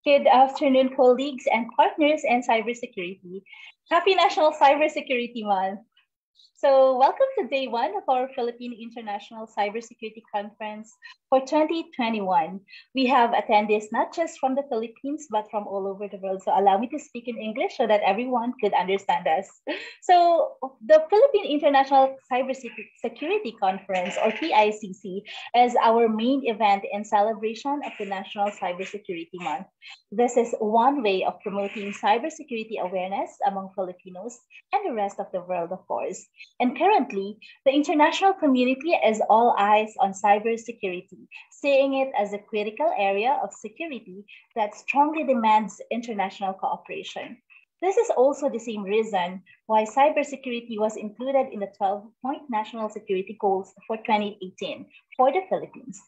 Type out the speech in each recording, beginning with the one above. Good afternoon, colleagues and partners in cybersecurity. Happy National Cybersecurity Month. So welcome to day one of our Philippine International Cybersecurity Conference for 2021. We have attendees not just from the Philippines, but from all over the world. So allow me to speak in English so that everyone could understand us. So the Philippine International Cybersecurity Conference, or PICC, is our main event in celebration of the National Cybersecurity Month. This is one way of promoting cybersecurity awareness among Filipinos and the rest of the world, of course. And currently, the international community is all eyes on cybersecurity, seeing it as a critical area of security that strongly demands international cooperation. This is also the same reason why cybersecurity was included in the 12-point National Security Goals for 2018 for the Philippines.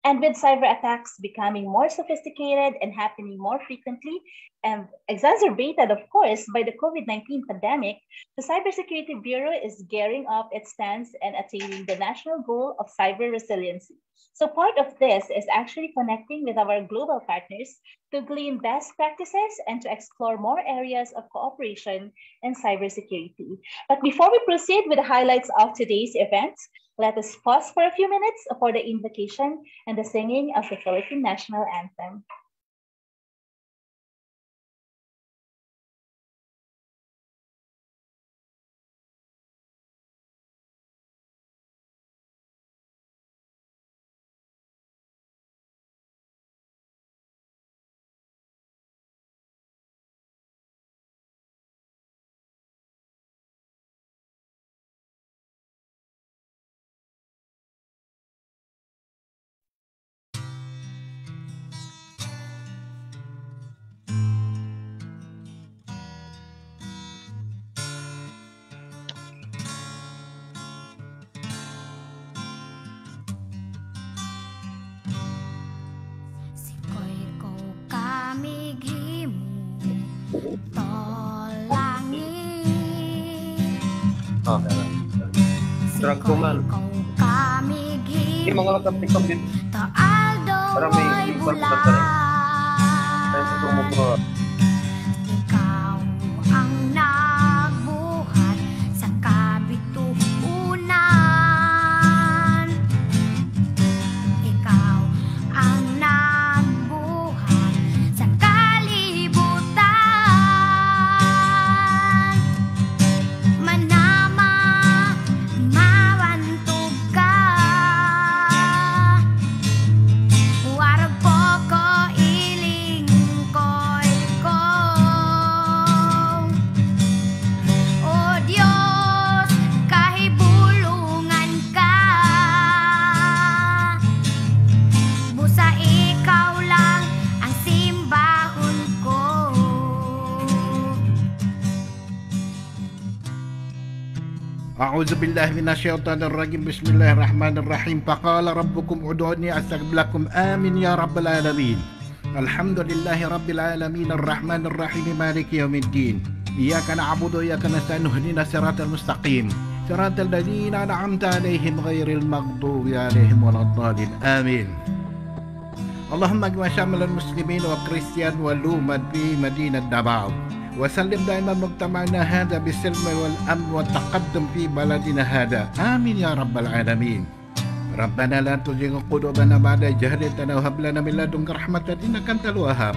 And with cyber attacks becoming more sophisticated and happening more frequently, and exacerbated, of course, by the COVID-19 pandemic, the Cybersecurity Bureau is gearing up its stance and attaining the national goal of cyber resiliency. So part of this is actually connecting with our global partners to glean best practices and to explore more areas of cooperation in cybersecurity. But before we proceed with the highlights of today's event, let us pause for a few minutes for the invocation and the singing of the Philippine National Anthem. Rangkuman. Ini mengalahkan TikTok di ramai di perbuatan. Saya sudah mengukur. أعوذ بالله من الشيطان الرجيم بسم الله الرحمن الرحيم فقال ربكم ادعوني أستجب لكم آمين يا رب العالمين الحمد لله رب العالمين الرحمن الرحيم مالك يوم الدين إياك نعبد وإياك نستعين اهدنا الصراط المستقيم صراط الذين أنعمت عليهم غير المغضوب عليهم ولا الضالين آمين اللهم اجمع شمل المسلمين والكريستيان والرومان في مدينة دباو وسلم دائما مجتمعنا هذا بالسلم والأمن والتقدم في بلدنا هذا آمين يا رب العالمين ربنا لا تزغ قلوبنا بعد إذ هديتنا وهب لنا من لدنك رحمة إنك أنت الوهاب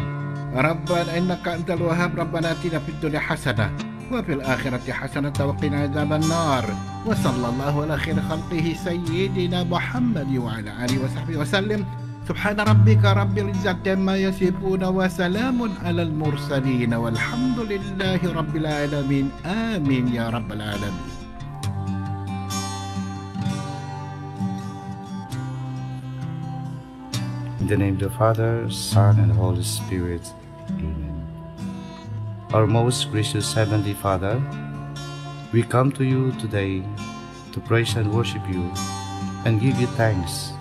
ربنا إنك أنت الوهاب ربنا آتنا في الدنيا حسنة وفي الآخرة حسنة وقنا عذاب النار وصلى الله على خير خلقه سيدنا محمد وعلى آله وصحبه وسلم سبحان ربك رب العزة عما يصفون وسلام على المرسلين والحمد لله رب العالمين آمين يا رب العالمين In the name of the Father, Son, and Holy Spirit. Amen. Our most gracious Heavenly Father, we come to you today to praise and worship you and give you thanks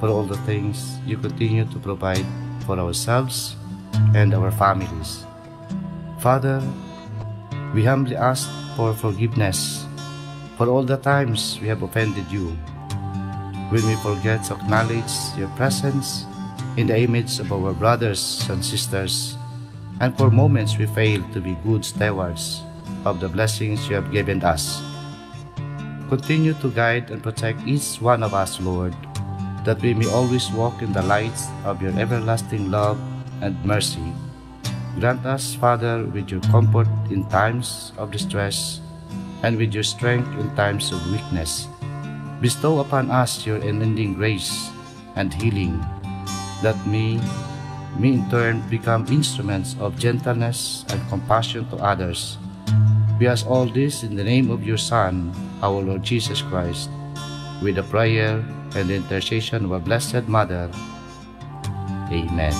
for all the things you continue to provide for ourselves and our families. Father, we humbly ask for forgiveness for all the times we have offended you. When we forget to acknowledge your presence in the image of our brothers and sisters, and for moments we fail to be good stewards of the blessings you have given us. Continue to guide and protect each one of us, Lord, that we may always walk in the light of your everlasting love and mercy. Grant us, Father, with your comfort in times of distress and with your strength in times of weakness. Bestow upon us your unending grace and healing, that we in turn become instruments of gentleness and compassion to others. We ask all this in the name of your Son, our Lord Jesus Christ, with the prayer and the intercession of our Blessed Mother. Amen.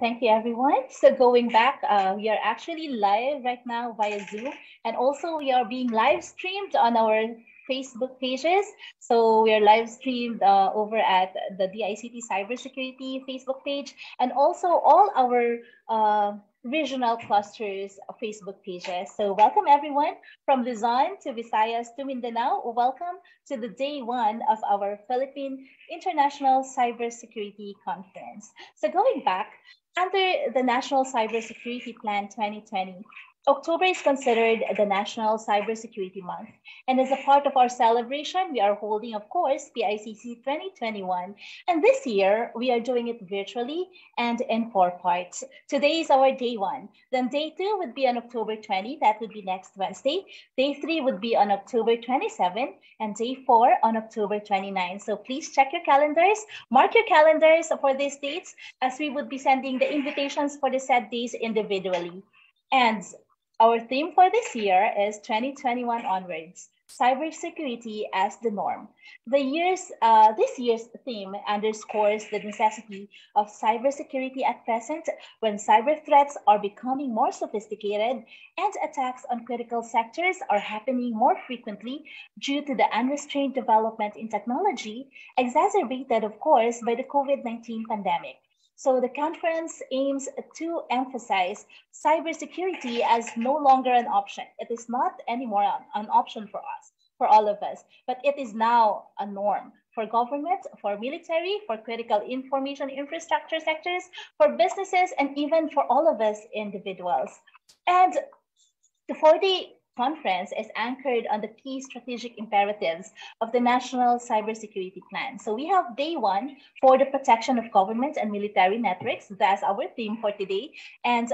Thank you, everyone. So going back, we are actually live right now via Zoom, and also we are being live streamed on our Facebook pages. So we are live streamed over at the DICT Cybersecurity Facebook page, and also all our regional clusters Facebook pages. So welcome everyone from Luzon to Visayas to Mindanao. Welcome to the day one of our Philippine International Cybersecurity Conference. So going back, under the National Cybersecurity Plan 2020, October is considered the National Cybersecurity Month. And as a part of our celebration, we are holding, of course, PICC 2021. And this year, we are doing it virtually and in four parts. Today is our day one. Then day two would be on October 20. That would be next Wednesday. Day three would be on October 27. And day four on October 29. So please check your calendars. Mark your calendars for these dates, as we would be sending the invitations for the said days individually. And our theme for this year is 2021 onwards, cybersecurity as the norm. This year's theme underscores the necessity of cybersecurity at present, when cyber threats are becoming more sophisticated and attacks on critical sectors are happening more frequently due to the unrestrained development in technology, exacerbated, of course, by the COVID-19 pandemic. So the conference aims to emphasize cybersecurity as no longer an option. It is not anymore an option for us, for all of us, but it is now a norm for government, for military, for critical information infrastructure sectors, for businesses, and even for all of us individuals. And for the conference is anchored on the key strategic imperatives of the National Cybersecurity Plan. So we have day one for the protection of governments and military networks. That's our theme for today. And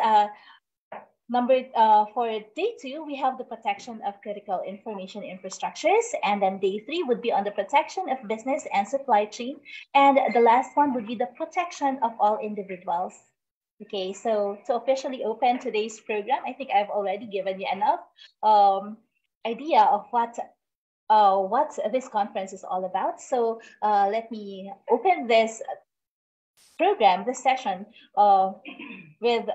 for day two, we have the protection of critical information infrastructures. And then day three would be on the protection of business and supply chain. And the last one would be the protection of all individuals. Okay, so to officially open today's program, I think I've already given you enough idea of what this conference is all about. So let me open this program, this session, with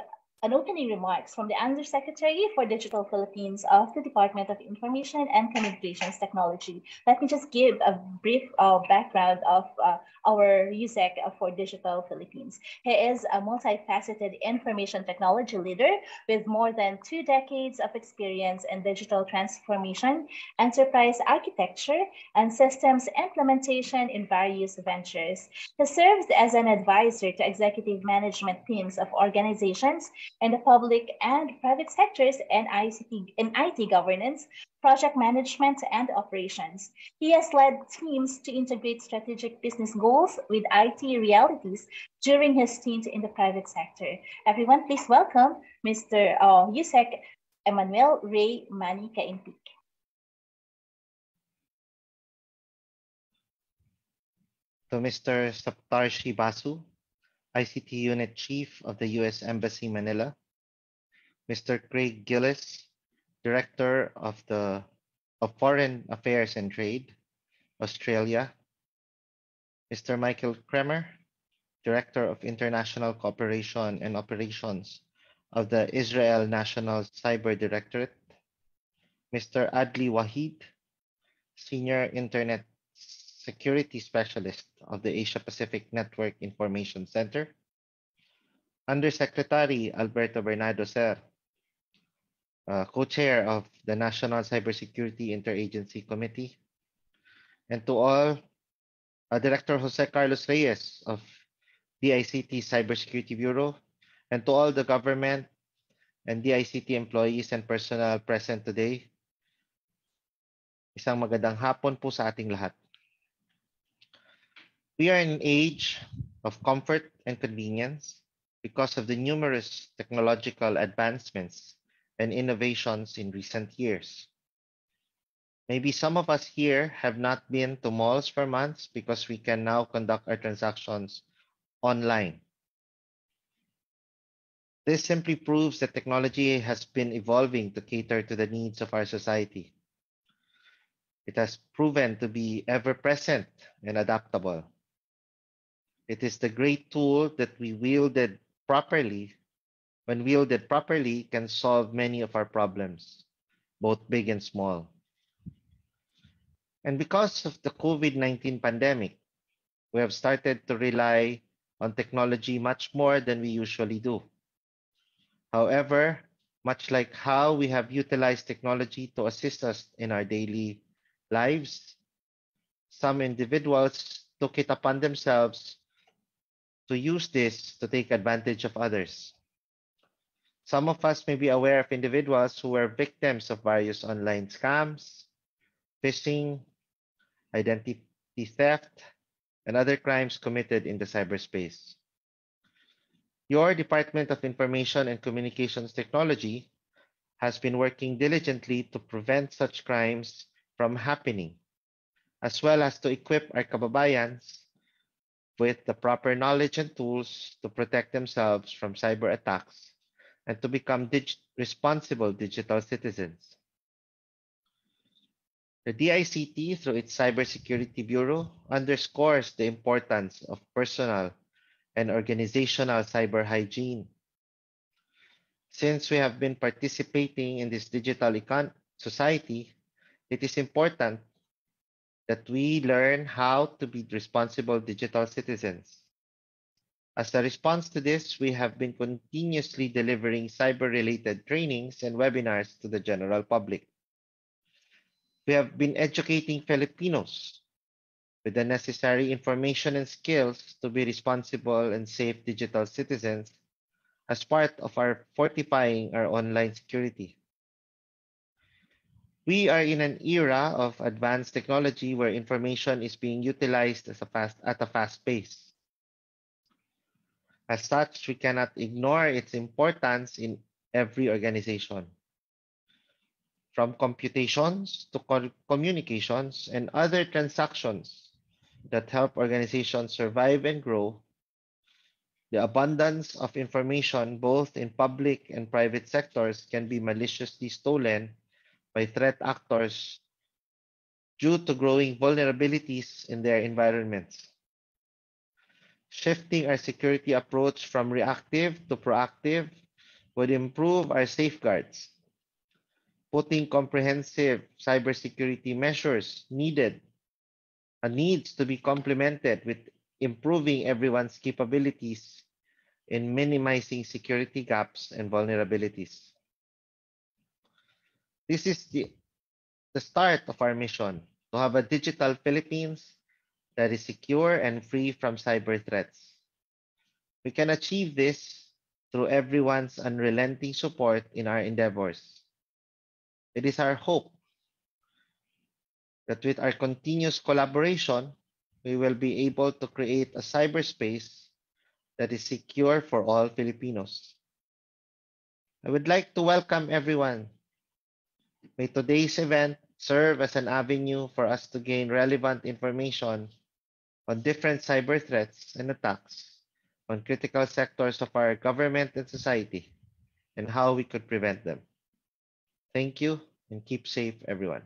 an opening remarks from the Undersecretary for Digital Philippines of the Department of Information and Communications Technology. Let me just give a brief background of our USEC for Digital Philippines. He is a multifaceted information technology leader with more than 2 decades of experience in digital transformation, enterprise architecture, and systems implementation in various ventures. He serves as an advisor to executive management teams of organizations in the public and private sectors and IT governance, project management, and operations. He has led teams to integrate strategic business goals with IT realities during his stint in the private sector. Everyone, please welcome Mr. Yusek Emmanuel Ray Mani Kaintik. So Mr. Saptarshi Basu, ICT Unit Chief of the U.S. Embassy Manila, Mr. Craig Gillis, Director of the Foreign Affairs and Trade, Australia, Mr. Michael Kramer, Director of International Cooperation and Operations of the Israel National Cyber Directorate, Mr. Adli Wahid, Senior Internet Security Specialist of the Asia Pacific Network Information Center, Undersecretary Alberto Bernardo Ser, Co-Chair of the National Cybersecurity Interagency Committee, and to all, Director Jose Carlos Reyes of the DICT Cybersecurity Bureau, and to all the government and DICT employees and personnel present today, isang magandang hapon po sa ating lahat. We are in an age of comfort and convenience because of the numerous technological advancements and innovations in recent years. Maybe some of us here have not been to malls for months because we can now conduct our transactions online. This simply proves that technology has been evolving to cater to the needs of our society. It has proven to be ever-present and adaptable. It is the great tool that when wielded properly, can solve many of our problems, both big and small. And because of the COVID-19 pandemic, we have started to rely on technology much more than we usually do. However, much like how we have utilized technology to assist us in our daily lives, some individuals took it upon themselves to use this to take advantage of others. Some of us may be aware of individuals who were victims of various online scams, phishing, identity theft, and other crimes committed in the cyberspace. Your Department of Information and Communications Technology has been working diligently to prevent such crimes from happening, as well as to equip our kababayans with the proper knowledge and tools to protect themselves from cyber attacks and to become responsible digital citizens. The DICT, through its Cybersecurity Bureau, underscores the importance of personal and organizational cyber hygiene. Since we have been participating in this digital society, it is important that we learn how to be responsible digital citizens. As a response to this, we have been continuously delivering cyber-related trainings and webinars to the general public. We have been educating Filipinos with the necessary information and skills to be responsible and safe digital citizens as part of our fortifying our online security. We are in an era of advanced technology where information is being utilized at a fast pace. As such, we cannot ignore its importance in every organization. From computations to communications and other transactions that help organizations survive and grow, the abundance of information both in public and private sectors can be maliciously stolen by threat actors due to growing vulnerabilities in their environments. Shifting our security approach from reactive to proactive would improve our safeguards. Putting comprehensive cybersecurity measures needs to be complemented with improving everyone's capabilities in minimizing security gaps and vulnerabilities. This is the start of our mission to have a digital Philippines that is secure and free from cyber threats. We can achieve this through everyone's unrelenting support in our endeavors. It is our hope that with our continuous collaboration, we will be able to create a cyberspace that is secure for all Filipinos. I would like to welcome everyone. May today's event serve as an avenue for us to gain relevant information on different cyber threats and attacks on critical sectors of our government and society, and how we could prevent them. Thank you, and keep safe, everyone.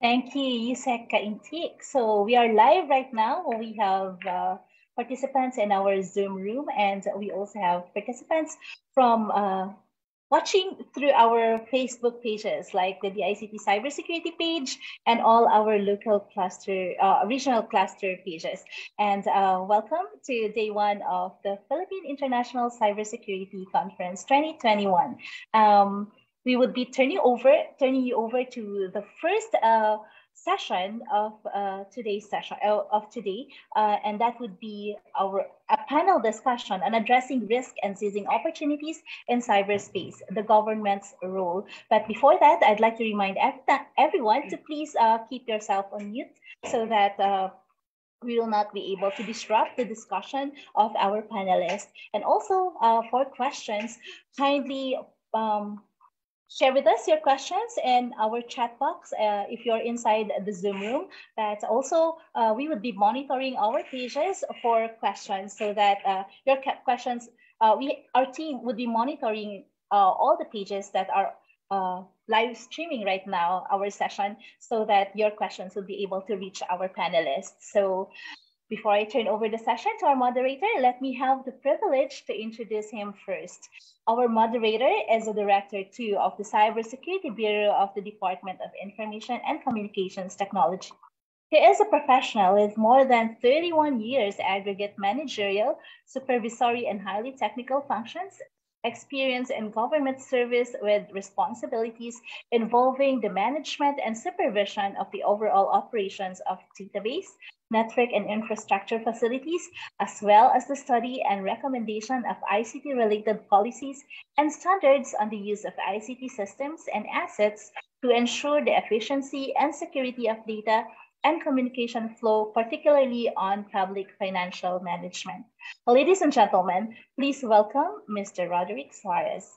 Thank you, Yusek Kaintik. So we are live right now. We have participants in our Zoom room, and we also have participants from watching through our Facebook pages, like the DICT cybersecurity page and all our local cluster, regional cluster pages. And welcome to day one of the Philippine International Cybersecurity Conference 2021. We would be turning you over to the first session of today, and that would be a panel discussion on addressing risk and seizing opportunities in cyberspace, the government's role. But before that, I'd like to remind everyone to please keep yourself on mute so that we will not be able to disrupt the discussion of our panelists. And also for questions, kindly share with us your questions in our chat box if you're inside the Zoom room. But also, we would be monitoring our pages for questions so that your questions, our team would be monitoring all the pages that are live streaming right now, our session, so that your questions will be able to reach our panelists. So before I turn over the session to our moderator, let me have the privilege to introduce him first. Our moderator is the Director 2 of the Cybersecurity Bureau of the Department of Information and Communications Technology. He is a professional with more than 31 years aggregate managerial, supervisory, and highly technical functions, experience in government service with responsibilities involving the management and supervision of the overall operations of database, network and infrastructure facilities, as well as the study and recommendation of ICT-related policies and standards on the use of ICT systems and assets to ensure the efficiency and security of data and communication flow, particularly on public financial management. Ladies and gentlemen, please welcome Mr. Roderick Suarez.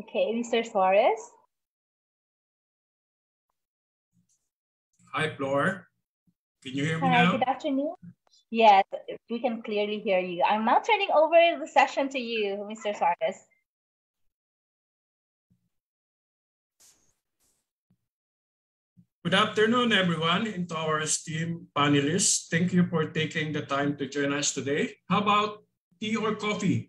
Okay, Mr. Suarez. Hi, Flor. Can you hear me now? Hi, good afternoon. Yes, we can clearly hear you. I'm now turning over the session to you, Mr. Suarez. Good afternoon, everyone, and to our esteemed panelists. Thank you for taking the time to join us today. How about tea or coffee?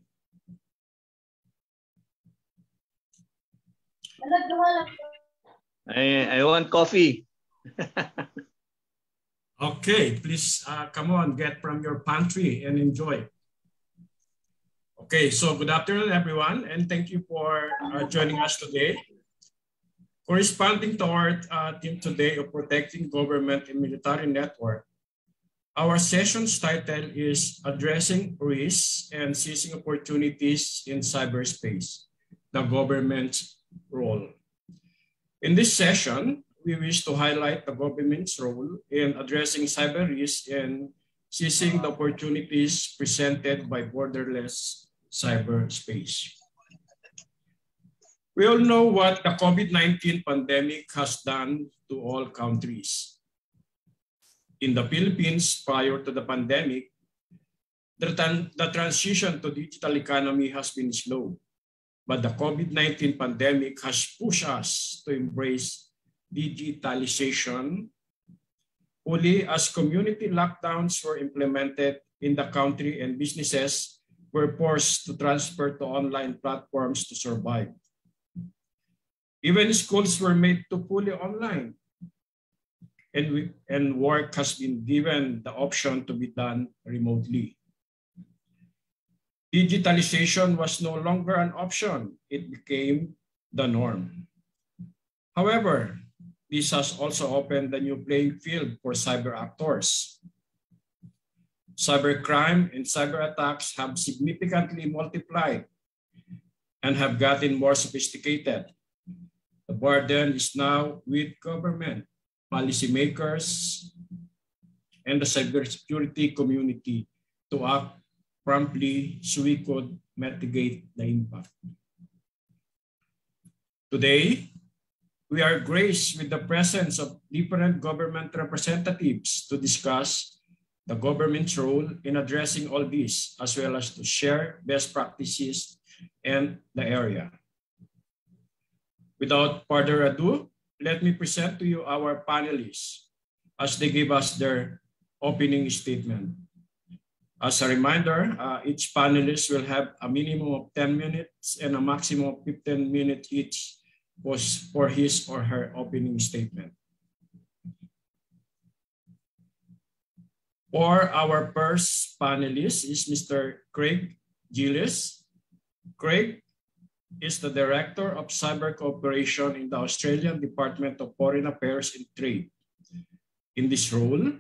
I want coffee. Okay, please come on, get from your pantry and enjoy. Okay, so good afternoon, everyone, and thank you for joining us today. Corresponding to our theme today of protecting government and military network, our session's title is Addressing Risks and Seizing Opportunities in Cyberspace, the Government's Role. In this session, we wish to highlight the government's role in addressing cyber risks and seizing the opportunities presented by borderless cyberspace. We all know what the COVID-19 pandemic has done to all countries. In the Philippines, prior to the pandemic, the transition to digital economy has been slow, but the COVID-19 pandemic has pushed us to embrace digitalization fully as community lockdowns were implemented in the country and businesses were forced to transfer to online platforms to survive. Even schools were made to fully online, and work has been given the option to be done remotely. Digitalization was no longer an option. It became the norm. However, this has also opened the new playing field for cyber actors. Cybercrime and cyber attacks have significantly multiplied and have gotten more sophisticated. The burden is now with government, policymakers, and the cybersecurity community to act promptly so we could mitigate the impact. Today, we are graced with the presence of different government representatives to discuss the government's role in addressing all this, as well as to share best practices in the area. Without further ado, let me present to you our panelists as they give us their opening statement. As a reminder, each panelist will have a minimum of 10 minutes and a maximum of 15 minutes each was for his or her opening statement. For our first panelist is Mr. Craig Gillis. Craig is the Director of Cyber Cooperation in the Australian Department of Foreign Affairs and Trade. In this role,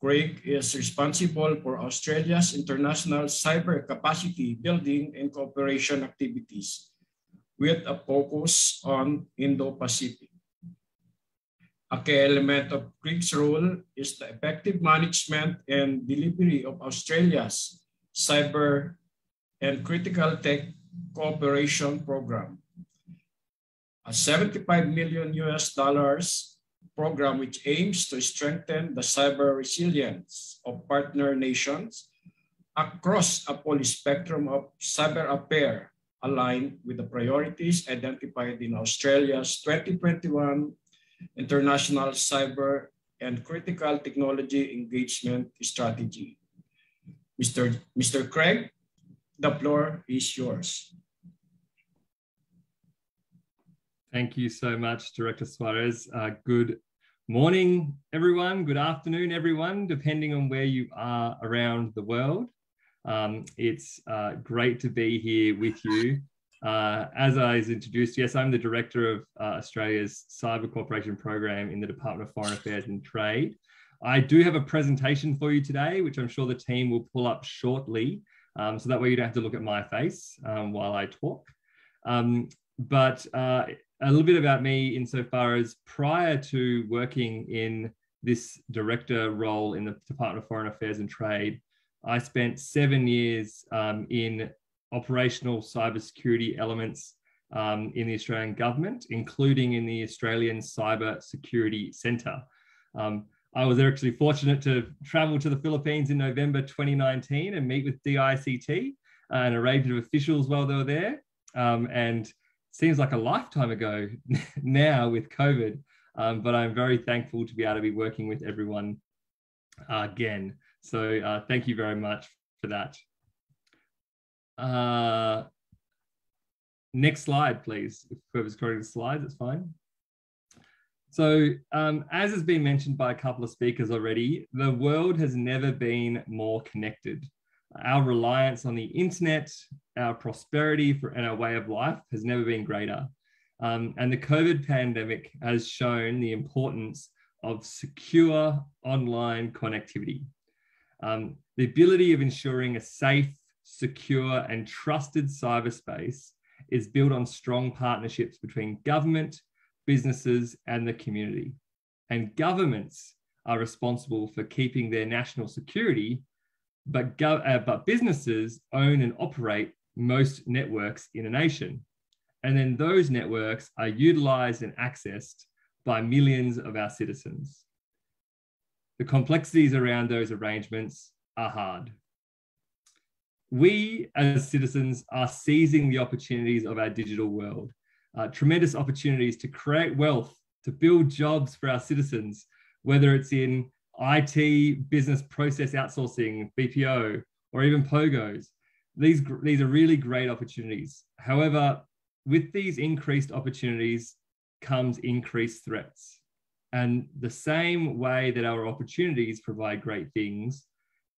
Craig is responsible for Australia's international cyber capacity building and cooperation activities, with a focus on Indo-Pacific. A key element of Craig's role is the effective management and delivery of Australia's cyber and critical tech cooperation program, a $75 million program which aims to strengthen the cyber resilience of partner nations across a full spectrum of cyber affair, aligned with the priorities identified in Australia's 2021 International Cyber and Critical Technology Engagement Strategy. Mr. Craig, the floor is yours. Thank you so much, Director Suarez. Good morning, everyone. Good afternoon, everyone, depending on where you are around the world. It's great to be here with you. As I was introduced, yes, I'm the Director of Australia's Cyber Cooperation Program in the Department of Foreign Affairs and Trade. I do have a presentation for you today, which I'm sure the team will pull up shortly, so that way you don't have to look at my face while I talk. But a little bit about me insofar as prior to working in this Director role in the Department of Foreign Affairs and Trade, I spent 7 years in operational cybersecurity elements in the Australian government, including in the Australian Cyber Security Centre. I was actually fortunate to travel to the Philippines in November 2019 and meet with DICT and a range of officials while they were there. And seems like a lifetime ago now with COVID, but I'm very thankful to be able to be working with everyone again. So thank you very much for that. Next slide, please. If whoever's recording the slides, it's fine. So as has been mentioned by a couple of speakers already, the world has never been more connected. Our reliance on the internet, our prosperity and our way of life has never been greater. And the COVID pandemic has shown the importance of secure online connectivity. The ability of ensuring a safe, secure and trusted cyberspace is built on strong partnerships between government, businesses and the community. And governments are responsible for keeping their national security, but businesses own and operate most networks in a nation. And then those networks are utilized and accessed by millions of our citizens. The complexities around those arrangements are hard. We as citizens are seizing the opportunities of our digital world. Tremendous opportunities to create wealth, to build jobs for our citizens, whether it's in IT, business process outsourcing, BPO, or even POGOs. These are really great opportunities. However, with these increased opportunities comes increased threats. And the same way that our opportunities provide great things,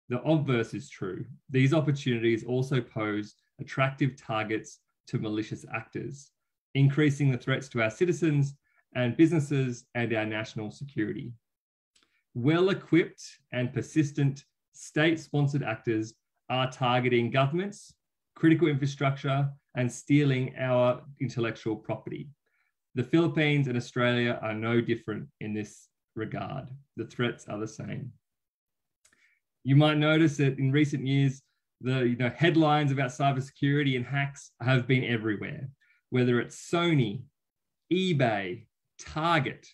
the obverse is true. These opportunities also pose attractive targets to malicious actors, increasing the threats to our citizens and businesses and our national security. Well-equipped and persistent state-sponsored actors are targeting governments, critical infrastructure, and stealing our intellectual property. The Philippines and Australia are no different in this regard. The threats are the same. You might notice that in recent years, the headlines about cybersecurity and hacks have been everywhere. Whether it's Sony, eBay, Target,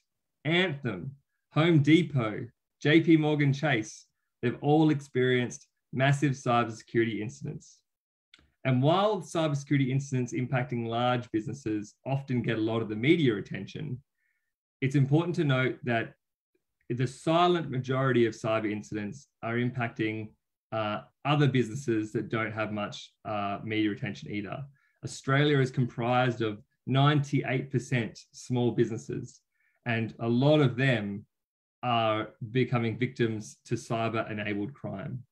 Anthem, Home Depot, JP Morgan Chase, they've all experienced massive cybersecurity incidents. And while cybersecurity incidents impacting large businesses often get a lot of the media attention, it's important to note that the silent majority of cyber incidents are impacting other businesses that don't have much media attention either. Australia is comprised of 98% small businesses, and a lot of them are becoming victims to cyber-enabled crime.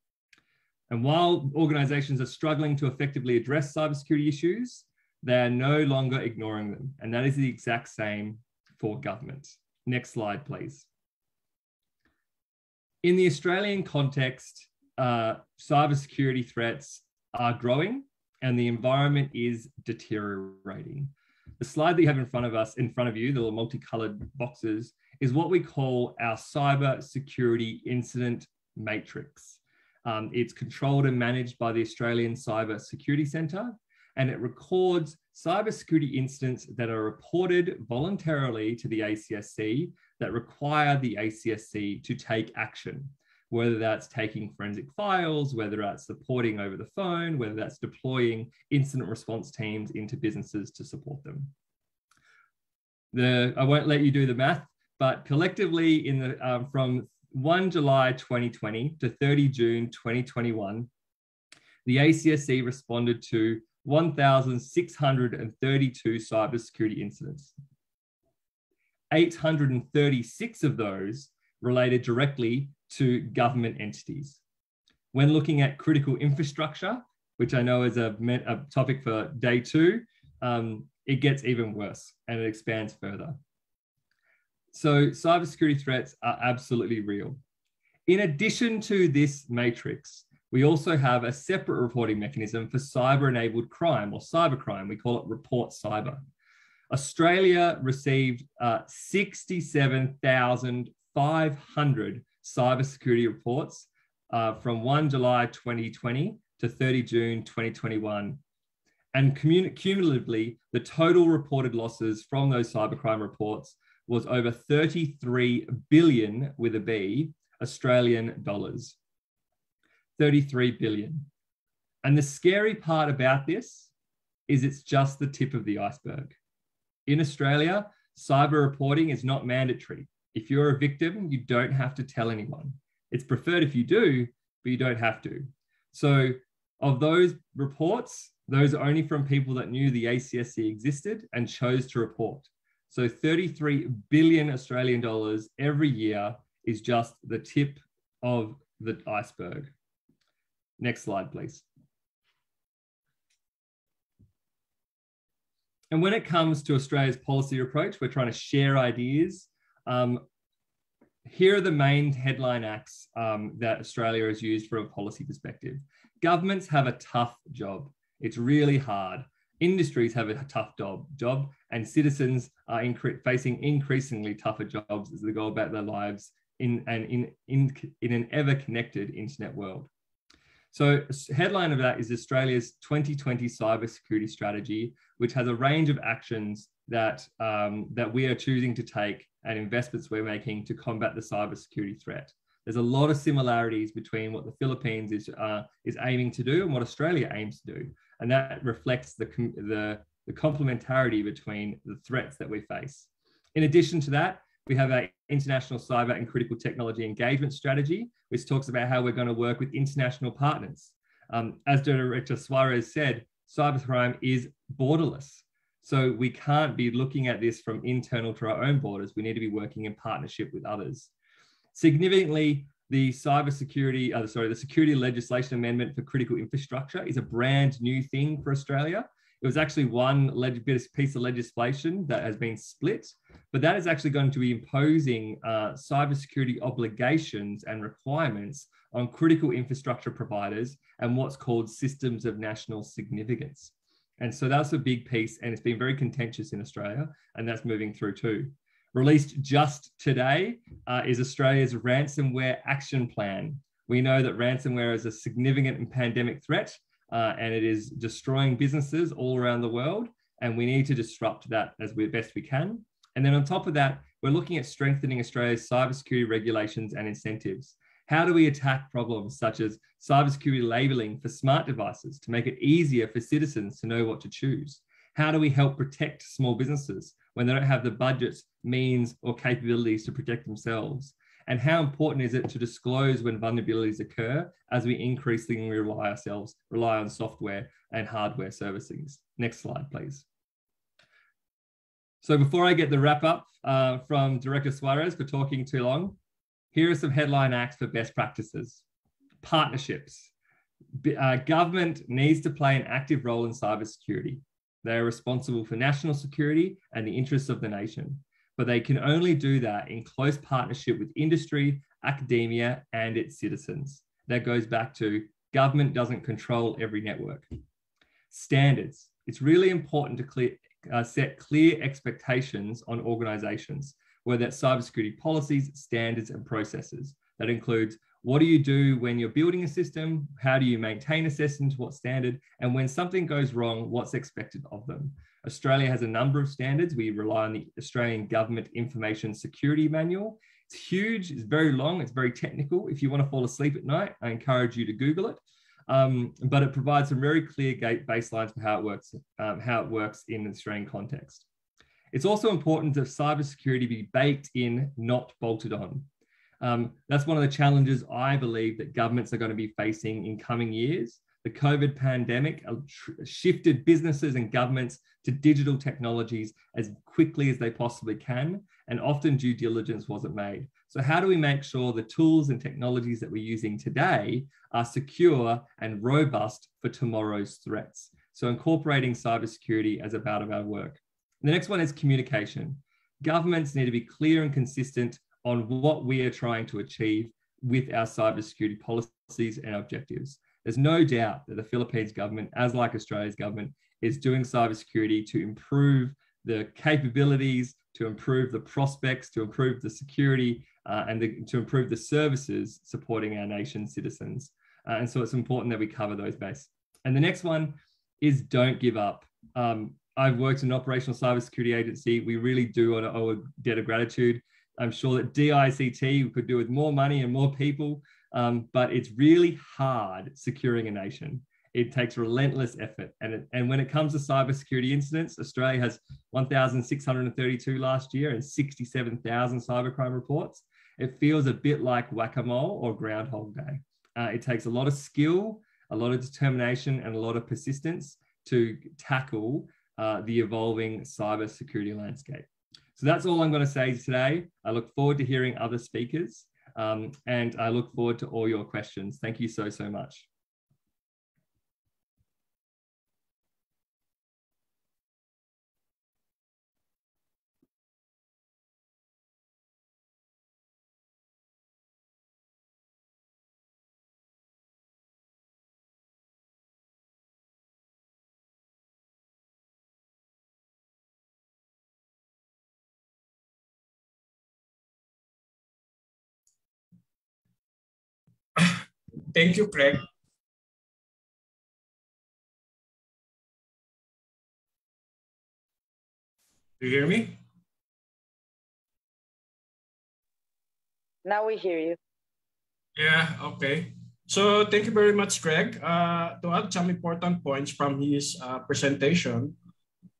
And while organisations are struggling to effectively address cybersecurity issues, they are no longer ignoring them. And that is the exact same for government. Next slide, please. In the Australian context, cybersecurity threats are growing and the environment is deteriorating. The slide that you have in front of you, the little multicoloured boxes, is what we call our cybersecurity incident matrix. It's controlled and managed by the Australian Cyber Security Centre, and it records cybersecurity incidents that are reported voluntarily to the ACSC that require the ACSC to take action, whether that's taking forensic files, whether that's supporting over the phone, whether that's deploying incident response teams into businesses to support them. I won't let you do the math, but collectively from 1 July 2020 to 30 June 2021, the ACSC responded to 1,632 cybersecurity incidents. 836 of those related directly to government entities. When looking at critical infrastructure, which I know is a topic for day two, it gets even worse and it expands further. So cybersecurity threats are absolutely real. In addition to this matrix, we also have a separate reporting mechanism for cyber-enabled crime or cybercrime. We call it Report Cyber. Australia received 67,500 cybersecurity reports from 1 July 2020 to 30 June 2021. And cumulatively, the total reported losses from those cybercrime reports was over 33 billion, with a B, Australian dollars. 33 billion. And the scary part about this is it's just the tip of the iceberg. In Australia, cyber reporting is not mandatory. If you're a victim, you don't have to tell anyone. It's preferred if you do, but you don't have to. So of those reports, those are only from people that knew the ACSC existed and chose to report. So $33 billion Australian dollars every year is just the tip of the iceberg. Next slide, please. And when it comes to Australia's policy approach, we're trying to share ideas. Here are the main headline acts that Australia has used from a policy perspective. Governments have a tough job. It's really hard. Industries have a tough job, and citizens are facing increasingly tougher jobs as they go about their lives in an ever-connected internet world. So headline of that is Australia's 2020 cybersecurity strategy, which has a range of actions that, that we are choosing to take and investments we're making to combat the cybersecurity threat. There's a lot of similarities between what the Philippines is aiming to do and what Australia aims to do. And that reflects the complementarity between the threats that we face. In addition to that, we have our international cyber and critical technology engagement strategy, which talks about how we're going to work with international partners. As Director Suarez said, cybercrime is borderless. So we can't be looking at this from internal to our own borders. We need to be working in partnership with others. Significantly, the security legislation amendment for critical infrastructure is a brand new thing for Australia. It was actually one piece of legislation that has been split, but that is actually going to be imposing cybersecurity obligations and requirements on critical infrastructure providers and what's called systems of national significance. And so that's a big piece, and it's been very contentious in Australia, and that's moving through too. Released just today is Australia's Ransomware Action Plan. We know that ransomware is a significant and pandemic threat, and it is destroying businesses all around the world, and we need to disrupt that as best we can. And then on top of that, we're looking at strengthening Australia's cybersecurity regulations and incentives. How do we attack problems such as cybersecurity labelling for smart devices to make it easier for citizens to know what to choose? How do we help protect small businesses when they don't have the budgets, means, or capabilities to protect themselves? And how important is it to disclose when vulnerabilities occur as we increasingly rely on software and hardware services? Next slide, please. So before I get the wrap up from Director Suarez for talking too long, here are some headline acts for best practices. Partnerships. Government needs to play an active role in cybersecurity. They are responsible for national security and the interests of the nation, but they can only do that in close partnership with industry, academia, and its citizens. That goes back to government doesn't control every network. Standards. It's really important to set clear expectations on organizations, whether that's cybersecurity policies, standards, and processes. That includes what do you do when you're building a system? How do you maintain a system to what standard? And when something goes wrong, what's expected of them? Australia has a number of standards. We rely on the Australian Government Information Security Manual. It's huge, it's very long, it's very technical. If you want to fall asleep at night, I encourage you to Google it. But it provides some very clear baselines for how it works in the Australian context. It's also important that cybersecurity be baked in, not bolted on. That's one of the challenges I believe that governments are going to be facing in coming years. The COVID pandemic shifted businesses and governments to digital technologies as quickly as they possibly can, and often due diligence wasn't made. So how do we make sure the tools and technologies that we're using today are secure and robust for tomorrow's threats? So incorporating cybersecurity as a part of our work. And the next one is communication. Governments need to be clear and consistent on what we are trying to achieve with our cybersecurity policies and objectives. There's no doubt that the Philippines government, as like Australia's government, is doing cybersecurity to improve the capabilities, to improve the prospects, to improve the security, and to improve the services supporting our nation's citizens. And so it's important that we cover those bases. And the next one is don't give up. I've worked in an operational cybersecurity agency. We really do owe a debt of gratitude. I'm sure that DICT could do with more money and more people, but it's really hard securing a nation. It takes relentless effort. And when it comes to cybersecurity incidents, Australia has 1,632 last year and 67,000 cybercrime reports. It feels a bit like whack-a-mole or Groundhog Day. It takes a lot of skill, a lot of determination, and a lot of persistence to tackle the evolving cybersecurity landscape. So that's all I'm going to say today. I look forward to hearing other speakers, and I look forward to all your questions. Thank you so, so much. Thank you, Craig. Do you hear me? Now we hear you. Yeah, okay. So thank you very much, Craig. To add some important points from his presentation,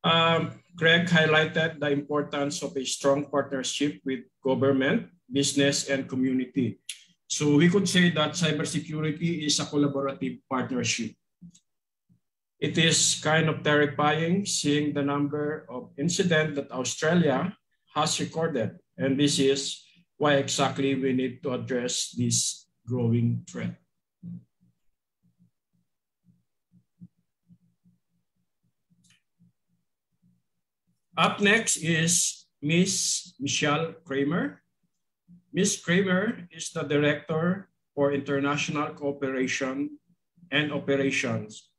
Craig highlighted the importance of a strong partnership with government, business, and community. So we could say that cybersecurity is a collaborative partnership. It is kind of terrifying seeing the number of incidents that Australia has recorded. And this is why exactly we need to address this growing threat. Up next is Ms. Michelle Kramer. Ms. Kramer is the Director for International Cooperation and Operations,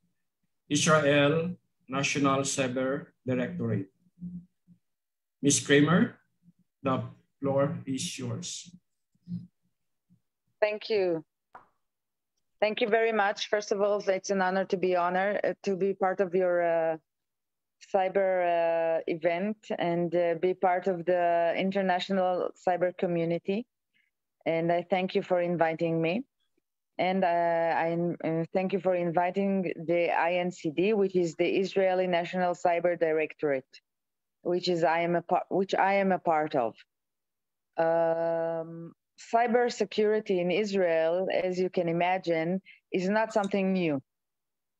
Israel National Cyber Directorate. Ms. Kramer, the floor is yours. Thank you. Thank you very much. First of all, it's an honor to be part of your cyber event and be part of the international cyber community. And I thank you for inviting me. And I thank you for inviting the INCD, which is the Israeli National Cyber Directorate, which I am a part of. Cybersecurity in Israel, as you can imagine, is not something new.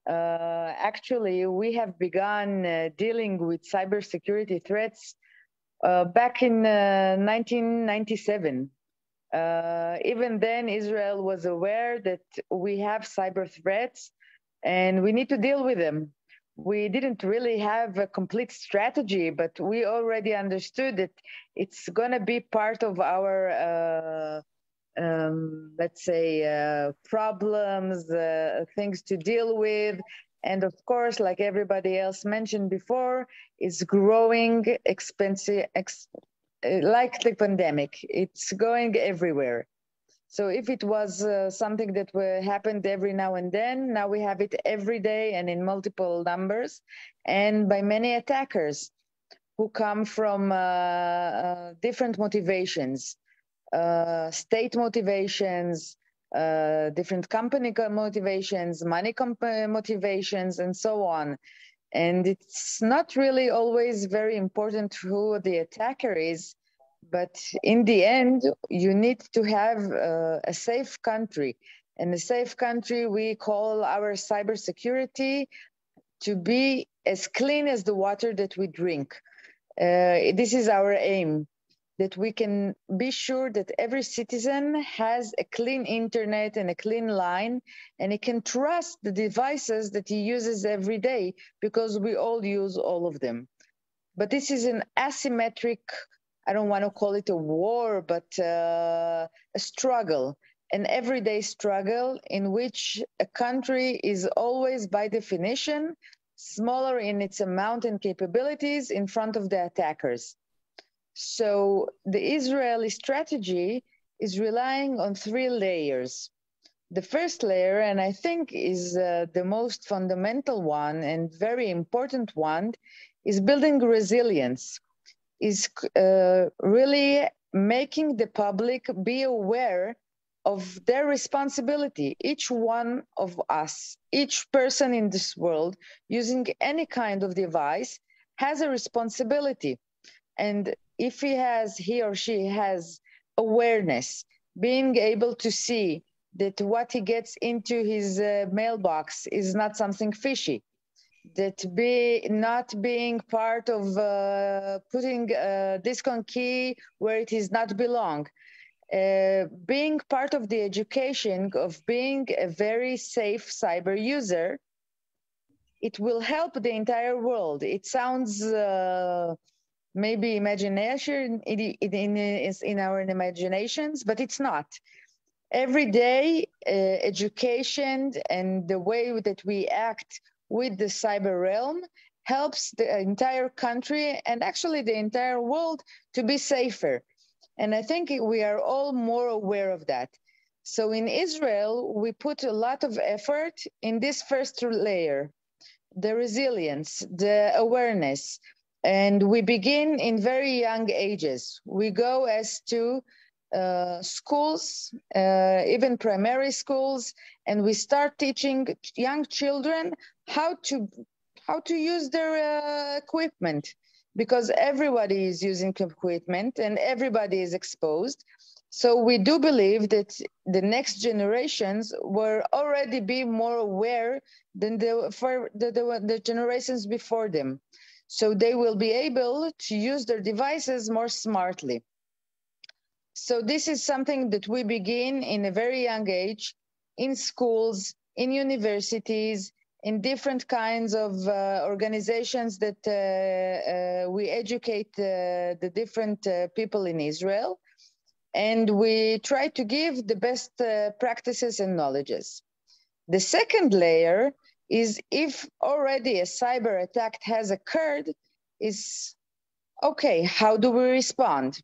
Actually, we have begun dealing with cybersecurity threats back in 1997. Even then, Israel was aware that we have cyber threats and we need to deal with them. We didn't really have a complete strategy, but we already understood that it's going to be part of our let's say, problems, things to deal with. And of course, like everybody else mentioned before, it's growing expensive, like the pandemic, it's going everywhere. So if it was something that happened every now and then, now we have it every day and in multiple numbers and by many attackers who come from different motivations. State motivations, different company motivations, money motivations, and so on. And it's not really always very important who the attacker is, but in the end, you need to have a safe country. And a safe country, we call our cybersecurity to be as clean as the water that we drink. This is our aim, that we can be sure that every citizen has a clean internet and a clean line, and he can trust the devices that he uses every day, because we all use all of them. But this is an asymmetric, I don't want to call it a war, but a struggle, an everyday struggle in which a country is always, by definition, smaller in its amount and capabilities in front of the attackers. So the Israeli strategy is relying on three layers. The first layer, and I think is the most fundamental one and very important one, is building resilience, is really making the public be aware of their responsibility, each one of us, each person in this world using any kind of device has a responsibility. And if he or she has awareness, being able to see that what he gets into his mailbox is not something fishy, that not being part of putting DISCON key where it is not belong. Being part of the education of being a very safe cyber user, it will help the entire world. It sounds maybe imagination in our imaginations, but it's not. Every day, education and the way that we act with the cyber realm helps the entire country and actually the entire world to be safer. And I think we are all more aware of that. So in Israel, we put a lot of effort in this first layer, the resilience, the awareness, and we begin in very young ages. We go as to schools, even primary schools, and we start teaching young children how to use their equipment, because everybody is using equipment and everybody is exposed. So we do believe that the next generations will already be more aware than the generations before them. So they will be able to use their devices more smartly. So this is something that we begin in a very young age, in schools, in universities, in different kinds of organizations that we educate the different people in Israel. And we try to give the best practices and knowledges. The second layer is, if already a cyber attack has occurred, is, okay, how do we respond?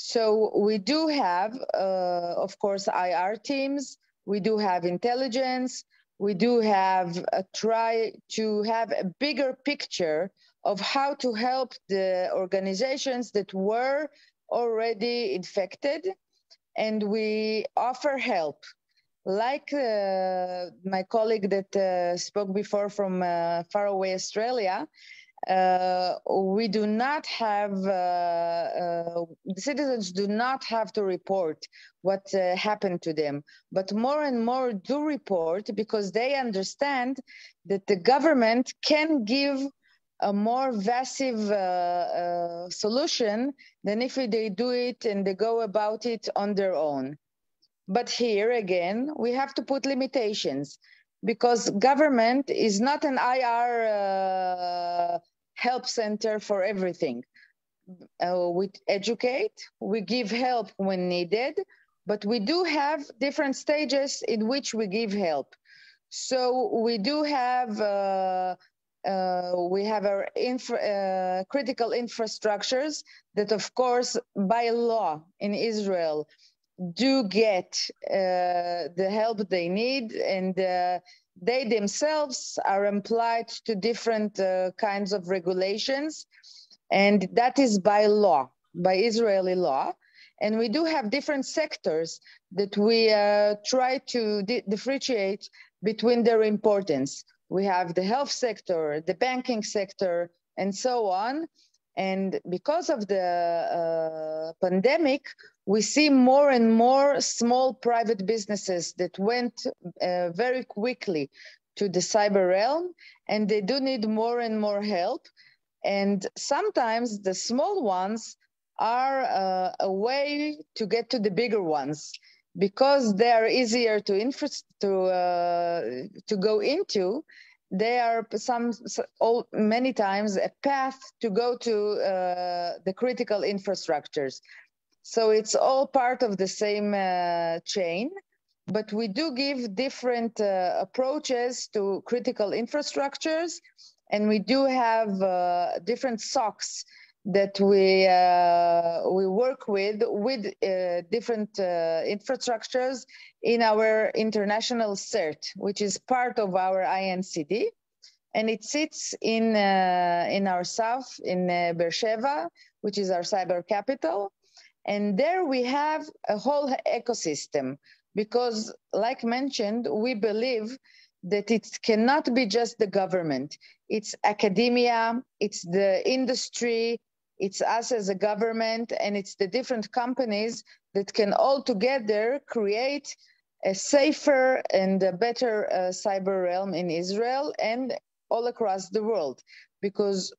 So we do have, of course, IR teams, we do have intelligence, we do have a try to have a bigger picture of how to help the organizations that were already infected, and we offer help. Like my colleague that spoke before from faraway Australia, we do not have, the citizens do not have to report what happened to them, but more and more do report, because they understand that the government can give a more massive solution than if they do it and they go about it on their own. But here again, we have to put limitations, because government is not an IR help center for everything. We educate, we give help when needed, but we do have different stages in which we give help. So we do have our critical infrastructures that, of course, by law in Israel, do get the help they need, and they themselves are applied to different kinds of regulations, and that is by law, by Israeli law. And we do have different sectors that we try to differentiate between their importance. We have the health sector, the banking sector, and so on. And because of the pandemic, we see more and more small private businesses that went very quickly to the cyber realm, and they do need more and more help. And sometimes the small ones are a way to get to the bigger ones, because they are easier to go into. They are many times a path to go to the critical infrastructures. So it's all part of the same chain, but we do give different approaches to critical infrastructures, and we do have different SOCs that we work with different infrastructures in our international CERT, which is part of our INCD, and it sits in our south in Beersheba, which is our cyber capital, and there we have a whole ecosystem, because, like mentioned, we believe that it cannot be just the government. It's academia, it's the industry, it's us as a government, and it's the different companies that can all together create a safer and a better cyber realm in Israel and all across the world, because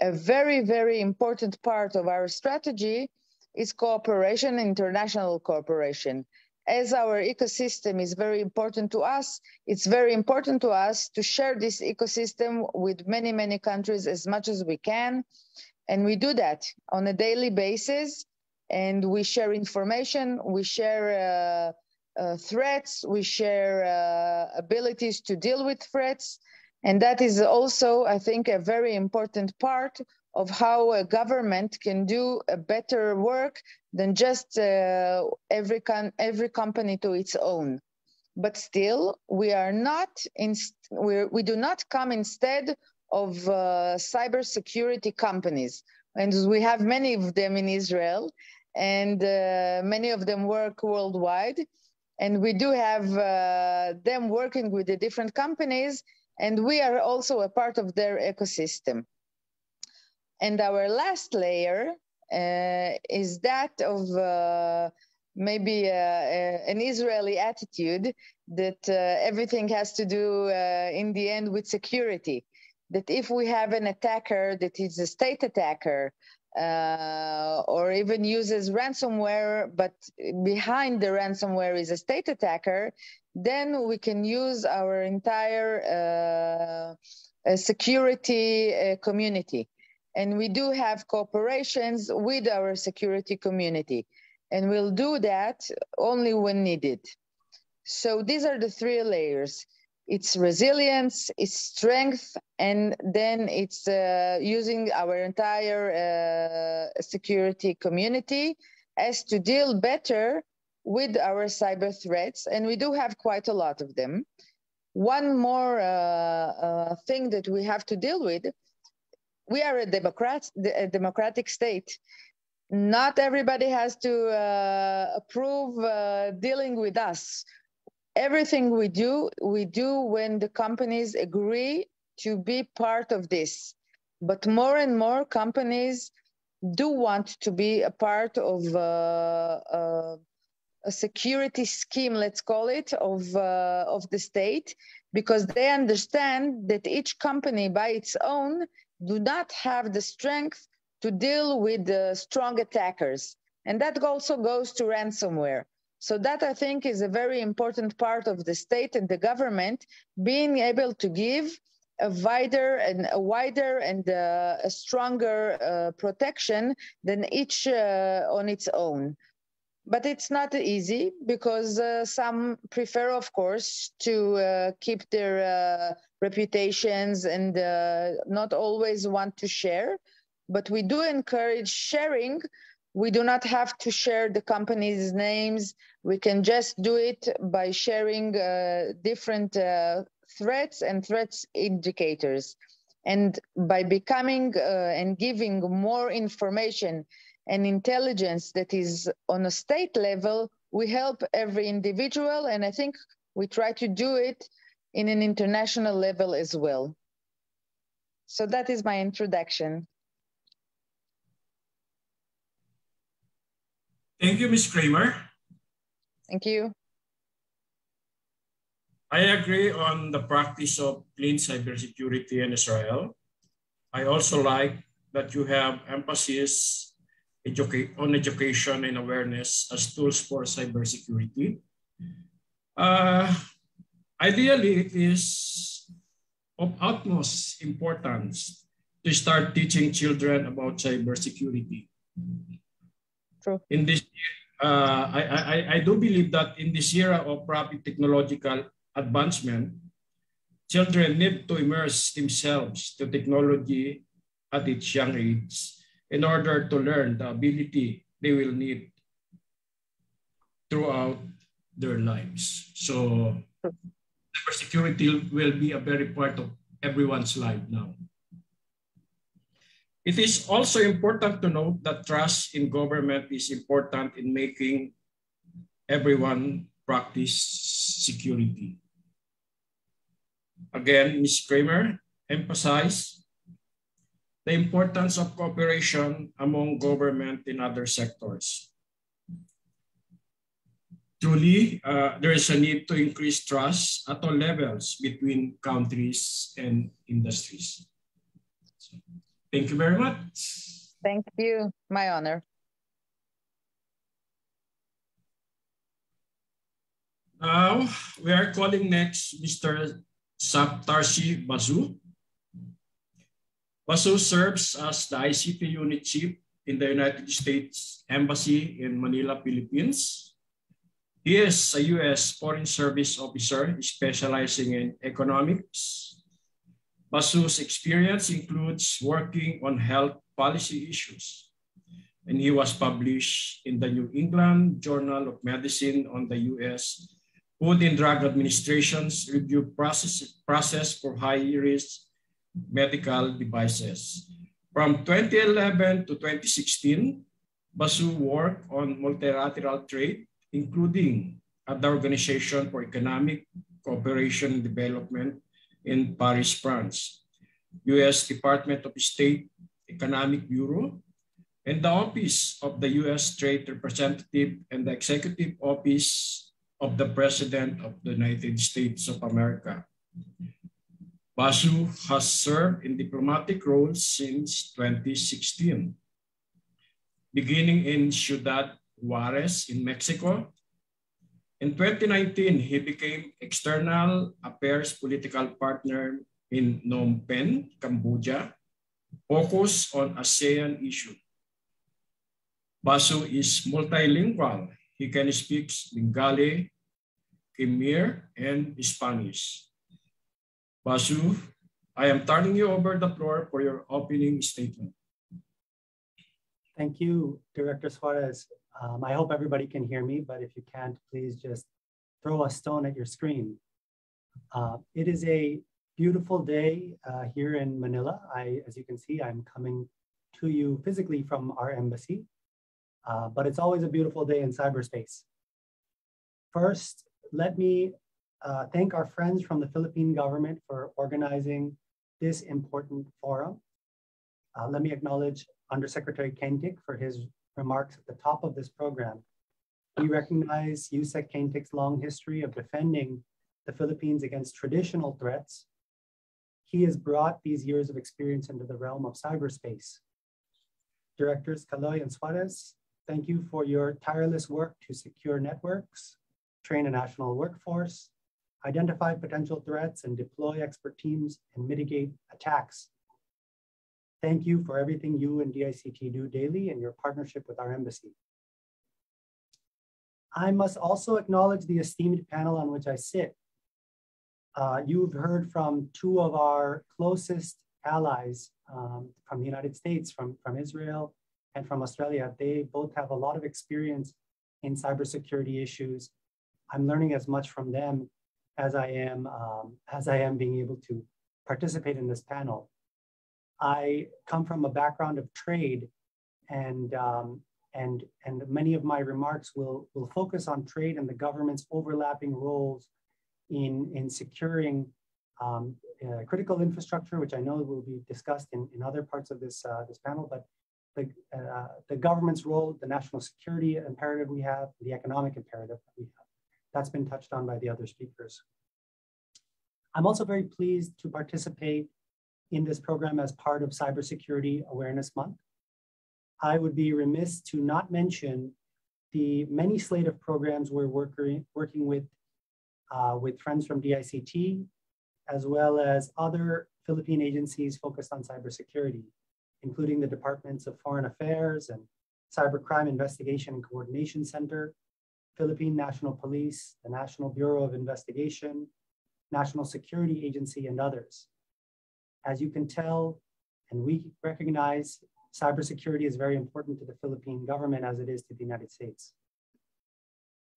a very, very important part of our strategy is cooperation, international cooperation. As our ecosystem is very important to us, it's very important to us to share this ecosystem with many, many countries as much as we can. And we do that on a daily basis. And we share information, we share threats, we share abilities to deal with threats. And that is also, I think, a very important part of how a government can do a better work than just every company to its own. But still, we are not we do not come instead of cybersecurity companies, and we have many of them in Israel, and many of them work worldwide, and we do have them working with the different companies, and we are also a part of their ecosystem. And our last layer is that of maybe an Israeli attitude that everything has to do in the end with security. That if we have an attacker that is a state attacker or even uses ransomware, but behind the ransomware is a state attacker, then we can use our entire security community. And we do have cooperations with our security community, and we'll do that only when needed. So these are the three layers. It's resilience, it's strength, and then it's using our entire security community as to deal better with our cyber threats. And we do have quite a lot of them. One more thing that we have to deal with: we are a democratic state. Not everybody has to approve dealing with us. Everything we do when the companies agree to be part of this. But more and more companies do want to be a part of a security scheme, let's call it, of the state, because they understand that each company by its own do not have the strength to deal with the strong attackers. And that also goes to ransomware. So that, I think, is a very important part of the state and the government, being able to give a wider and a stronger protection than each on its own. But it's not easy, because some prefer, of course, to keep their reputations and not always want to share. But we do encourage sharing. We do not have to share the company's names. We can just do it by sharing different threats and threats indicators. And by becoming and giving more information and intelligence that is on a state level, we help every individual. And I think we try to do it in an international level as well. So that is my introduction. Thank you, Ms. Kramer. Thank you. I agree on the practice of clean cybersecurity in Israel. I also like that you have emphasis on education and awareness as tools for cybersecurity. Ideally, it is of utmost importance to start teaching children about cybersecurity. True. In this, I do believe that in this era of rapid technological advancement, children need to immerse themselves to technology at its young age in order to learn the ability they will need throughout their lives. So cybersecurity will be a very part of everyone's life now. It is also important to note that trust in government is important in making everyone practice security. Again, Ms. Kramer emphasized the importance of cooperation among government in other sectors. Truly, there is a need to increase trust at all levels between countries and industries. So, thank you very much. Thank you, my honor. Now, we are calling next Mr. Saptarshi Basu. Basu serves as the ICT unit chief in the United States Embassy in Manila, Philippines. He is a U.S. Foreign Service officer specializing in economics. Basu's experience includes working on health policy issues, and he was published in the New England Journal of Medicine on the U.S. Food and Drug Administration's review process for high-risk medical devices. From 2011 to 2016, Basu worked on multilateral trade, including at the Organization for Economic Cooperation and Development in Paris, France, U.S. Department of State Economic Bureau, and the Office of the U.S. Trade Representative and the Executive Office of the President of the United States of America. Basu has served in diplomatic roles since 2016, beginning in Ciudad Juarez in Mexico. In 2019, he became External Affairs Political Partner in Phnom Penh, Cambodia, focused on ASEAN issues. Basu is multilingual. He can speak Bengali, Khmer, and Spanish. Basu, I am turning you over the floor for your opening statement. Thank you, Director Suarez. I hope everybody can hear me, but if you can't, please just throw a stone at your screen. It is a beautiful day here in Manila. As you can see, I'm coming to you physically from our embassy, but it's always a beautiful day in cyberspace. First, let me thank our friends from the Philippine government for organizing this important forum. Let me acknowledge Undersecretary Kaintik for his remarks at the top of this program. We recognize USEC Kaintik's long history of defending the Philippines against traditional threats. He has brought these years of experience into the realm of cyberspace. Directors Caloy and Suarez, thank you for your tireless work to secure networks, train a national workforce, identify potential threats, and deploy expert teams and mitigate attacks. Thank you for everything you and DICT do daily and your partnership with our embassy. I must also acknowledge the esteemed panel on which I sit. You've heard from two of our closest allies from the United States, from Israel, and from Australia. They both have a lot of experience in cybersecurity issues. I'm learning as much from them as I am being able to participate in this panel. I come from a background of trade, and many of my remarks will focus on trade and the government's overlapping roles in securing critical infrastructure, which I know will be discussed in other parts of this, this panel, but the government's role, the national security imperative we have, the economic imperative that we have. That's been touched on by the other speakers. I'm also very pleased to participate in this program as part of Cybersecurity Awareness Month. I would be remiss to not mention the many slate of programs we're working with friends from DICT, as well as other Philippine agencies focused on cybersecurity, including the Departments of Foreign Affairs and Cybercrime Investigation and Coordination Center, Philippine National Police, the National Bureau of Investigation, National Security Agency, and others. As you can tell, and we recognize, cybersecurity is very important to the Philippine government as it is to the United States.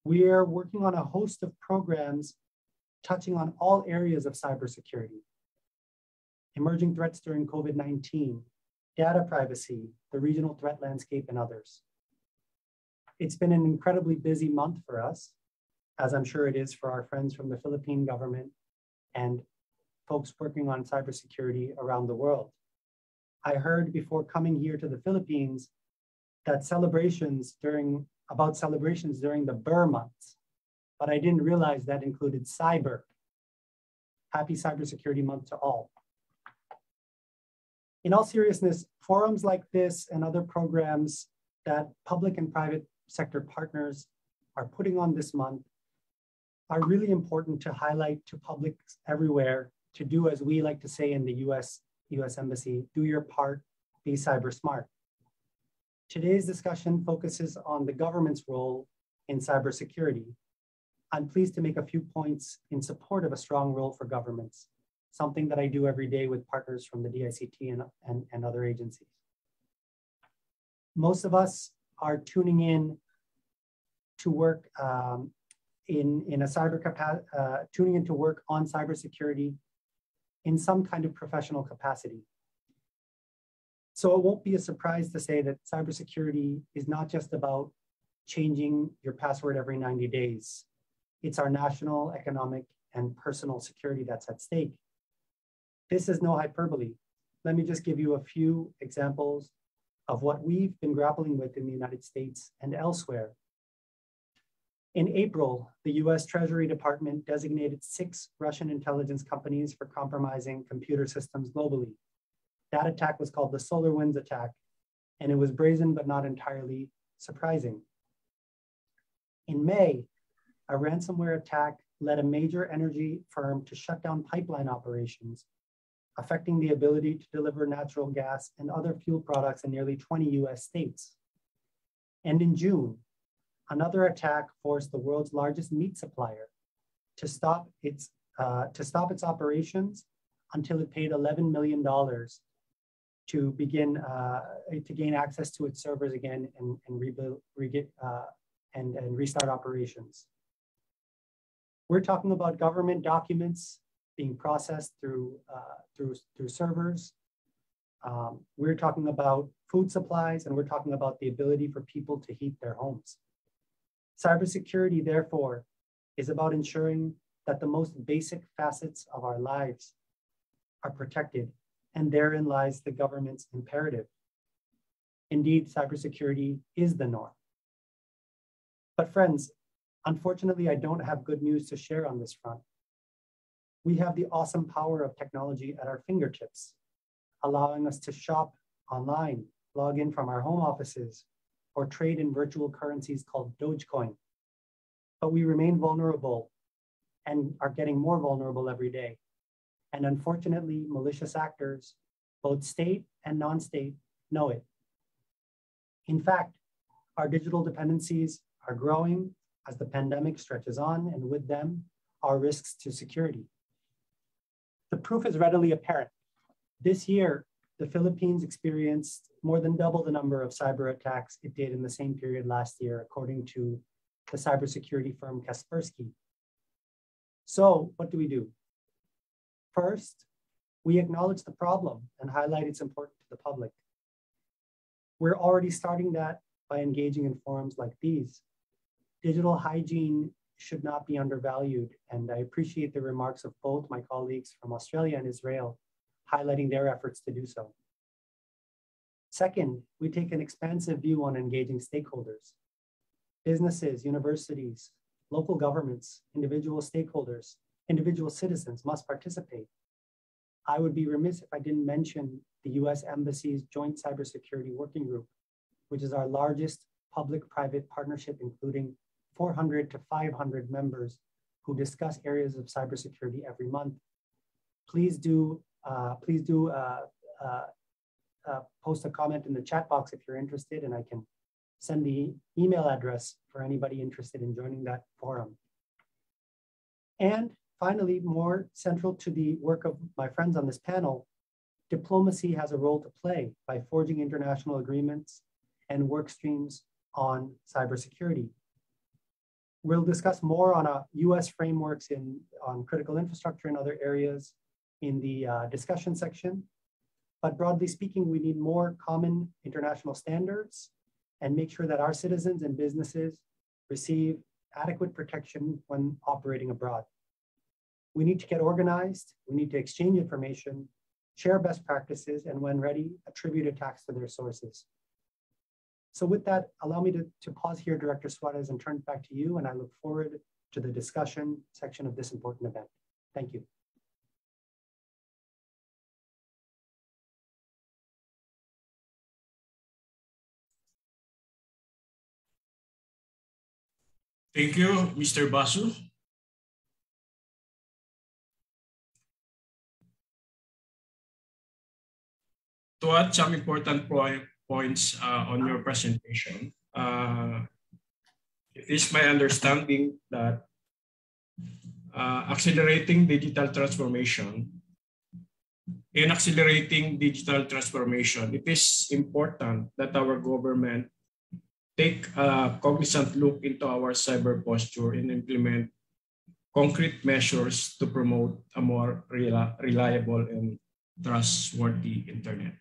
We are working on a host of programs touching on all areas of cybersecurity: emerging threats during COVID-19, data privacy, the regional threat landscape, and others. It's been an incredibly busy month for us, as I'm sure it is for our friends from the Philippine government and folks working on cybersecurity around the world. I heard before coming here to the Philippines that celebrations during the Burr months but I didn't realize that included cyber. Happy Cybersecurity Month to all. In all seriousness, forums like this and other programs that public and private sector partners are putting on this month are really important to highlight to publics everywhere to do, as we like to say in the U.S. Embassy, do your part, be cyber smart. Today's discussion focuses on the government's role in cybersecurity. I'm pleased to make a few points in support of a strong role for governments, something that I do every day with partners from the DICT and other agencies. Most of us are tuning in to work tuning into work on cybersecurity in some kind of professional capacity. So it won't be a surprise to say that cybersecurity is not just about changing your password every 90 days. It's our national, economic, and personal security that's at stake. This is no hyperbole. Let me just give you a few examples of what we've been grappling with in the United States and elsewhere. In April, the US Treasury Department designated 6 Russian intelligence companies for compromising computer systems globally. That attack was called the SolarWinds attack, and it was brazen but not entirely surprising. In May, a ransomware attack led a major energy firm to shut down pipeline operations, affecting the ability to deliver natural gas and other fuel products in nearly 20 US states. And in June, another attack forced the world's largest meat supplier to stop its operations until it paid $11 million to begin to gain access to its servers again and restart operations. We're talking about government documents being processed through through servers. We're talking about food supplies, and we're talking about the ability for people to heat their homes. Cybersecurity, therefore, is about ensuring that the most basic facets of our lives are protected, and therein lies the government's imperative. Indeed, cybersecurity is the norm. But friends, unfortunately, I don't have good news to share on this front. We have the awesome power of technology at our fingertips, allowing us to shop online, log in from our home offices, or trade in virtual currencies called Dogecoin. But we remain vulnerable and are getting more vulnerable every day. And unfortunately, malicious actors, both state and non-state, know it. In fact, our digital dependencies are growing as the pandemic stretches on, and with them, our risks to security. The proof is readily apparent. This year, the Philippines experienced more than double the number of cyber attacks it did in the same period last year, according to the cybersecurity firm Kaspersky. So what do we do? First, we acknowledge the problem and highlight its importance to the public. We're already starting that by engaging in forums like these. Digital hygiene should not be undervalued, and I appreciate the remarks of both my colleagues from Australia and Israel, highlighting their efforts to do so. Second, we take an expansive view on engaging stakeholders. Businesses, universities, local governments, individual stakeholders, individual citizens must participate. I would be remiss if I didn't mention the US Embassy's Joint Cybersecurity Working Group, which is our largest public-private partnership, including 400 to 500 members who discuss areas of cybersecurity every month. Please do post a comment in the chat box if you're interested, and I can send the email address for anybody interested in joining that forum. And finally, more central to the work of my friends on this panel, diplomacy has a role to play by forging international agreements and work streams on cybersecurity. We'll discuss more on US frameworks on critical infrastructure and other areas in the discussion section. But broadly speaking, we need more common international standards and make sure that our citizens and businesses receive adequate protection when operating abroad. We need to get organized, we need to exchange information, share best practices, and when ready, attribute attacks to their sources. So with that, allow me to pause here, Director Suarez, and turn it back to you, and I look forward to the discussion section of this important event. Thank you. Thank you, Mr. Basu. To add some important points on your presentation, it is my understanding that in accelerating digital transformation, it is important that our government take a cognizant look into our cyber posture and implement concrete measures to promote a more reliable and trustworthy internet.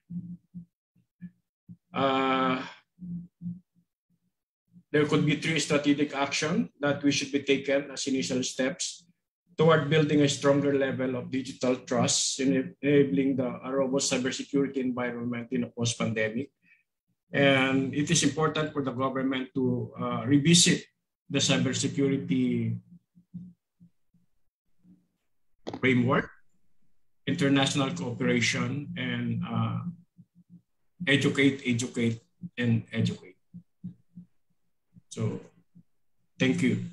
There could be three strategic actions that we should be taken as initial steps toward building a stronger level of digital trust, enabling a robust cybersecurity environment in a post-pandemic. And it is important for the government to revisit the cybersecurity framework, international cooperation, and educate. So, thank you.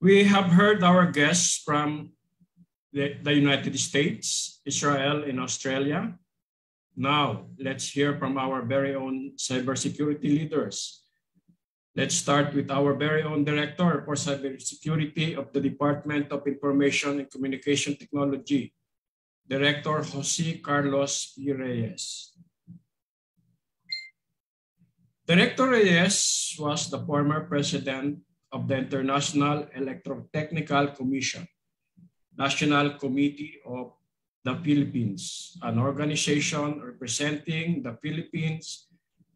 We have heard our guests from the United States, Israel, and Australia. Now, let's hear from our very own cybersecurity leaders. Let's start with our very own Director for Cybersecurity of the Department of Information and Communication Technology, Director Jose Carlos P. Reyes. Director Reyes was the former president of the International Electrotechnical Commission, National Committee of the Philippines, an organization representing the Philippines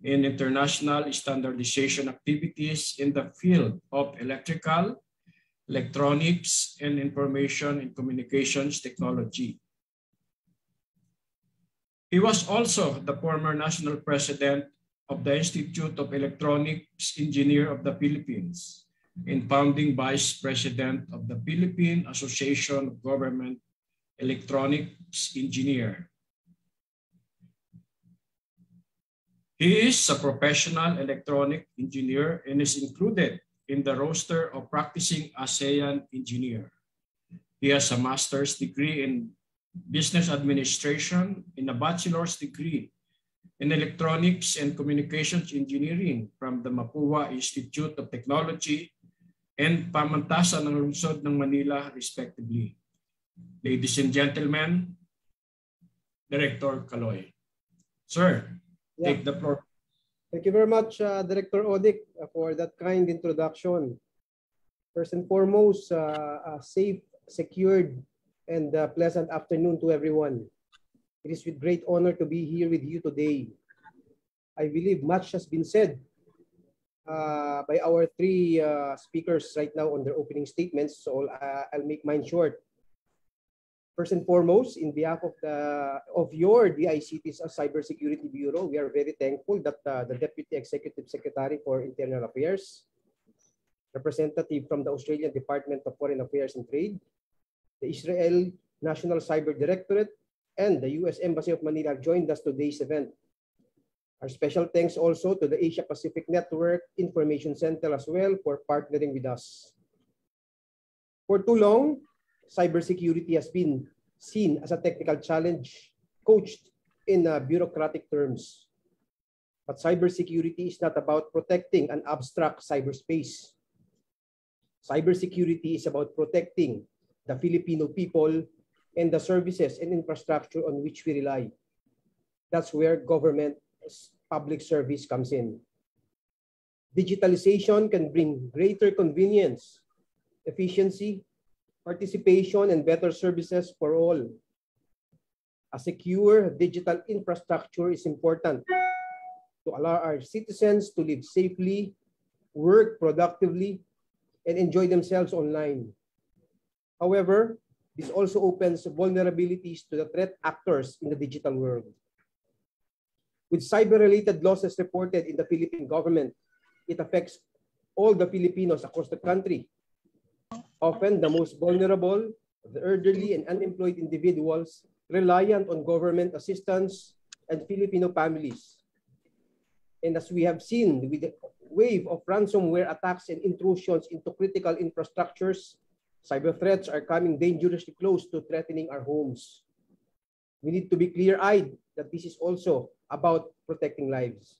in international standardization activities in the field of electrical, electronics, and information and communications technology. He was also the former national president of the Institute of Electronics Engineer of the Philippines, and founding vice president of the Philippine Association of Government Electronics Engineer. He is a professional electronic engineer and is included in the roster of practicing ASEAN engineer. He has a master's degree in business administration and a bachelor's degree in electronics and communications engineering from the Mapua Institute of Technology and Pamantasan ng Lungsod ng Manila, respectively. Ladies and gentlemen, Director Caloy. Sir, yeah. Take the floor. Thank you very much, Director Odik, for that kind introduction. First and foremost, a safe, secured, and pleasant afternoon to everyone. It is with great honor to be here with you today. I believe much has been said by our three speakers right now on their opening statements, so I'll make mine short. First and foremost, in behalf of your DICT's Cybersecurity Bureau, we are very thankful that the Deputy Executive Secretary for Internal Affairs, representative from the Australian Department of Foreign Affairs and Trade, the Israeli National Cyber Directorate, and the U.S. Embassy of Manila joined us today's event. Our special thanks also to the Asia Pacific Network Information Center as well for partnering with us. For too long, cybersecurity has been seen as a technical challenge couched in bureaucratic terms. But cybersecurity is not about protecting an abstract cyberspace. Cybersecurity is about protecting the Filipino people and the services and infrastructure on which we rely. That's where government public service comes in. Digitalization can bring greater convenience, efficiency, participation, and better services for all. A secure digital infrastructure is important to allow our citizens to live safely, work productively, and enjoy themselves online. However, this also opens vulnerabilities to the threat actors in the digital world. With cyber-related losses reported in the Philippine government, it affects all the Filipinos across the country. Often the most vulnerable, the elderly and unemployed individuals reliant on government assistance and Filipino families. And as we have seen with the wave of ransomware attacks and intrusions into critical infrastructures, cyber threats are coming dangerously close to threatening our homes. We need to be clear-eyed that this is also about protecting lives.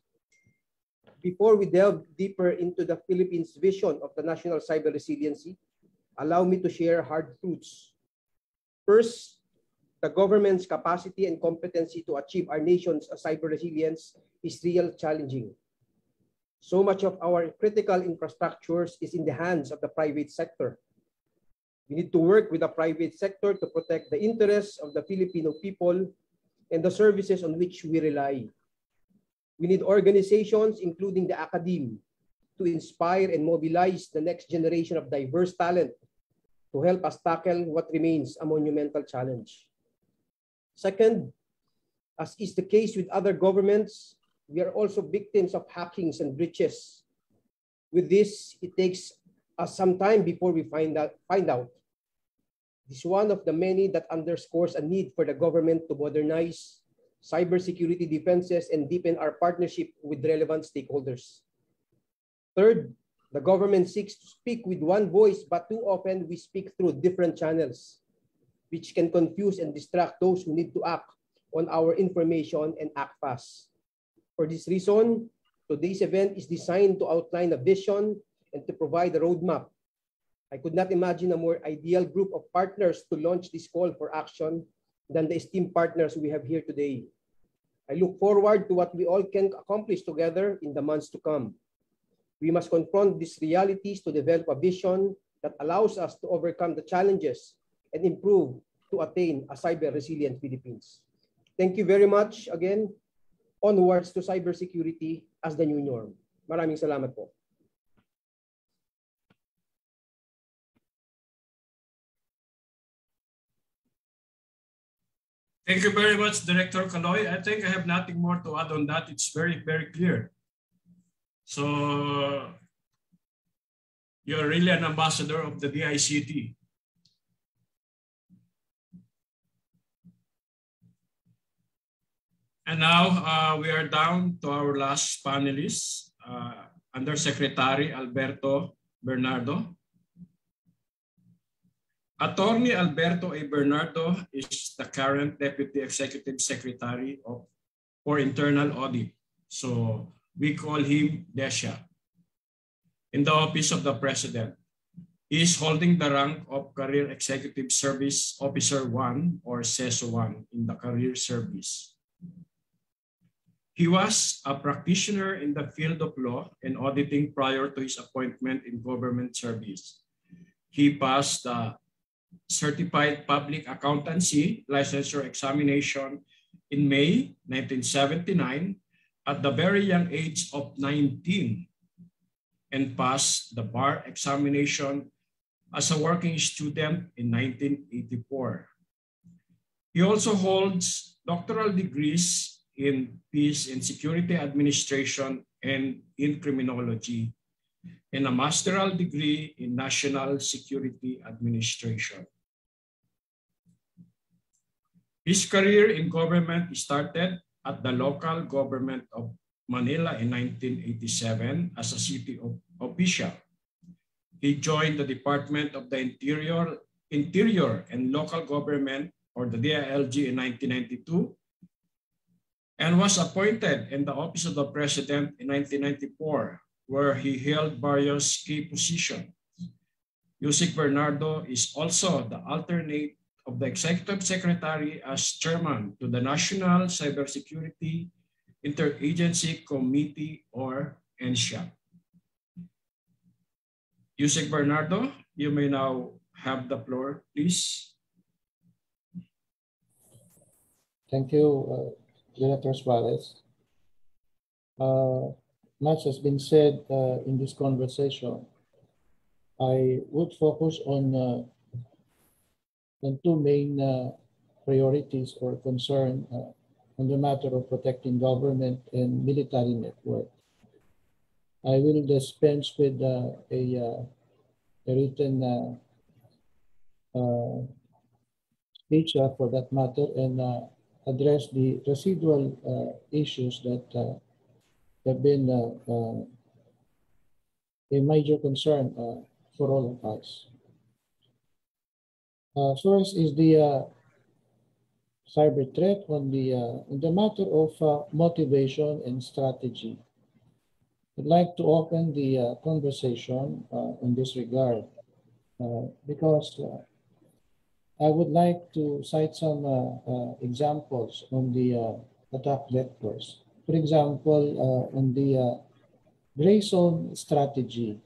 Before we delve deeper into the Philippines' vision of the National Cyber Resiliency, allow me to share hard truths. First, the government's capacity and competency to achieve our nation's cyber resilience is really challenging. So much of our critical infrastructures is in the hands of the private sector. We need to work with the private sector to protect the interests of the Filipino people and the services on which we rely. We need organizations, including the academe, to inspire and mobilize the next generation of diverse talent to help us tackle what remains a monumental challenge. Second, as is the case with other governments, we are also victims of hackings and breaches. With this, it takes us some time before we find out. This is one of the many that underscores a need for the government to modernize cybersecurity defenses and deepen our partnership with relevant stakeholders. Third, the government seeks to speak with one voice, but too often we speak through different channels, which can confuse and distract those who need to act on our information and act fast. For this reason, today's event is designed to outline a vision and to provide a roadmap. I could not imagine a more ideal group of partners to launch this call for action than the esteemed partners we have here today. I look forward to what we all can accomplish together in the months to come. We must confront these realities to develop a vision that allows us to overcome the challenges and improve to attain a cyber-resilient Philippines. Thank you very much again. Onwards to cybersecurity as the new norm. Maraming salamat po. Thank you very much, Director Caloy. I think I have nothing more to add on that. It's very, very clear. So you're really an ambassador of the DICT. And now we are down to our last panelist, Undersecretary Alberto Bernardo. Attorney Alberto A. Bernardo is the current Deputy Executive Secretary for Internal Audit. So we call him DESHA in the Office of the President. He is holding the rank of Career Executive Service Officer 1 or CESO 1 in the Career Service. He was a practitioner in the field of law and auditing prior to his appointment in government service. He passed the Certified Public Accountancy Licensure Examination in May 1979 at the very young age of 19 and passed the bar examination as a working student in 1984. He also holds doctoral degrees in Peace and Security Administration and in Criminology, and a master's degree in National Security Administration. His career in government started at the local government of Manila in 1987 as a city official. He joined the Department of the Interior and Local Government, or the DILG, in 1992, and was appointed in the Office of the President in 1994, where he held various key positions. Jose Bernardo is also the alternate of the Executive Secretary as Chairman to the National Cybersecurity Interagency Committee, or NCIAC. Jose Bernardo, you may now have the floor, please. Thank you, Director Suarez. Much has been said in this conversation. I would focus on two main priorities or concern on the matter of protecting government and military network. I will dispense with a written speech for that matter and address the residual issues that have been a major concern for all of us. First is the cyber threat on the matter of motivation and strategy. I'd like to open the conversation in this regard because I would like to cite some examples on the attack vectors. For example, on the gray zone strategy.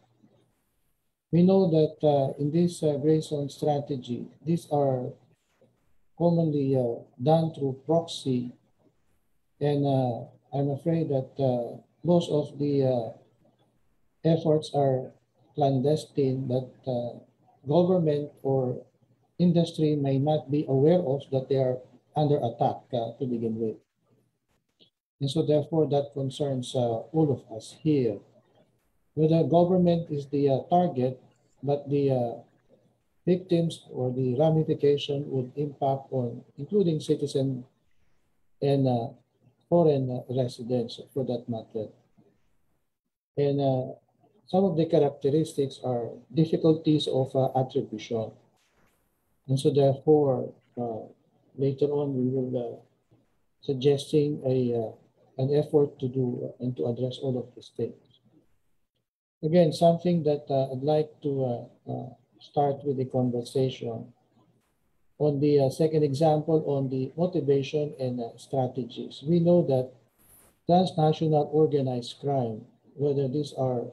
We know that in this gray zone strategy, these are commonly done through proxy. And I'm afraid that most of the efforts are clandestine that government or industry may not be aware of that they are under attack to begin with. And so therefore that concerns all of us here. Whether government is the target, but the victims or the ramification would impact on including citizen and foreign residents for that matter. And some of the characteristics are difficulties of attribution. And so therefore, later on, we will suggesting an effort to do and to address all of these things. Again, something that I'd like to start with the conversation on the second example on the motivation and strategies. We know that transnational organized crime, whether these are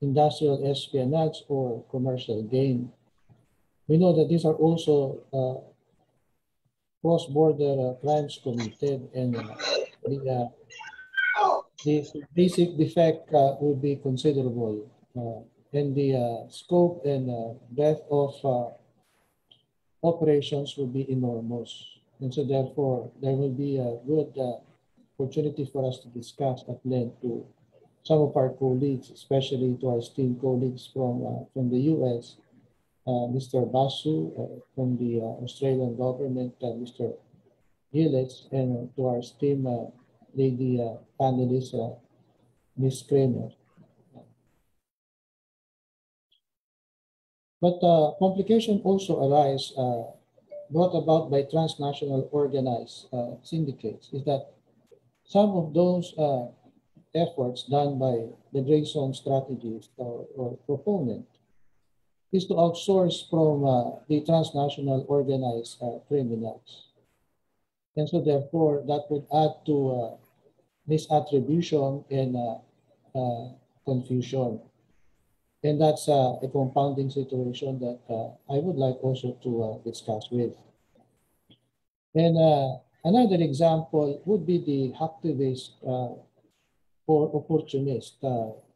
industrial espionage or commercial gain, we know that these are also cross-border crimes committed, and the basic defect would be considerable, and the scope and breadth of operations would be enormous. And so therefore, there will be a good opportunity for us to discuss at length to some of our colleagues, especially to our esteemed colleagues from the US, Mr. Basu from the Australian government, Mr. Gillis, and to our esteemed lady panelist, Ms. Kramer. But complications also arise brought about by transnational organized syndicates is that some of those efforts done by the gray zone strategists or proponents is to outsource from the transnational organized criminals. And so therefore, that would add to misattribution and confusion. And that's a compounding situation that I would like also to discuss with. And another example would be the hacktivist or opportunist.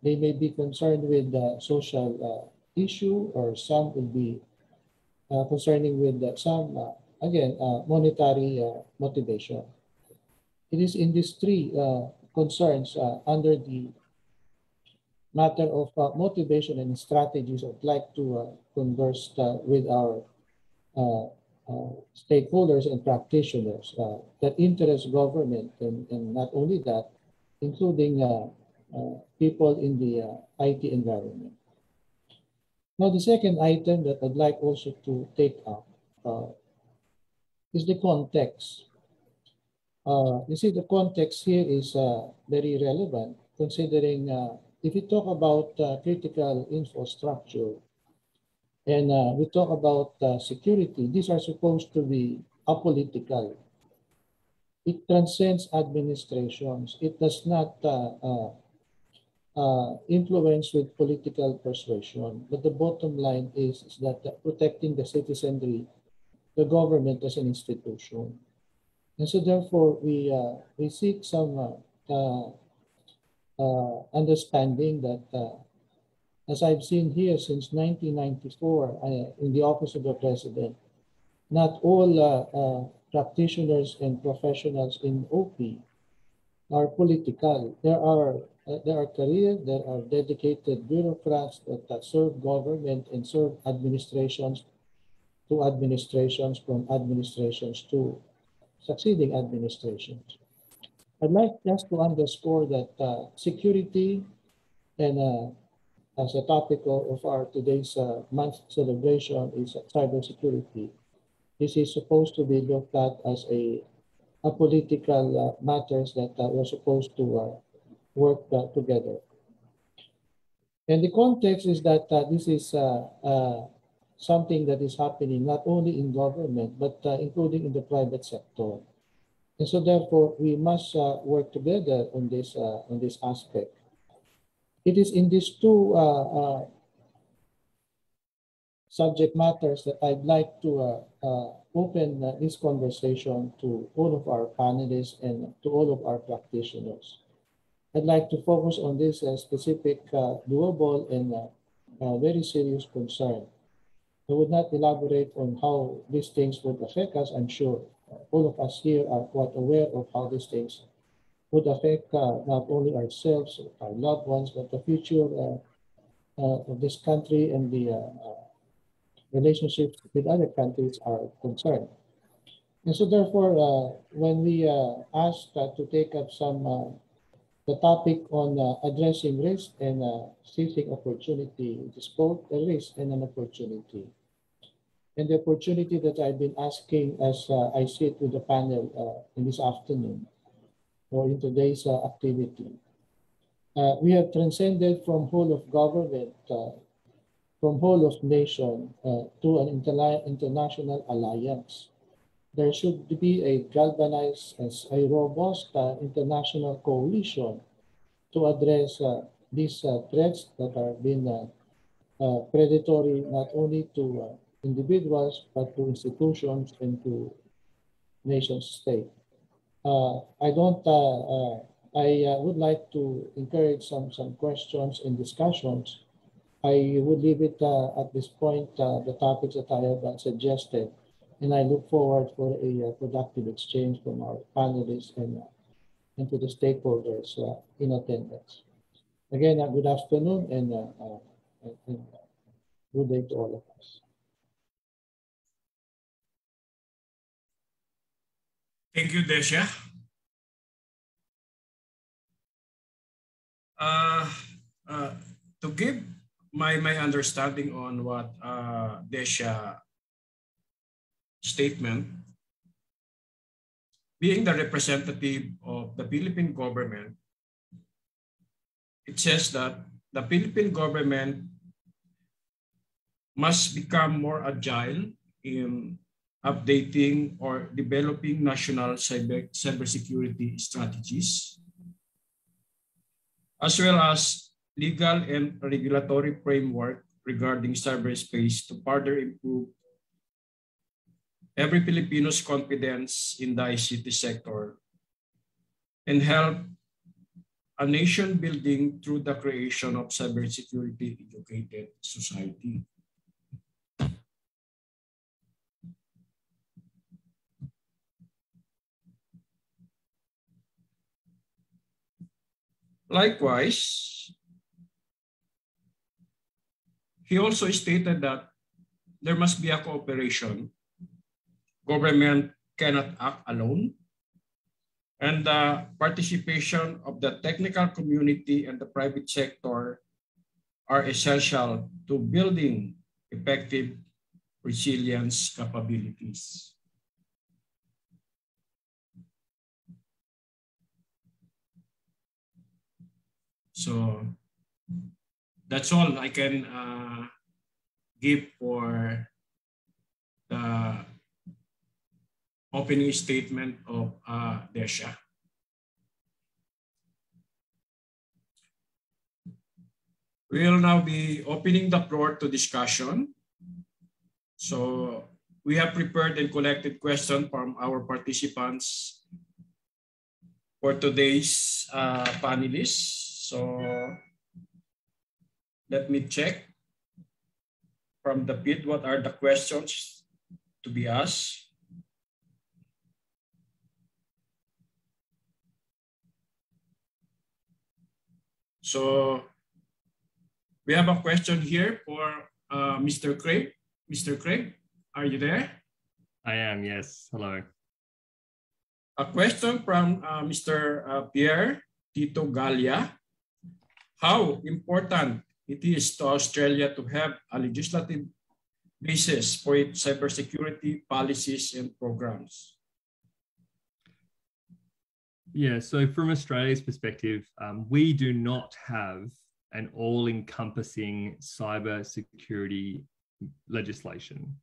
They may be concerned with social issue, or some will be concerning with some, again, monetary motivation. It is in these three concerns under the matter of motivation and strategies I'd like to converse with our stakeholders and practitioners that interest government, and not only that, including people in the IT environment. Now, the second item that I'd like also to take up is the context. You see, the context here is very relevant, considering if we talk about critical infrastructure and we talk about security, these are supposed to be apolitical. It transcends administrations. It does not influence with political persuasion. But the bottom line is that protecting the citizenry, the government as an institution. And so therefore, we seek some understanding that, as I've seen here since 1994 in the Office of the President, not all practitioners and professionals in OP are political. There are career, there are dedicated bureaucrats that serve government and serve administrations to administrations, from administrations to succeeding administrations. I'd like just to underscore that security, and as a topic of our today's month celebration, is cybersecurity. This is supposed to be looked at as a political matters that we're supposed to work together. And the context is that this is something that is happening not only in government, but including in the private sector. And so therefore, we must work together on this aspect. It is in these two subject matters that I'd like to open this conversation to all of our panelists and to all of our practitioners. I'd like to focus on this specific, doable, and very serious concern. I would not elaborate on how these things would affect us. I'm sure all of us here are quite aware of how these things would affect not only ourselves, our loved ones, but the future of this country and the relationships with other countries are concerned. And so therefore, when we asked to take up some the topic on addressing risk and seizing opportunity, it is both a risk and an opportunity. And the opportunity that I've been asking as I sit with the panel in this afternoon, or in today's activity. We have transcended from whole of government, from whole of nation to an international alliance. There should be a galvanized, a robust international coalition to address these threats that are being predatory, not only to individuals, but to institutions and to nation state. I would like to encourage some questions and discussions. I would leave it at this point, the topics that I have suggested, and I look forward for a productive exchange from our panelists and to the stakeholders in attendance. Again, good afternoon and good day to all of us. Thank you, Desha. To give my understanding on what Desha's statement, being the representative of the Philippine government, it says that the Philippine government must become more agile in updating or developing national cybersecurity strategies, as well as legal and regulatory framework regarding cyberspace to further improve every Filipino's confidence in the ICT sector and help a nation building through the creation of cybersecurity educated society. Likewise, he also stated that there must be a cooperation. Government cannot act alone, and the participation of the technical community and the private sector are essential to building effective resilience capabilities. So that's all I can give for the opening statement of Desha. We will now be opening the floor to discussion. So we have prepared and collected questions from our participants for today's panelists. So let me check from the feed what are the questions to be asked. So we have a question here for Mr. Craig. Mr. Craig, are you there? I am, yes. Hello. A question from Mr. Pierre Tito Gallia. How important it is to Australia to have a legislative basis for its cybersecurity policies and programs? Yeah, so from Australia's perspective, we do not have an all-encompassing cybersecurity legislation.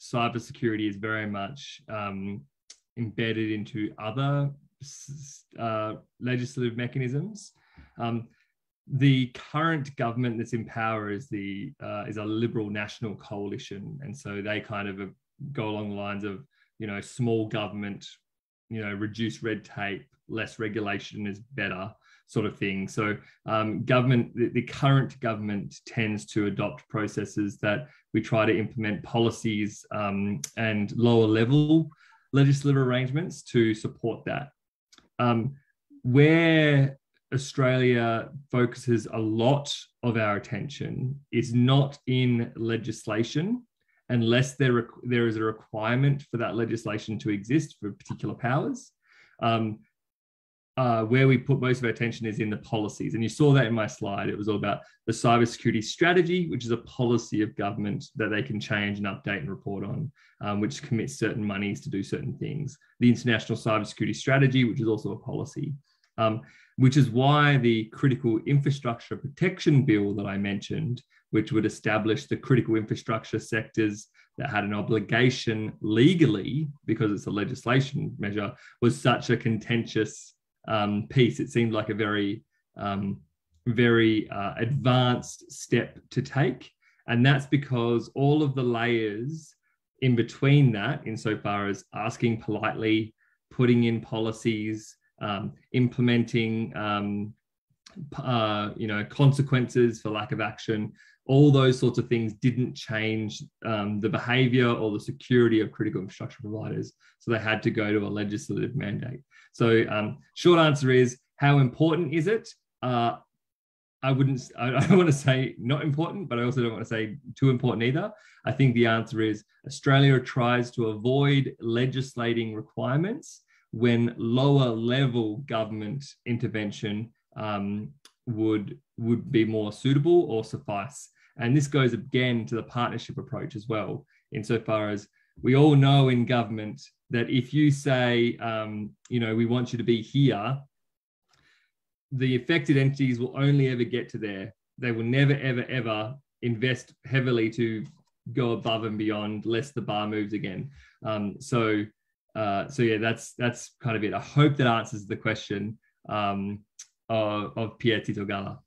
Cybersecurity is very much embedded into other legislative mechanisms. The current government that's in power is the is a Liberal National coalition, and so they kind of go along the lines of, you know, small government, you know, reduce red tape, less regulation is better sort of thing. So the current government tends to adopt processes that we try to implement policies and lower level legislative arrangements to support that. Where Australia focuses a lot of our attention is not in legislation, unless there is a requirement for that legislation to exist for particular powers. Where we put most of our attention is in the policies. And you saw that in my slide. It was all about the cybersecurity strategy, which is a policy of government that they can change and update and report on, which commits certain monies to do certain things. The international cybersecurity strategy, which is also a policy. Which is why the Critical Infrastructure Protection Bill that I mentioned, which would establish the critical infrastructure sectors that had an obligation legally, because it's a legislation measure, was such a contentious piece. It seemed like a very, very advanced step to take. And that's because all of the layers in between that, insofar as asking politely, putting in policies, implementing you know, consequences for lack of action, all those sorts of things didn't change the behavior or the security of critical infrastructure providers. So they had to go to a legislative mandate. So short answer is, how important is it? I don't want to say not important, but I also don't want to say too important either. I think the answer is Australia tries to avoid legislating requirements when lower level government intervention would be more suitable or suffice. And this goes again to the partnership approach as well, insofar as we all know in government that if you say, you know, we want you to be here, the affected entities will only ever get to there. They will never, ever, ever invest heavily to go above and beyond, lest the bar moves again. So yeah, that's kind of it. I hope that answers the question of Pierre Tito Gala.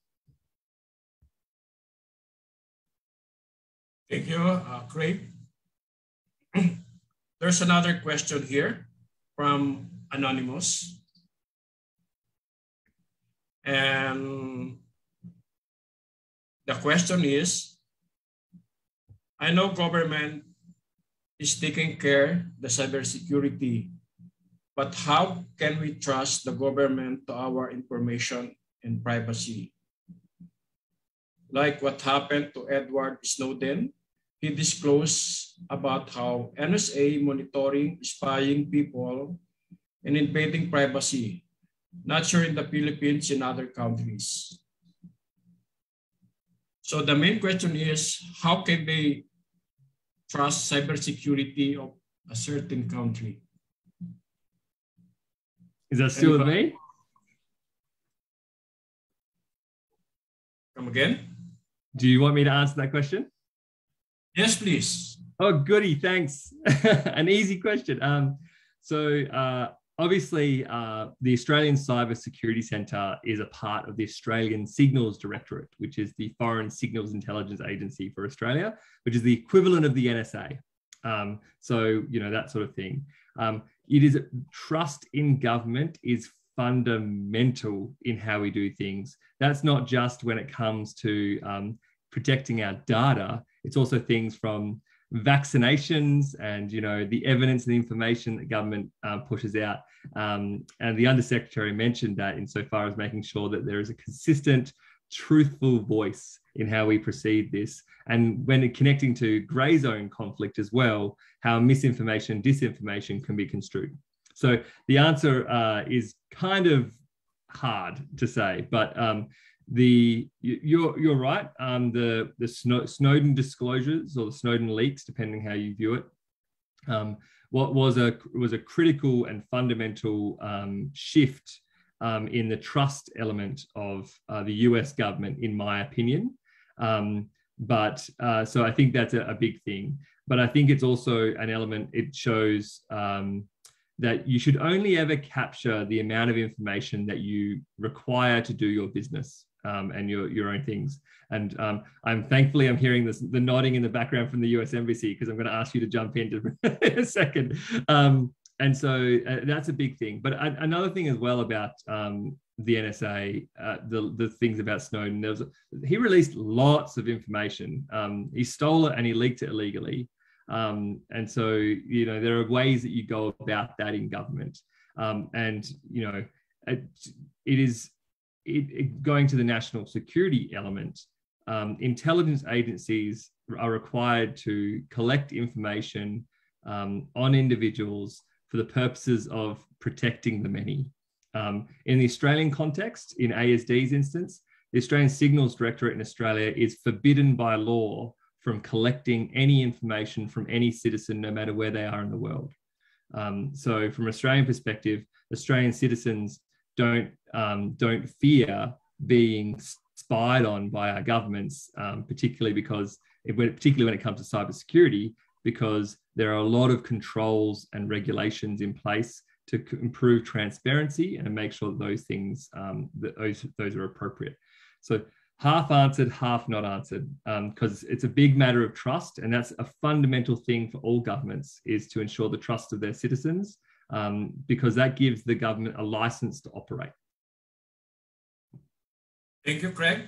Thank you, Craig. There's another question here from Anonymous. And the question is, I know government is taking care of the cybersecurity, but how can we trust the government to our information and privacy? Like what happened to Edward Snowden, he disclosed about how NSA monitoring, spying people, and invading privacy, not sure in the Philippines and other countries. So the main question is, how can they trust cybersecurity of a certain country? Is that still with me? Come again? Do you want me to answer that question? Yes, please. Oh, goody, thanks. An easy question. Obviously, the Australian Cyber Security Centre is a part of the Australian Signals Directorate, which is the Foreign Signals Intelligence Agency for Australia, which is the equivalent of the NSA. So, you know, that sort of thing. It is trust in government is fundamental in how we do things. That's not just when it comes to protecting our data. It's also things from vaccinations and, you know, the evidence and the information that government pushes out. And the Undersecretary mentioned that insofar as making sure that there is a consistent, truthful voice in how we proceed this. And when connecting to grey zone conflict as well, how misinformation, disinformation can be construed. So the answer is kind of hard to say, but you're right. The Snowden disclosures or the Snowden leaks, depending how you view it, what was a critical and fundamental shift in the trust element of the US government, in my opinion. So I think that's a big thing. But I think it's also an element, it shows that you should only ever capture the amount of information that you require to do your business and your own things. And I'm hearing this, the nodding in the background from the US Embassy, because I'm going to ask you to jump in a second. And so that's a big thing. But another thing as well about the NSA, the things about Snowden, he released lots of information. He stole it and he leaked it illegally. And so, you know, there are ways that you go about that in government. And, you know, going to the national security element, intelligence agencies are required to collect information on individuals for the purposes of protecting the many. In the Australian context, in ASD's instance, the Australian Signals Directorate in Australia is forbidden by law from collecting any information from any citizen, no matter where they are in the world. So from an Australian perspective, Australian citizens don't fear being spied on by our governments, particularly when it comes to cybersecurity, because there are a lot of controls and regulations in place to improve transparency and make sure that those things, those are appropriate. So half answered, half not answered, because it's a big matter of trust. And that's a fundamental thing for all governments, is to ensure the trust of their citizens, because that gives the government a license to operate. Thank you, Craig.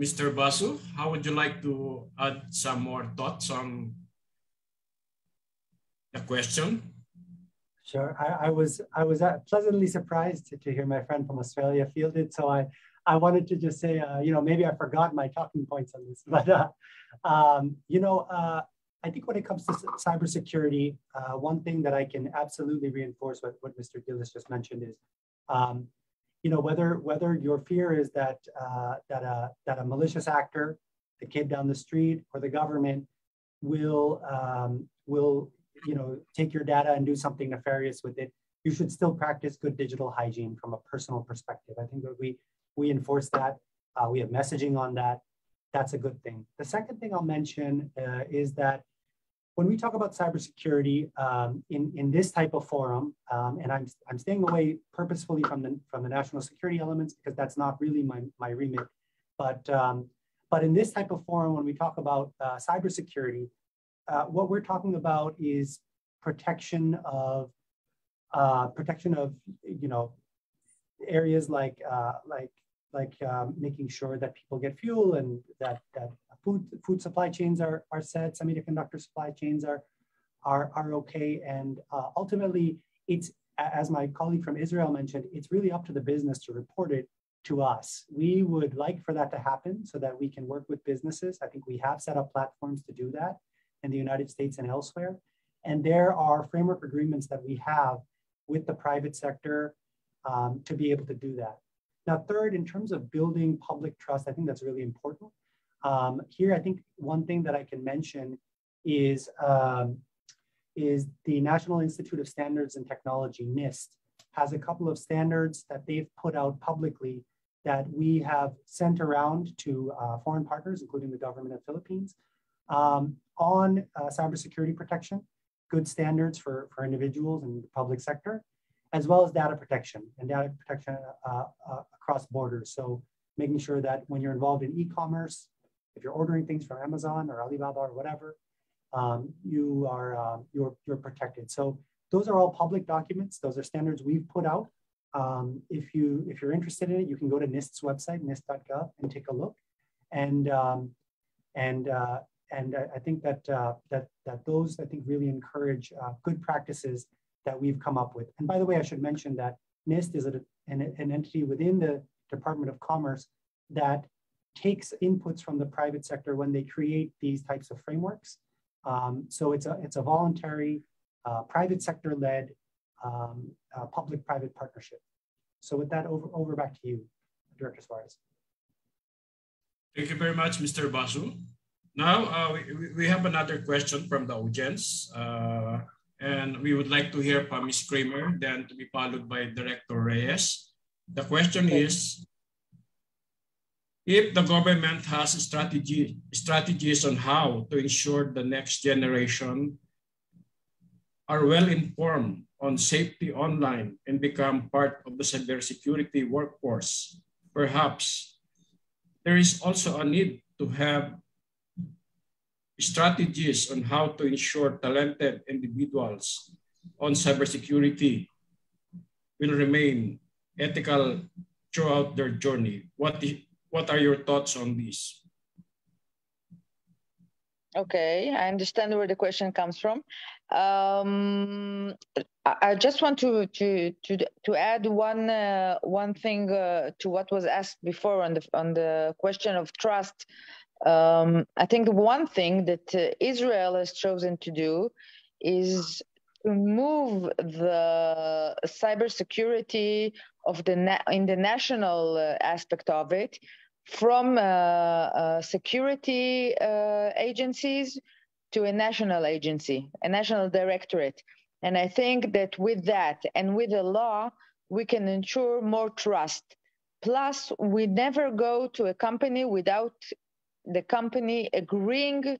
Mr. Basu, how would you like to add some more thoughts on the question? Sure. I was pleasantly surprised to hear my friend from Australia fielded. So I wanted to just say, you know, maybe I forgot my talking points on this, but you know, I think when it comes to cybersecurity, one thing that I can absolutely reinforce what Mr. Gillis just mentioned is, you know, whether your fear is that a malicious actor, the kid down the street, or the government will you know, take your data and do something nefarious with it, you should still practice good digital hygiene from a personal perspective. I think that we enforce that. We have messaging on that. That's a good thing. The second thing I'll mention is that when we talk about cybersecurity in this type of forum, and I'm staying away purposefully from the national security elements because that's not really my remit. But in this type of forum, when we talk about cybersecurity, what we're talking about is protection of you know, areas like making sure that people get fuel and that food supply chains are set, semiconductor supply chains are okay, and ultimately it's, as my colleague from Israel mentioned, it's really up to the business to report it to us. We would like for that to happen so that we can work with businesses. I think we have set up platforms to do that in the United States and elsewhere. And there are framework agreements that we have with the private sector to be able to do that. Now, third, in terms of building public trust, I think that's really important. Here, I think one thing that I can mention is the National Institute of Standards and Technology, NIST, has a couple of standards that they've put out publicly that we have sent around to foreign partners, including the government of Philippines, on cybersecurity protection, good standards for individuals and the public sector, as well as data protection and across borders. So making sure that when you're involved in e-commerce, if you're ordering things from Amazon or Alibaba or whatever, you are you're protected. So those are all public documents. Those are standards we've put out. If you're interested in it, you can go to NIST's website, nist.gov, and take a look. And And I think that, that those, I think, really encourage good practices that we've come up with. And by the way, I should mention that NIST is an entity within the Department of Commerce that takes inputs from the private sector when they create these types of frameworks. So it's a voluntary, private sector-led public-private partnership. So with that, over back to you, Director Suarez. Thank you very much, Mr. Basu. Now, we have another question from the audience, and we would like to hear from Ms. Kramer, then to be followed by Director Reyes. The question is, if the government has strategies on how to ensure the next generation are well informed on safety online and become part of the cybersecurity workforce, perhaps there is also a need to have strategies on how to ensure talented individuals on cybersecurity will remain ethical throughout their journey. What are your thoughts on this? Okay, I understand where the question comes from. I just want to add one thing to what was asked before on the question of trust. I think one thing that Israel has chosen to do is to move the cybersecurity of in the national aspect of it from security agencies to a national agency, a national directorate. And I think that with that and with the law, we can ensure more trust. Plus, we never go to a company without the company agreeing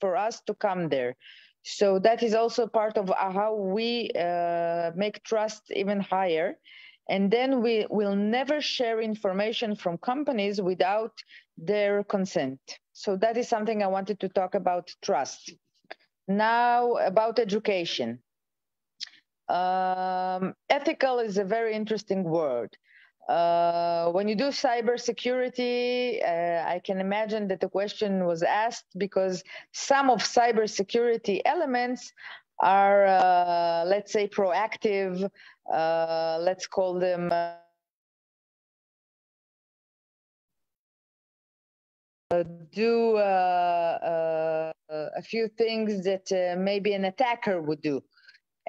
for us to come there. So that is also part of how we make trust even higher. And then we will never share information from companies without their consent. So that is something I wanted to talk about, trust. Now about education. Ethical is a very interesting word. When you do cybersecurity, I can imagine that the question was asked because some of cybersecurity elements are, let's say, proactive, let's call them do a few things that maybe an attacker would do.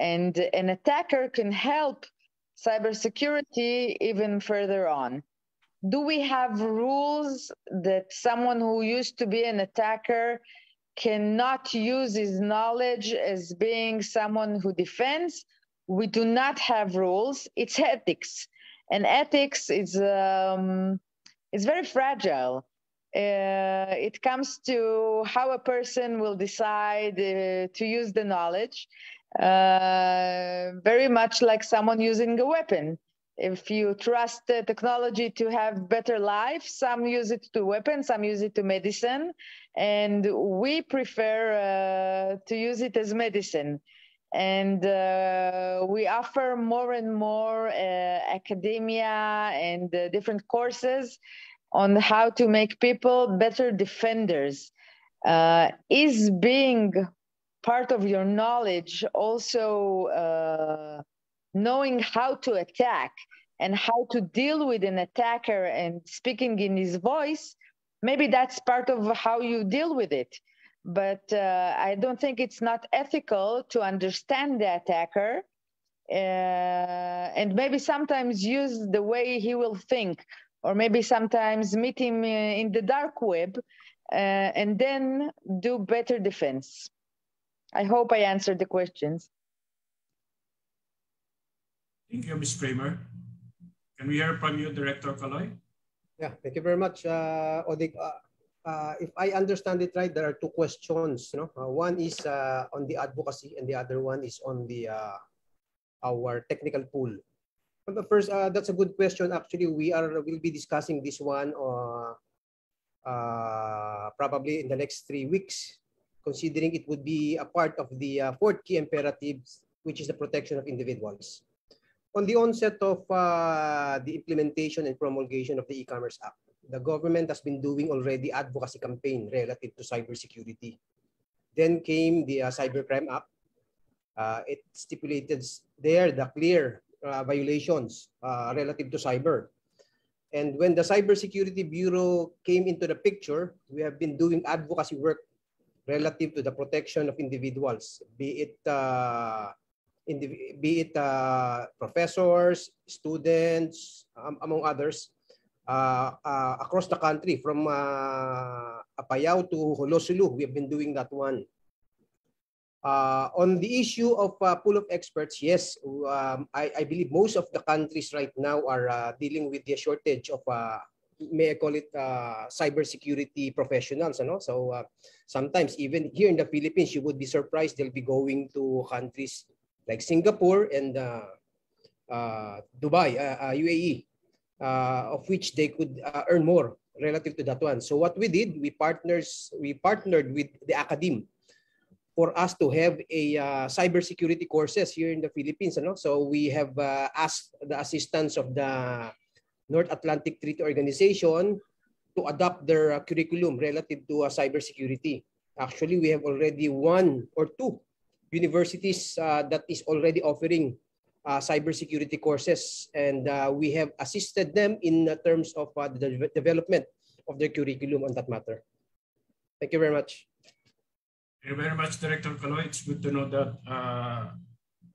And an attacker can help cybersecurity even further on. Do we have rules that someone who used to be an attacker cannot use his knowledge as being someone who defends? We do not have rules. It's ethics. And ethics is very fragile. It comes to how a person will decide to use the knowledge. Very much like someone using a weapon. If you trust the technology to have better life, some use it to weapons, some use it to medicine, and we prefer to use it as medicine. And we offer more and more academia and different courses on how to make people better defenders. Is being part of your knowledge also knowing how to attack and how to deal with an attacker and speaking in his voice, maybe that's part of how you deal with it. But I don't think it's not ethical to understand the attacker and maybe sometimes use the way he will think, or maybe sometimes meet him in the dark web and then do better defense. I hope I answered the questions. Thank you, Ms. Kramer. Can we hear from you, Director Kaloy? Yeah, thank you very much, Odig. If I understand it right, there are two questions. You know? One is on the advocacy, and the other one is on the our technical pool. But the first, that's a good question. Actually, we'll be discussing this one probably in the next 3 weeks. Considering it would be a part of the fourth key imperative, which is the protection of individuals. On the onset of the implementation and promulgation of the E-commerce Act, the government has been doing already advocacy campaign relative to cybersecurity. Then came the Cybercrime Act. It stipulated there the clear violations relative to cyber. And when the Cybersecurity Bureau came into the picture, we have been doing advocacy work relative to the protection of individuals, be it professors, students, among others, across the country from Apayao to Holosulu. We have been doing that one. On the issue of pool of experts, yes, I believe most of the countries right now are dealing with the shortage of, may I call it, cybersecurity professionals. You know? So sometimes even here in the Philippines, you would be surprised they'll be going to countries like Singapore and Dubai, UAE, of which they could earn more relative to that one. So what we did, we partnered with the academe for us to have a cybersecurity courses here in the Philippines. You know? So we have asked the assistance of the North Atlantic Treaty Organization to adopt their curriculum relative to cybersecurity. Actually, we have already 1 or 2 universities that is already offering cybersecurity courses, and we have assisted them in terms of the development of their curriculum on that matter. Thank you very much. Thank you very much, Director Caloy. It's good to know that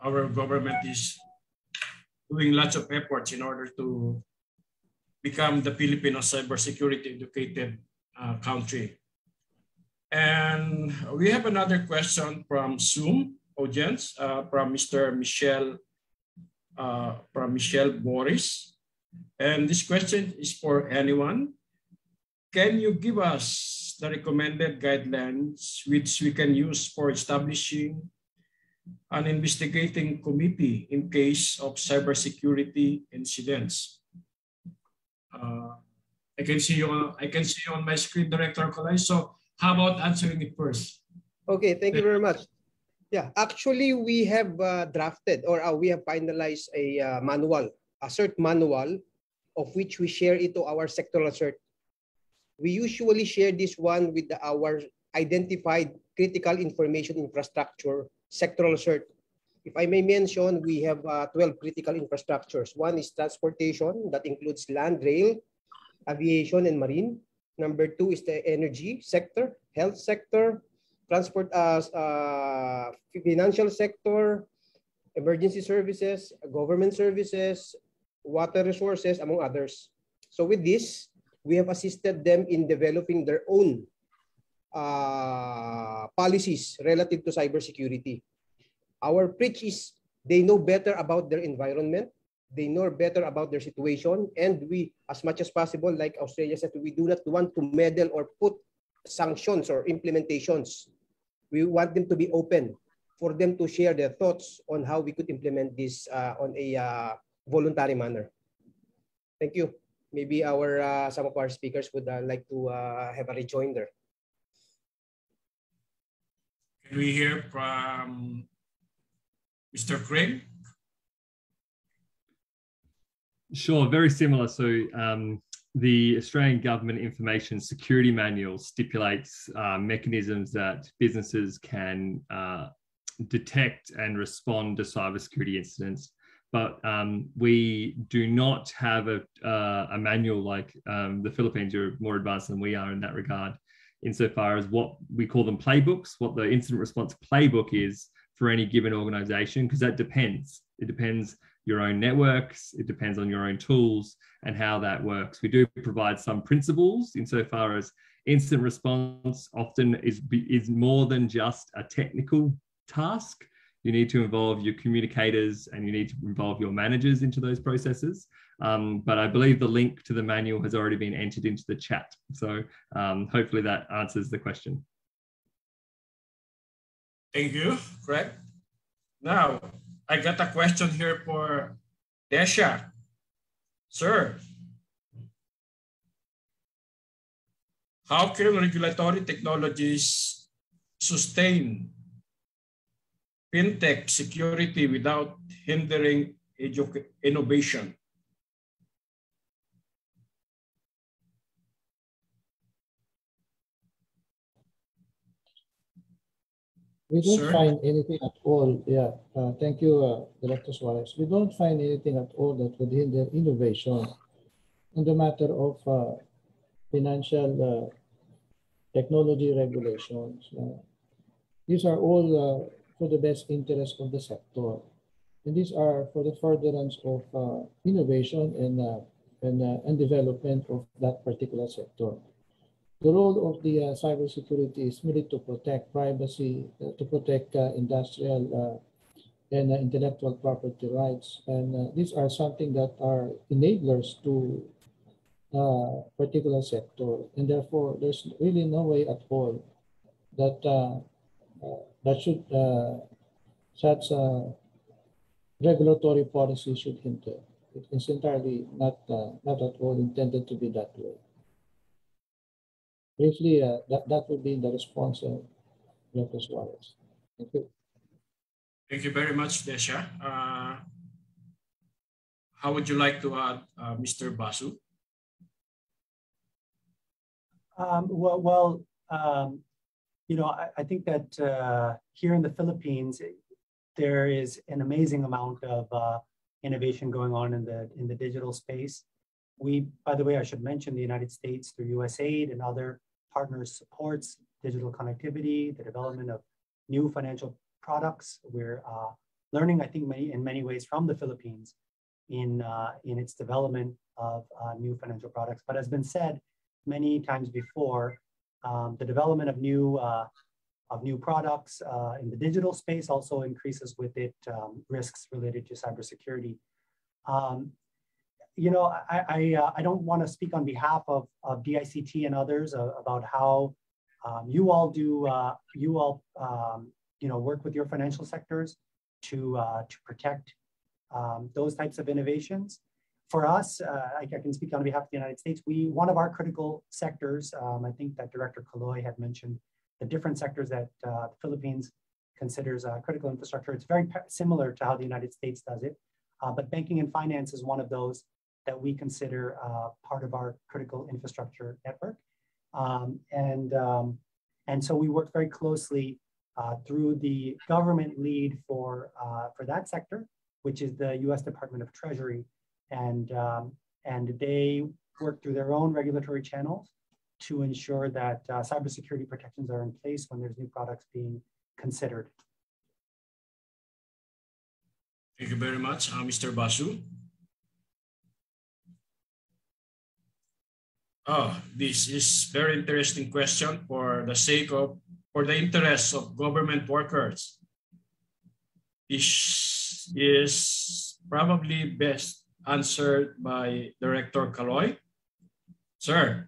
our government is doing lots of efforts in order to become the Filipino cybersecurity educated country. And we have another question from Zoom audience from Michelle Boris. And this question is for anyone. Can you give us the recommended guidelines which we can use for establishing an investigating committee in case of cybersecurity incidents? I can see you on my screen, Director Colay. So how about answering it first? Okay, thank you very much. Yeah, actually we have drafted or we have finalized a manual, a CERT manual, of which we share it to our sectoral CERT. We usually share this one with our identified critical information infrastructure, sectoral CERT. If I may mention, we have 12 critical infrastructures. One is transportation, that includes land, rail, aviation, and marine. Number 2 is the energy sector, health sector, transport, financial sector, emergency services, government services, water resources, among others. So with this, we have assisted them in developing their own policies relative to cybersecurity. Our pitch is they know better about their environment, they know better about their situation, and we, as much as possible, like Australia said, we do not want to meddle or put sanctions or implementations. We want them to be open for them to share their thoughts on how we could implement this on a voluntary manner. Thank you. Maybe our some of our speakers would like to have a rejoinder. Can we hear from Mr. Craig? Sure, very similar. So the Australian Government Information Security Manual stipulates mechanisms that businesses can detect and respond to cybersecurity incidents. But we do not have a manual like the Philippines are more advanced than we are in that regard, insofar as what we call them playbooks, what the incident response playbook is for any given organization, because that depends. It depends your own networks, it depends on your own tools and how that works. We do provide some principles insofar as incident response often is more than just a technical task. You need to involve your communicators and you need to involve your managers into those processes. But I believe the link to the manual has already been entered into the chat. So hopefully that answers the question. Thank you, Craig. Now, I got a question here for Desha. Sir, how can regulatory technologies sustain fintech security without hindering innovation? We don't find anything at all. Yeah, thank you, Director Suarez. We don't find anything at all that would hinder innovation in the matter of financial technology regulations. These are all for the best interest of the sector. And these are for the furtherance of innovation and development of that particular sector. The role of the cybersecurity is merely to protect privacy, to protect industrial and intellectual property rights. And these are something that are enablers to particular sector. And therefore, there's really no way at all that, such regulatory policy should hinder. It is entirely not at all intended to be that way. Briefly, that would be the response of Dr. Suarez. Thank you. Thank you very much, Desha. How would you like to add, Mr. Basu? I think that here in the Philippines, there is an amazing amount of innovation going on in the digital space. We, by the way, I should mention the United States through USAID and other partners supports digital connectivity, the development of new financial products. We're learning, I think, in many ways from the Philippines in its development of new financial products. But as been said many times before, the development of new products in the digital space also increases with it risks related to cybersecurity. I don't want to speak on behalf of DICT and others about how you all work with your financial sectors to protect those types of innovations. For us, I can speak on behalf of the United States. One of our critical sectors, I think that Director Kaloy had mentioned, the different sectors that the Philippines considers critical infrastructure. It's very similar to how the United States does it, but banking and finance is one of those that we consider part of our critical infrastructure network. And so we work very closely through the government lead for that sector, which is the U.S. Department of Treasury. And they work through their own regulatory channels to ensure that cybersecurity protections are in place when there's new products being considered. Thank you very much, Mr. Basu. Oh, this is very interesting question for the interests of government workers. This is probably best answered by Director Kaloy. Sir,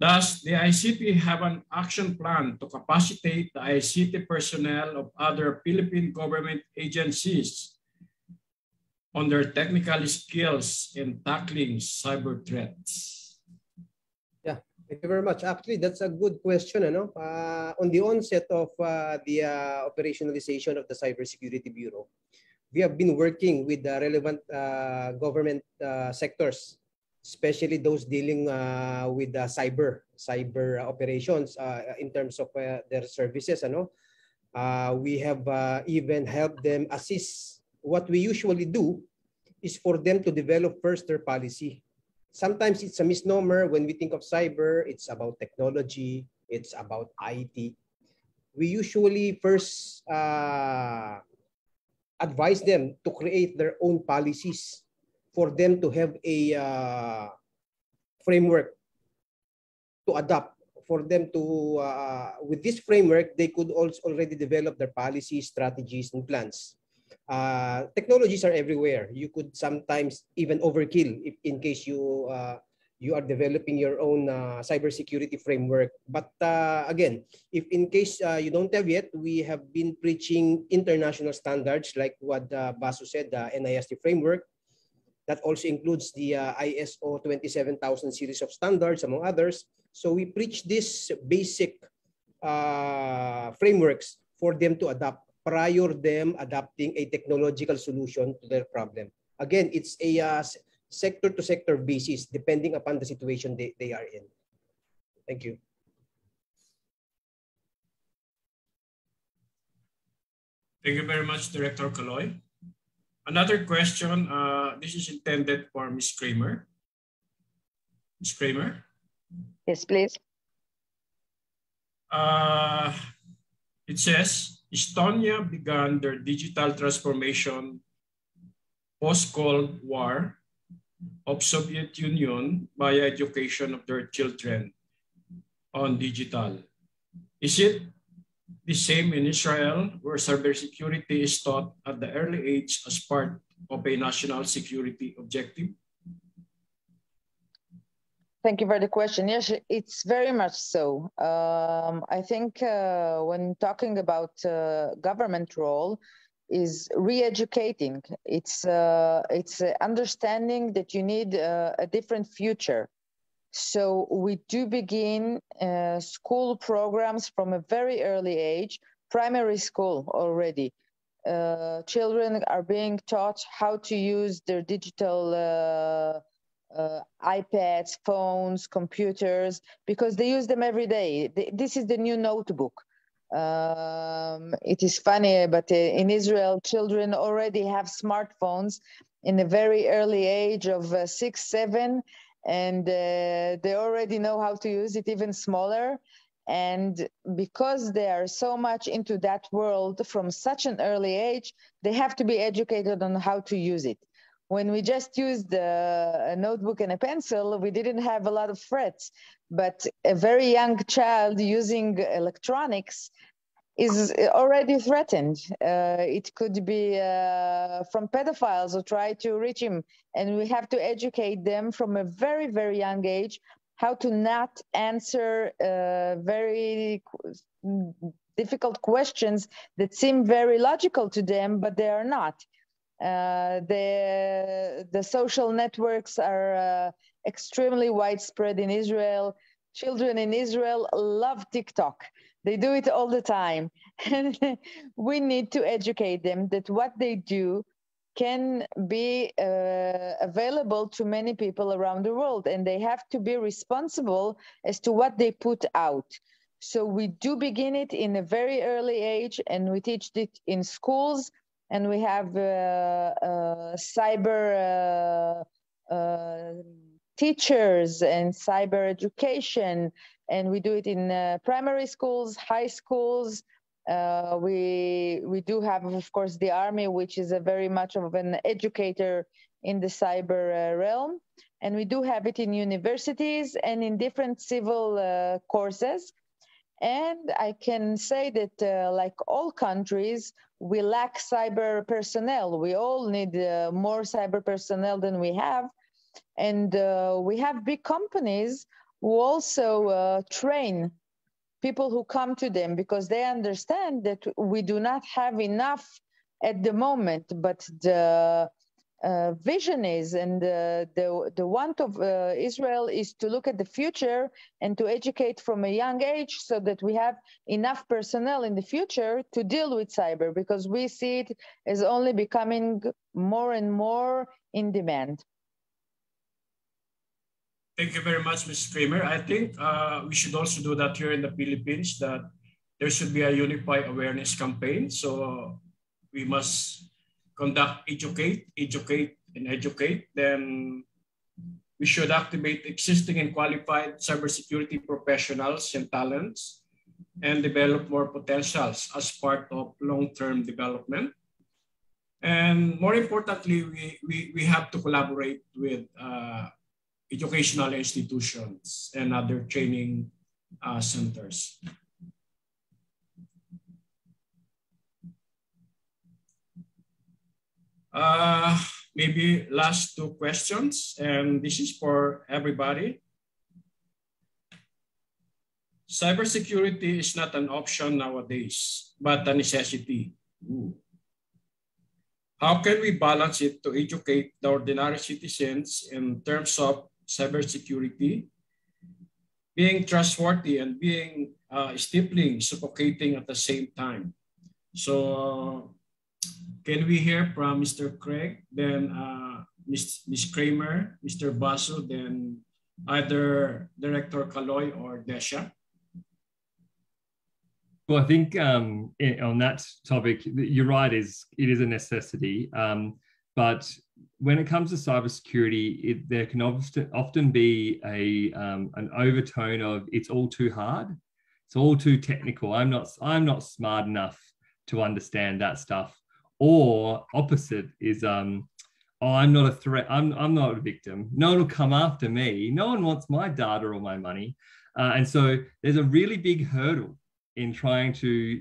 does the ICT have an action plan to capacitate the ICT personnel of other Philippine government agencies on their technical skills in tackling cyber threats? Yeah, thank you very much. Actually, that's a good question. On the onset of the operationalization of the Cybersecurity Bureau, we have been working with the relevant government sectors, especially those dealing with cyber operations in terms of their services. We have even helped them assist. What we usually do is for them to develop first their policy. Sometimes it's a misnomer when we think of cyber, it's about technology, it's about IT. We usually first advise them to create their own policies for them to have a framework to adopt. For them to, with this framework, they could also already develop their policies, strategies, and plans. Technologies are everywhere. You could sometimes even overkill if, in case you, you are developing your own cybersecurity framework. But again, if in case you don't have yet, we have been preaching international standards like what Basu said, the NIST framework. That also includes the ISO 27000 series of standards, among others. So we preach these basic frameworks for them to adopt prior them adopting a technological solution to their problem. Again, it's a sector-to-sector basis, depending upon the situation they are in. Thank you. Thank you very much, Director Caloy. Another question, this is intended for Ms. Kramer. Ms. Kramer? Yes, please. It says, Estonia began their digital transformation post-Cold War of Soviet Union by education of their children on digital. Is it the same in Israel, where cybersecurity is taught at the early age as part of a national security objective? Thank you for the question. Yes, it's very much so. I think when talking about government role, is re-educating. It's understanding that you need a different future. So we do begin school programs from a very early age, primary school already. Children are being taught how to use their digital iPads, phones, computers, because they use them every day. This is the new notebook. It is funny, but in Israel, children already have smartphones in a very early age of 6, 7, and they already know how to use it, even smaller. And because they are so much into that world from such an early age, they have to be educated on how to use it. When we just used a notebook and a pencil, we didn't have a lot of threats. But a very young child using electronics is already threatened. It could be from pedophiles who try to reach him. And we have to educate them from a very, very young age how to not answer very difficult questions that seem very logical to them, but they are not. The social networks are extremely widespread in Israel. Children in Israel love TikTok. They do it all the time. And we need to educate them that what they do can be available to many people around the world, and they have to be responsible as to what they put out. So we do begin it in a very early age, and we teach it in schools. And we have cyber teachers and cyber education. And we do it in primary schools, high schools. We do have, of course, the Army, which is a very much of an educator in the cyber realm. And we do have it in universities and in different civil courses. And I can say that like all countries, we lack cyber personnel. We all need more cyber personnel than we have. And we have big companies who also train people who come to them, because they understand that we do not have enough at the moment, but the vision is, and the want of Israel is to look at the future and to educate from a young age so that we have enough personnel in the future to deal with cyber, because we see it as only becoming more and more in demand. Thank you very much, Ms. Kramer. I think we should also do that here in the Philippines, that there should be a unified awareness campaign. So we must conduct educate, then we should activate existing and qualified cybersecurity professionals and talents and develop more potentials as part of long-term development. And more importantly, we have to collaborate with educational institutions and other training centers. Maybe last two questions, and this is for everybody. Cybersecurity is not an option nowadays, but a necessity. Ooh. How can we balance it to educate the ordinary citizens in terms of cybersecurity, being trustworthy and being stifling, suffocating at the same time? So, can we hear from Mr. Craig, then Ms. Kramer, Mr. Basu, then either Director Caloy or Desha? Well, I think on that topic, you're right, it is a necessity. But when it comes to cybersecurity, there can often be an overtone of it's all too hard. It's all too technical. I'm not smart enough to understand that stuff. Or opposite is, oh, I'm not a threat. I'm not a victim. No one will come after me. No one wants my data or my money. And so there's a really big hurdle in trying to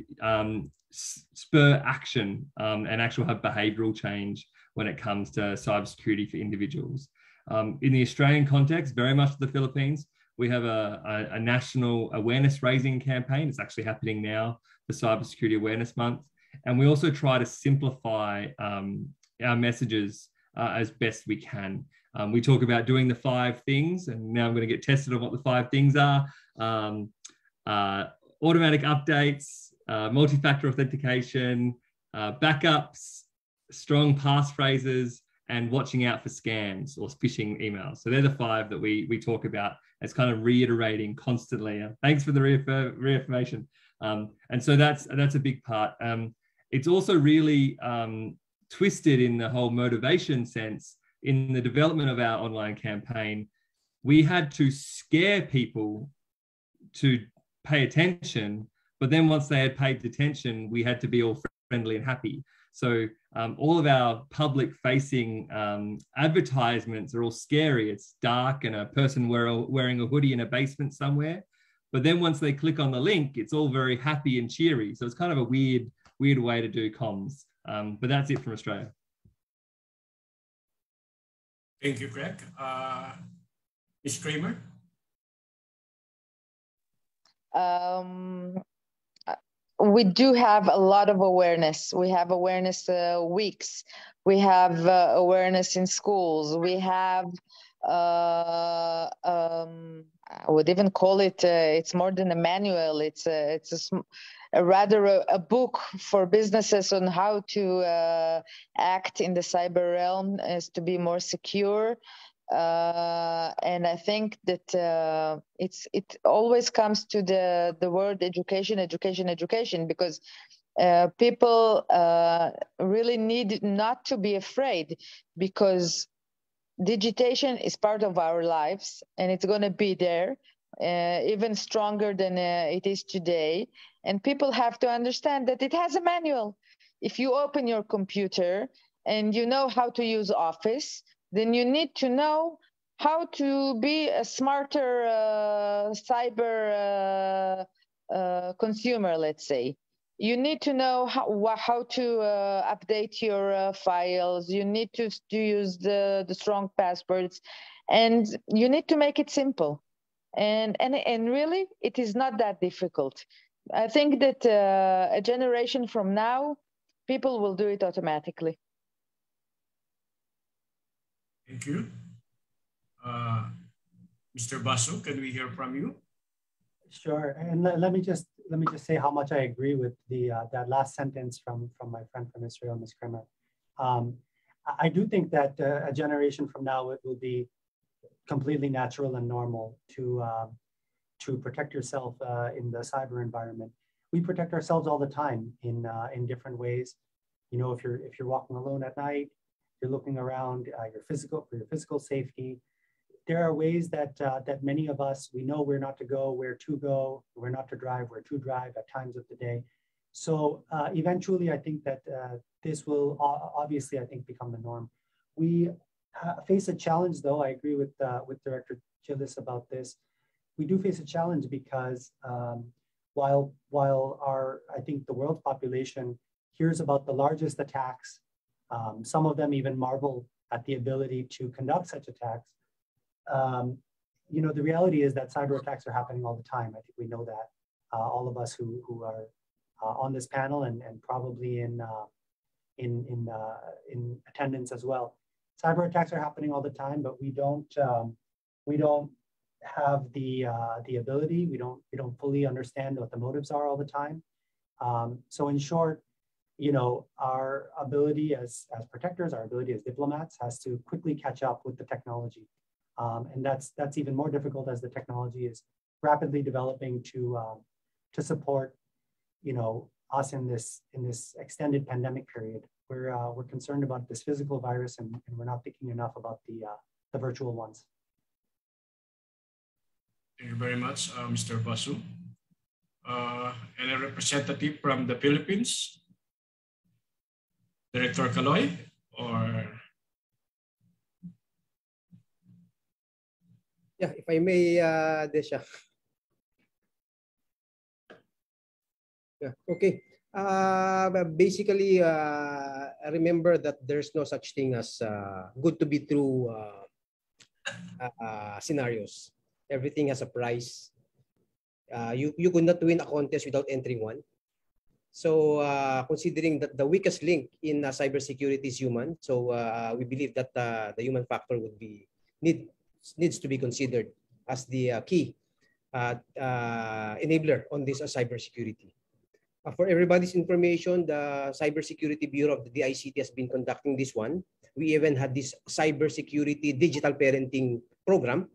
spur action and actually have behavioural change when it comes to cybersecurity for individuals. In the Australian context, very much the Philippines, we have a national awareness raising campaign. It's actually happening now for Cybersecurity Awareness Month. And we also try to simplify our messages as best we can. We talk about doing the 5 things, and now I'm going to get tested on what the 5 things are. Automatic updates, multi-factor authentication, backups, strong passphrases, and watching out for scams or phishing emails. So they're the 5 that we talk about as kind of reiterating constantly. Thanks for the reaffirmation. And so that's a big part. It's also really twisted in the whole motivation sense. In the development of our online campaign, we had to scare people to pay attention, but then once they had paid attention, we had to be all friendly and happy. So all of our public-facing advertisements are all scary. It's dark and a person wearing a hoodie in a basement somewhere. But then once they click on the link, it's all very happy and cheery. So it's kind of a weird way to do comms. But that's it from Australia. Thank you, Craig. Ms. Kramer? We do have a lot of awareness. We have awareness weeks. We have awareness in schools. We have, I would even call it, it's more than a manual. It's rather a book for businesses on how to act in the cyber realm as to be more secure. And I think that it always comes to the word education, because people really need not to be afraid, because digitation is part of our lives and it's going to be there even stronger than it is today. And people have to understand that it has a manual. If you open your computer and you know how to use Office, then you need to know how to be a smarter cyber consumer, let's say. You need to know how to update your files. You need to use the strong passwords, and you need to make it simple. And really, it is not that difficult. I think that a generation from now, people will do it automatically. Thank you. Mr. Basu, can we hear from you? Sure, and let me just say how much I agree with the that last sentence from my friend from Israel, Ms. Kramer. I do think that a generation from now, it will be completely natural and normal to protect yourself in the cyber environment. We protect ourselves all the time in different ways. You know, if you're walking alone at night, you're looking around for your physical safety. There are ways that that many of us, we know where not to go, where to go, where not to drive, where to drive at times of the day. So eventually, I think that this will obviously, I think, become the norm. We face a challenge, though. I agree with Director Gillis about this. We do face a challenge because while I think the world population hears about the largest attacks, some of them even marvel at the ability to conduct such attacks. You know, the reality is that cyber attacks are happening all the time. I think we know that all of us who are on this panel and probably in attendance as well. Cyber attacks are happening all the time, but we don't have the ability. We don't fully understand what the motives are all the time. So in short, you know, our ability as protectors, our ability as diplomats has to quickly catch up with the technology. And that's even more difficult as the technology is rapidly developing to support you know, us in this extended pandemic period. We're concerned about this physical virus, and we're not thinking enough about the virtual ones. Thank you very much, Mr. Basu. And a representative from the Philippines, Director Caloy, or? Yeah, if I may, Desha. Yeah, okay. Basically, remember that there's no such thing as good to be true scenarios. Everything has a price. You could not win a contest without entering one. So considering that the weakest link in cybersecurity is human, so we believe that the human factor would be needs to be considered as the key enabler on this cybersecurity. For everybody's information, the Cybersecurity Bureau of the DICT has been conducting this one. We even had this cybersecurity digital parenting program,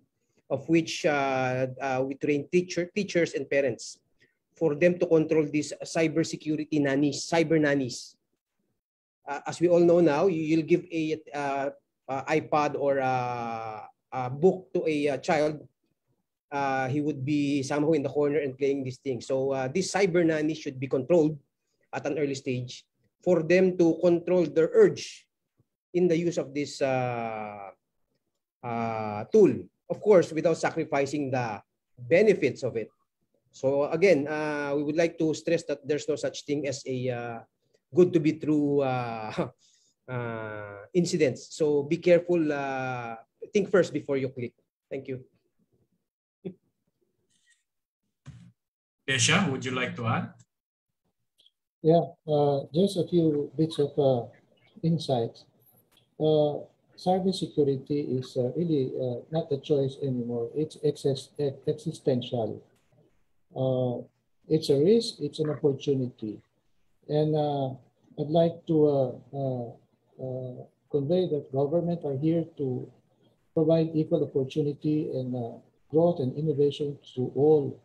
of which we train teachers and parents for them to control these cybersecurity nannies, cyber nannies. As we all know now, you'll give a iPad or a book to a child, he would be somehow in the corner and playing this thing. So these cyber nannies should be controlled at an early stage for them to control their urge in the use of this tool. Of course, without sacrificing the benefits of it. So again, we would like to stress that there's no such thing as a good to be true incidents. So be careful, think first before you click. Thank you. Desha, would you like to add? Yeah, just a few bits of insights. Cybersecurity is really not a choice anymore. It's existential. It's a risk, it's an opportunity. And I'd like to convey that government are here to provide equal opportunity and growth and innovation to all.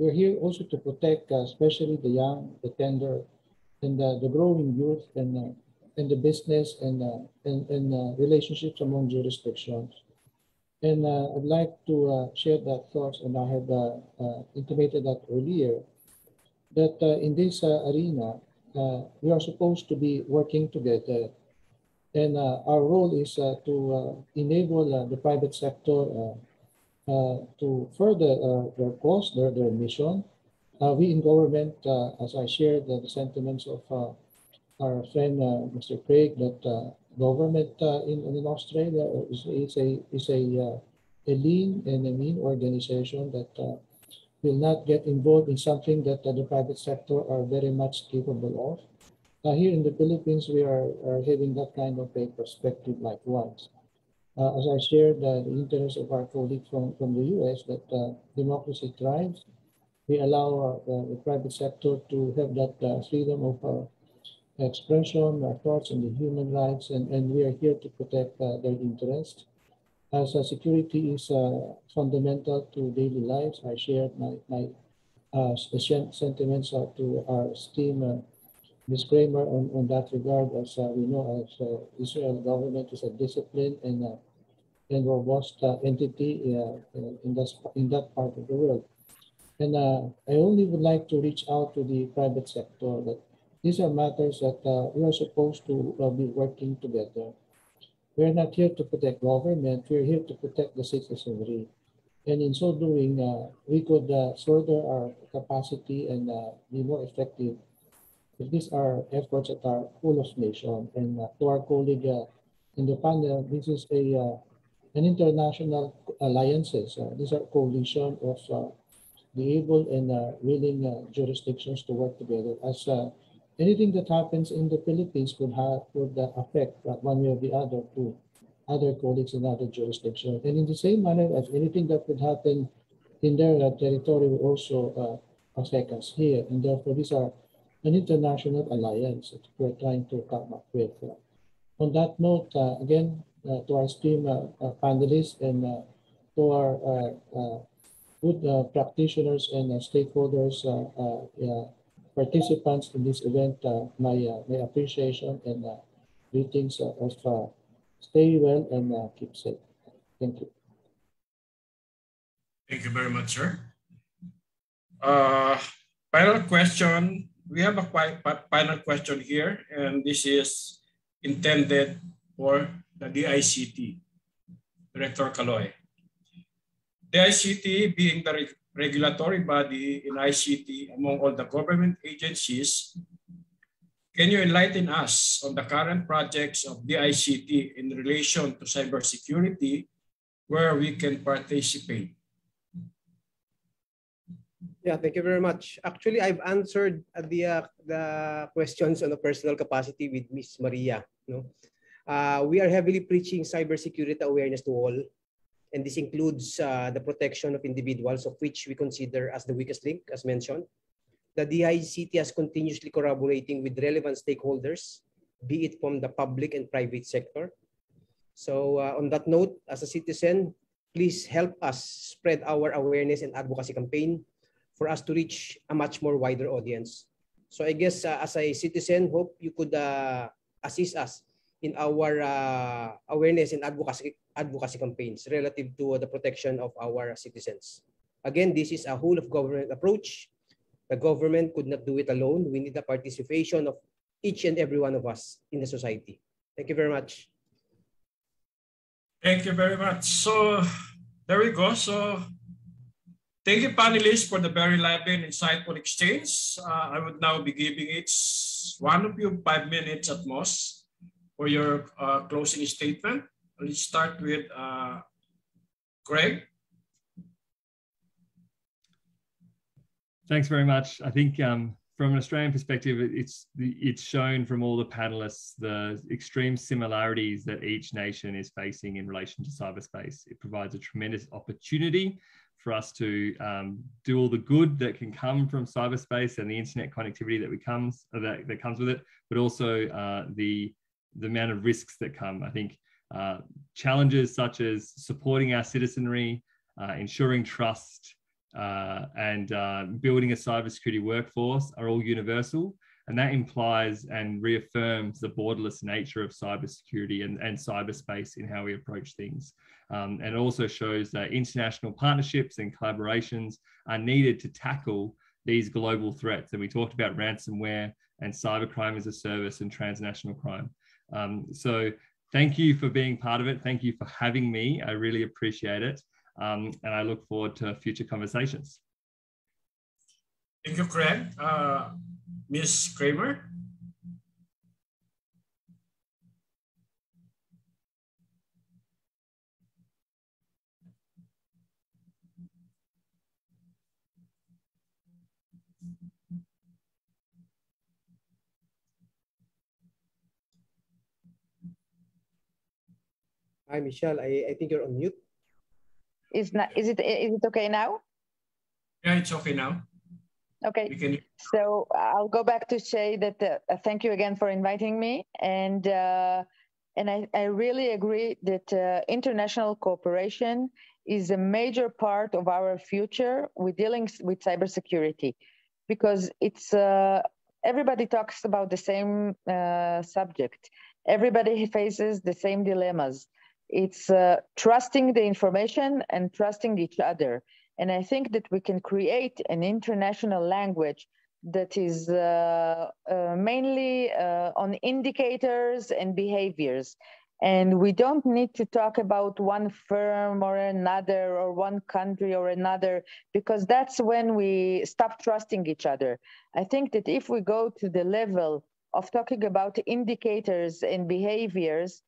We're here also to protect especially the young, the tender, and the growing youth, and the business and relationships among jurisdictions. And I'd like to share that thoughts, and I have intimated that earlier, that in this arena, we are supposed to be working together. And our role is to enable the private sector to further their cause, their mission. We in government, as I shared the sentiments of our friend Mr. Craig, that government in Australia is a lean and a mean organization that will not get involved in something that the private sector are very much capable of. Here in the Philippines, we are having that kind of a perspective likewise. As I shared the interest of our colleague from the US, that democracy thrives. We allow the private sector to have that freedom of expression, our thoughts on the human rights, and we are here to protect their interests. As security is fundamental to daily lives, I shared my sentiments to our esteemed Ms. Kramer on that regard. As we know, as Israel government is a disciplined and robust entity in that part of the world. And I only would like to reach out to the private sector that these are matters that we are supposed to be working together. We're not here to protect government, we're here to protect the citizenry. And in so doing, we could further our capacity and be more effective. These are efforts that are whole of nation. And to our colleague in the panel, this is an international alliances. These are coalition of the able and willing jurisdictions to work together. As anything that happens in the Philippines could affect one way or the other to other colleagues in other jurisdictions. And in the same manner, as anything that could happen in their territory will also affect us here. And therefore, these are an international alliance that we're trying to come up with. On that note, again, to our esteemed panelists and to our good practitioners and stakeholders participants in this event my appreciation and greetings of stay well and keep safe. Thank you. Thank you very much, sir. Final question. We have a final question here, and this is intended for the DICT, Director Caloy. The ICT, being the regulatory body in ICT among all the government agencies, can you enlighten us on the current projects of the ICT in relation to cybersecurity where we can participate? Yeah, thank you very much. Actually, I've answered the questions on a personal capacity with Ms. Maria. No? We are heavily preaching cybersecurity awareness to all, and this includes the protection of individuals, of which we consider as the weakest link, as mentioned. The DICT has continuously collaborating with relevant stakeholders, be it from the public and private sector. So on that note, as a citizen, please help us spread our awareness and advocacy campaign for us to reach a much more wider audience. So I guess as a citizen, hope you could assist us in our awareness and advocacy campaigns relative to the protection of our citizens. Again, this is a whole of government approach. The government could not do it alone. We need the participation of each and every one of us in the society. Thank you very much. Thank you very much. So there we go. So thank you, panelists, for the very lively and insightful exchange. I would now be giving each one of you 5 minutes at most for your closing statement. Let's start with Craig. Thanks very much. I think from an Australian perspective, it's shown from all the panelists the extreme similarities that each nation is facing in relation to cyberspace. It provides a tremendous opportunity for us to do all the good that can come from cyberspace and the internet connectivity that comes with it, but also the amount of risks that come. I think challenges such as supporting our citizenry, ensuring trust, and building a cybersecurity workforce are all universal. And that implies and reaffirms the borderless nature of cybersecurity and cyberspace in how we approach things. And also shows that international partnerships and collaborations are needed to tackle these global threats. And we talked about ransomware and cybercrime as a service and transnational crime. So thank you for being part of it. Thank you for having me. I really appreciate it. And I look forward to future conversations. Thank you, Craig. Ms. Kramer? Hi, Michelle. I think you're on mute. Is it okay now? Yeah, it's okay now. Okay. So I'll go back to say that thank you again for inviting me, and I really agree that international cooperation is a major part of our future with dealing with cybersecurity, because it's everybody talks about the same subject. Everybody faces the same dilemmas. It's trusting the information and trusting each other. And I think that we can create an international language that is mainly on indicators and behaviors. And we don't need to talk about one firm or another or one country or another, because that's when we stop trusting each other. I think that if we go to the level of talking about indicators and behaviors,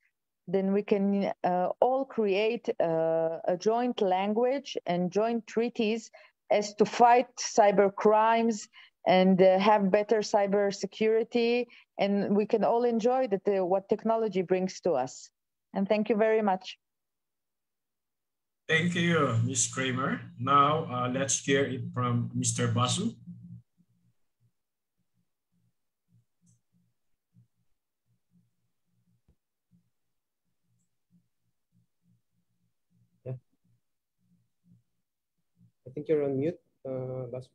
then we can all create a joint language and joint treaties as to fight cyber crimes and have better cyber security. And we can all enjoy that, what technology brings to us. And thank you very much. Thank you, Ms. Kramer. Now let's hear it from Mr. Basu. I think you're on mute, Basu.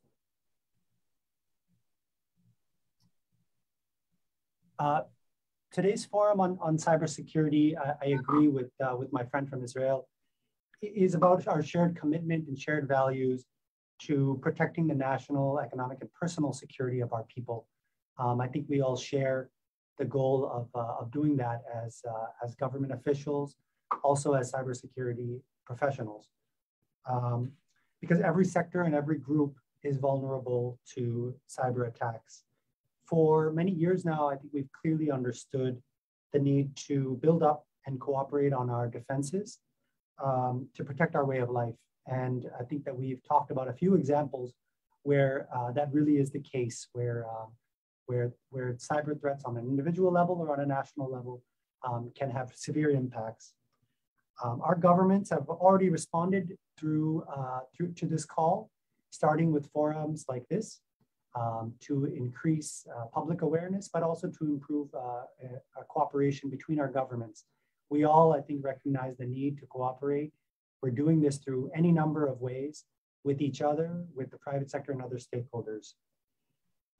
Today's forum on cybersecurity, I agree with my friend from Israel, is about our shared commitment and shared values to protecting the national, economic, and personal security of our people. I think we all share the goal of doing that as government officials, also as cybersecurity professionals, because every sector and every group is vulnerable to cyber attacks. For many years now, I think we've clearly understood the need to build up and cooperate on our defenses to protect our way of life. And I think that we've talked about a few examples where that really is the case, where cyber threats on an individual level or on a national level can have severe impacts. Our governments have already responded through to this call, starting with forums like this to increase public awareness, but also to improve cooperation between our governments. We all, I think, recognize the need to cooperate. We're doing this through any number of ways with each other, with the private sector and other stakeholders.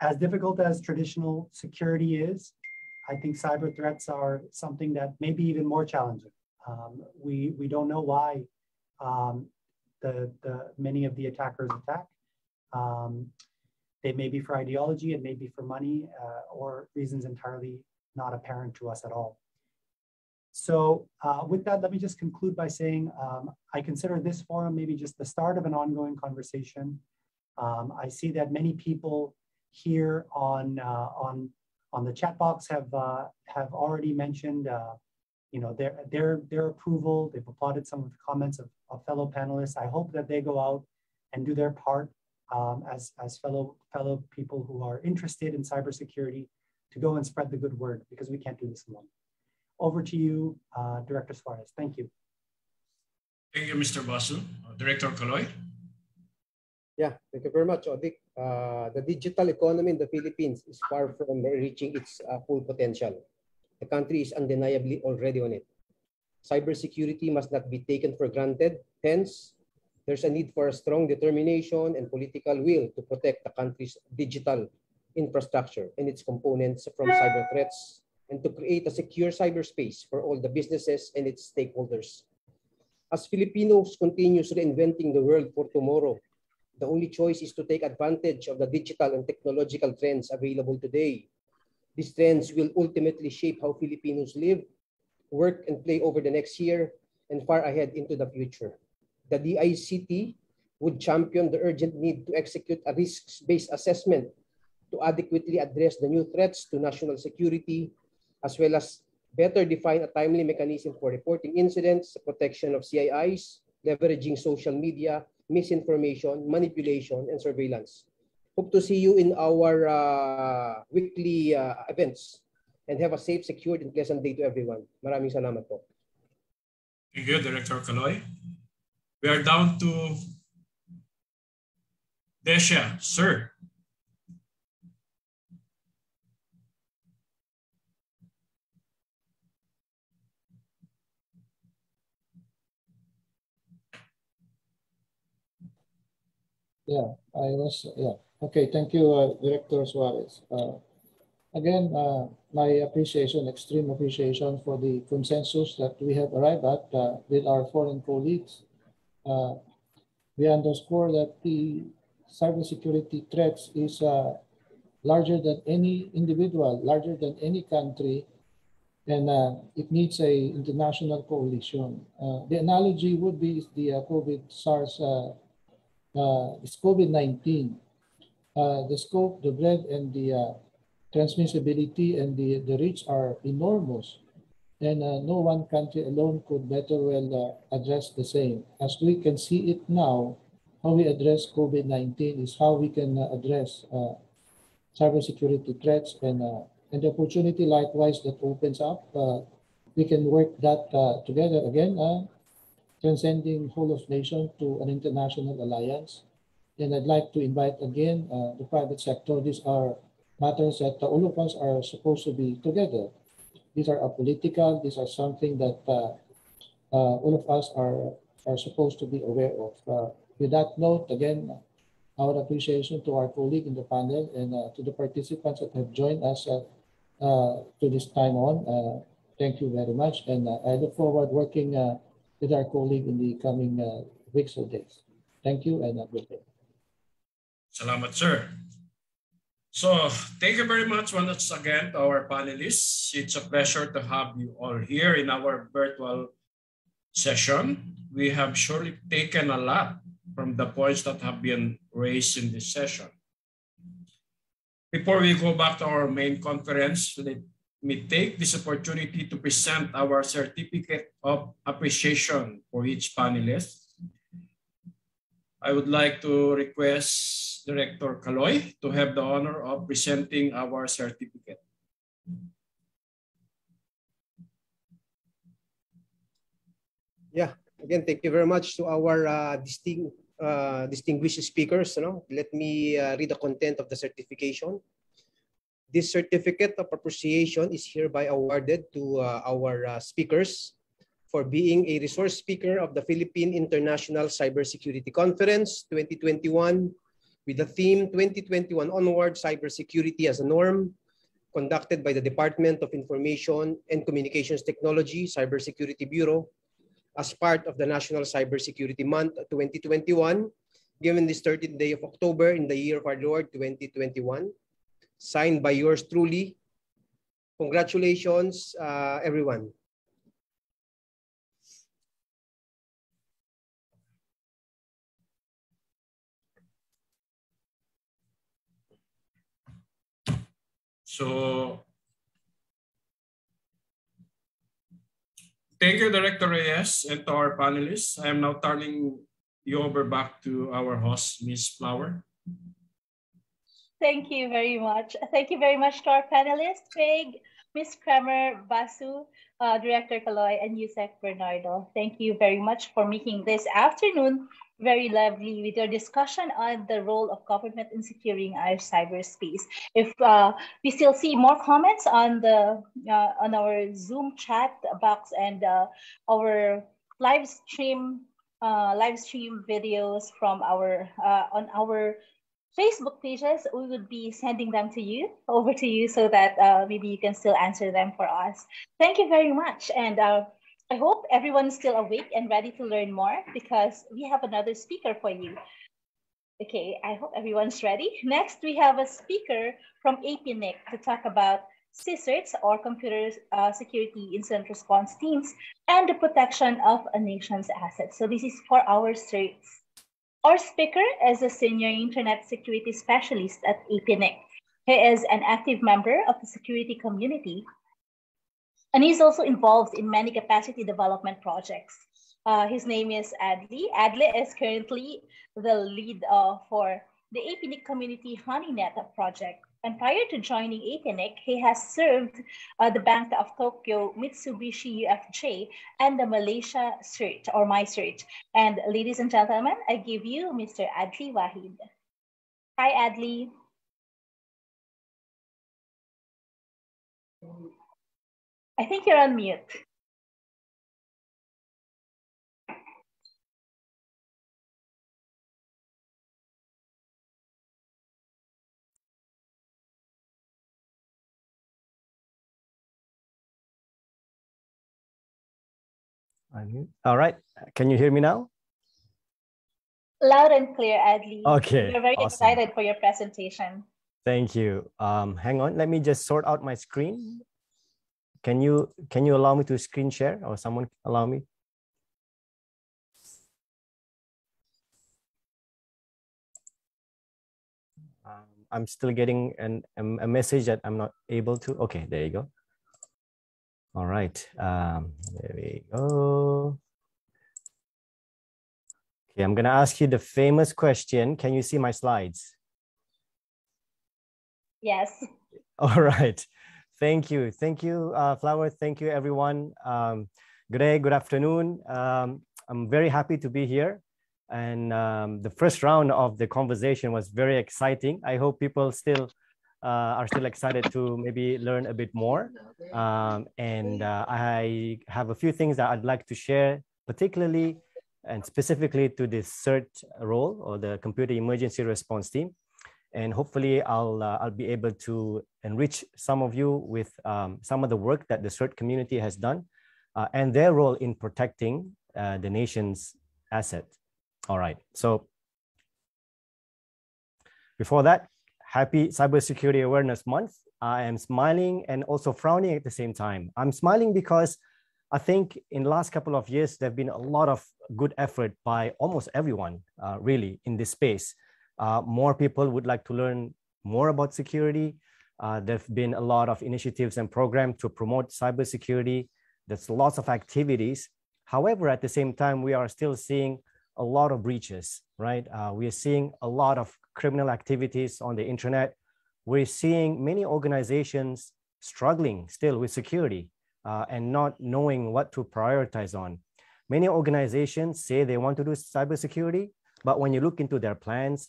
As difficult as traditional security is, I think cyber threats are something that may be even more challenging. We don't know why many of the attackers attack. They may be for ideology, it may be for money, or reasons entirely not apparent to us at all. So with that, let me just conclude by saying I consider this forum maybe just the start of an ongoing conversation. I see that many people here on the chat box have already mentioned you know, their approval. They've applauded some of the comments of fellow panelists. I hope that they go out and do their part as fellow people who are interested in cybersecurity to go and spread the good word, because we can't do this alone. Over to you, Director Suarez. Thank you. Thank you, Mr. Basu. Director Caloy. Yeah, thank you very much, Odik. The digital economy in the Philippines is far from reaching its full potential. The country is undeniably already on it. Cybersecurity must not be taken for granted. Hence, there's a need for a strong determination and political will to protect the country's digital infrastructure and its components from cyber threats, and to create a secure cyberspace for all the businesses and its stakeholders. As Filipinos continue reinventing the world for tomorrow, the only choice is to take advantage of the digital and technological trends available today. These trends will ultimately shape how Filipinos live, work, and play over the next year and far ahead into the future. The DICT would champion the urgent need to execute a risks-based assessment to adequately address the new threats to national security, as well as better define a timely mechanism for reporting incidents, protection of CIIs, leveraging social media, misinformation, manipulation, and surveillance. Hope to see you in our weekly events, and have a safe, secured, and pleasant day to everyone. Maraming salamat po. Thank you, Director Caloy. We are down to Desha, sir. Yeah, I was, yeah. Okay, thank you, Director Suarez. Again, my appreciation, extreme appreciation for the consensus that we have arrived at with our foreign colleagues. We underscore that the cybersecurity threats is larger than any individual, larger than any country, and it needs a international coalition. The analogy would be the COVID-19. The scope, the breadth, and the transmissibility and the reach are enormous, and no one country alone could better well address the same. As we can see it now, how we address COVID-19 is how we can address cybersecurity threats, and the opportunity likewise that opens up. We can work that together again, transcending whole of nation to an international alliance. And I'd like to invite again the private sector. These are matters that all of us are supposed to be together. These are apolitical. These are something that all of us are supposed to be aware of. With that note, again, our appreciation to our colleague in the panel, and to the participants that have joined us to this time on. Thank you very much, and I look forward working with our colleague in the coming weeks or days. Thank you and have a good day. Salamat, sir. So thank you very much once again to our panelists. It's a pleasure to have you all here in our virtual session. We have surely taken a lot from the points that have been raised in this session. Before we go back to our main conference, let me take this opportunity to present our certificate of appreciation for each panelist. I would like to request Director Caloy to have the honor of presenting our certificate. Yeah, again, thank you very much to our distinguished speakers. Let me read the content of the certification. This certificate of appreciation is hereby awarded to our speakers for being a resource speaker of the Philippine International Cybersecurity Conference 2021 with the theme 2021 Onward Cybersecurity as a Norm, conducted by the Department of Information and Communications Technology, Cybersecurity Bureau, as part of the National Cybersecurity Month 2021, given this 13th day of October in the year of our Lord 2021, signed by yours truly. Congratulations, everyone. So, thank you, Director Reyes, and to our panelists. I am now turning you over back to our host, Ms. Flower. Thank you very much. Thank you very much to our panelists, Craig, Ms. Kramer, Basu, Director Caloy, and Yusek Bernardo. Thank you very much for making this afternoon very lively with your discussion on the role of government in securing our cyberspace. If we still see more comments on the on our Zoom chat box and our live stream videos from our on our Facebook pages, we would be sending them to you, over to you, so that maybe you can still answer them for us. Thank you very much, and I hope everyone's still awake and ready to learn more, because we have another speaker for you. Okay, I hope everyone's ready. Next, we have a speaker from APNIC to talk about CCIRTs, or Computer Security Incident Response Teams, and the protection of a nation's assets. So this is for our CCIRTs. Our speaker is a Senior Internet Security Specialist at APNIC. He is an active member of the security community, and he's also involved in many capacity development projects. His name is Adli. Adli is currently the lead for the APNIC Community HoneyNet project. And prior to joining APNIC, he has served the Bank of Tokyo, Mitsubishi UFJ, and the Malaysia CERT, or MyCERT. And ladies and gentlemen, I give you Mr. Adli Wahid. Hi, Adli. I think you're on mute. All right. Can you hear me now? Loud and clear, Adli. Okay. We're very excited for your presentation. Thank you. Hang on. Let me just sort out my screen. Can you allow me to screen share, or someone allow me? I'm still getting a message that I'm not able to. Okay, there you go. All right, there we go. Okay, I'm gonna ask you the famous question. Can you see my slides? Yes. All right. Thank you, Flower. Thank you, everyone. Good afternoon. I'm very happy to be here. And the first round of the conversation was very exciting. I hope people still are still excited to maybe learn a bit more. I have a few things that I'd like to share, particularly and specifically to this CERT role, or the Computer Emergency Response Team. And hopefully I'll be able to enrich some of you with some of the work that the CERT community has done and their role in protecting the nation's asset. All right, so before that, happy Cybersecurity Awareness Month. I am smiling and also frowning at the same time. I'm smiling because I think in the last couple of years, there've been a lot of good effort by almost everyone really in this space. More people would like to learn more about security. There've been a lot of initiatives and programs to promote cybersecurity. There's lots of activities. However, at the same time, we are still seeing a lot of breaches, right? We are seeing a lot of criminal activities on the internet. We're seeing many organizations struggling still with security and not knowing what to prioritize on. Many organizations say they want to do cybersecurity, but when you look into their plans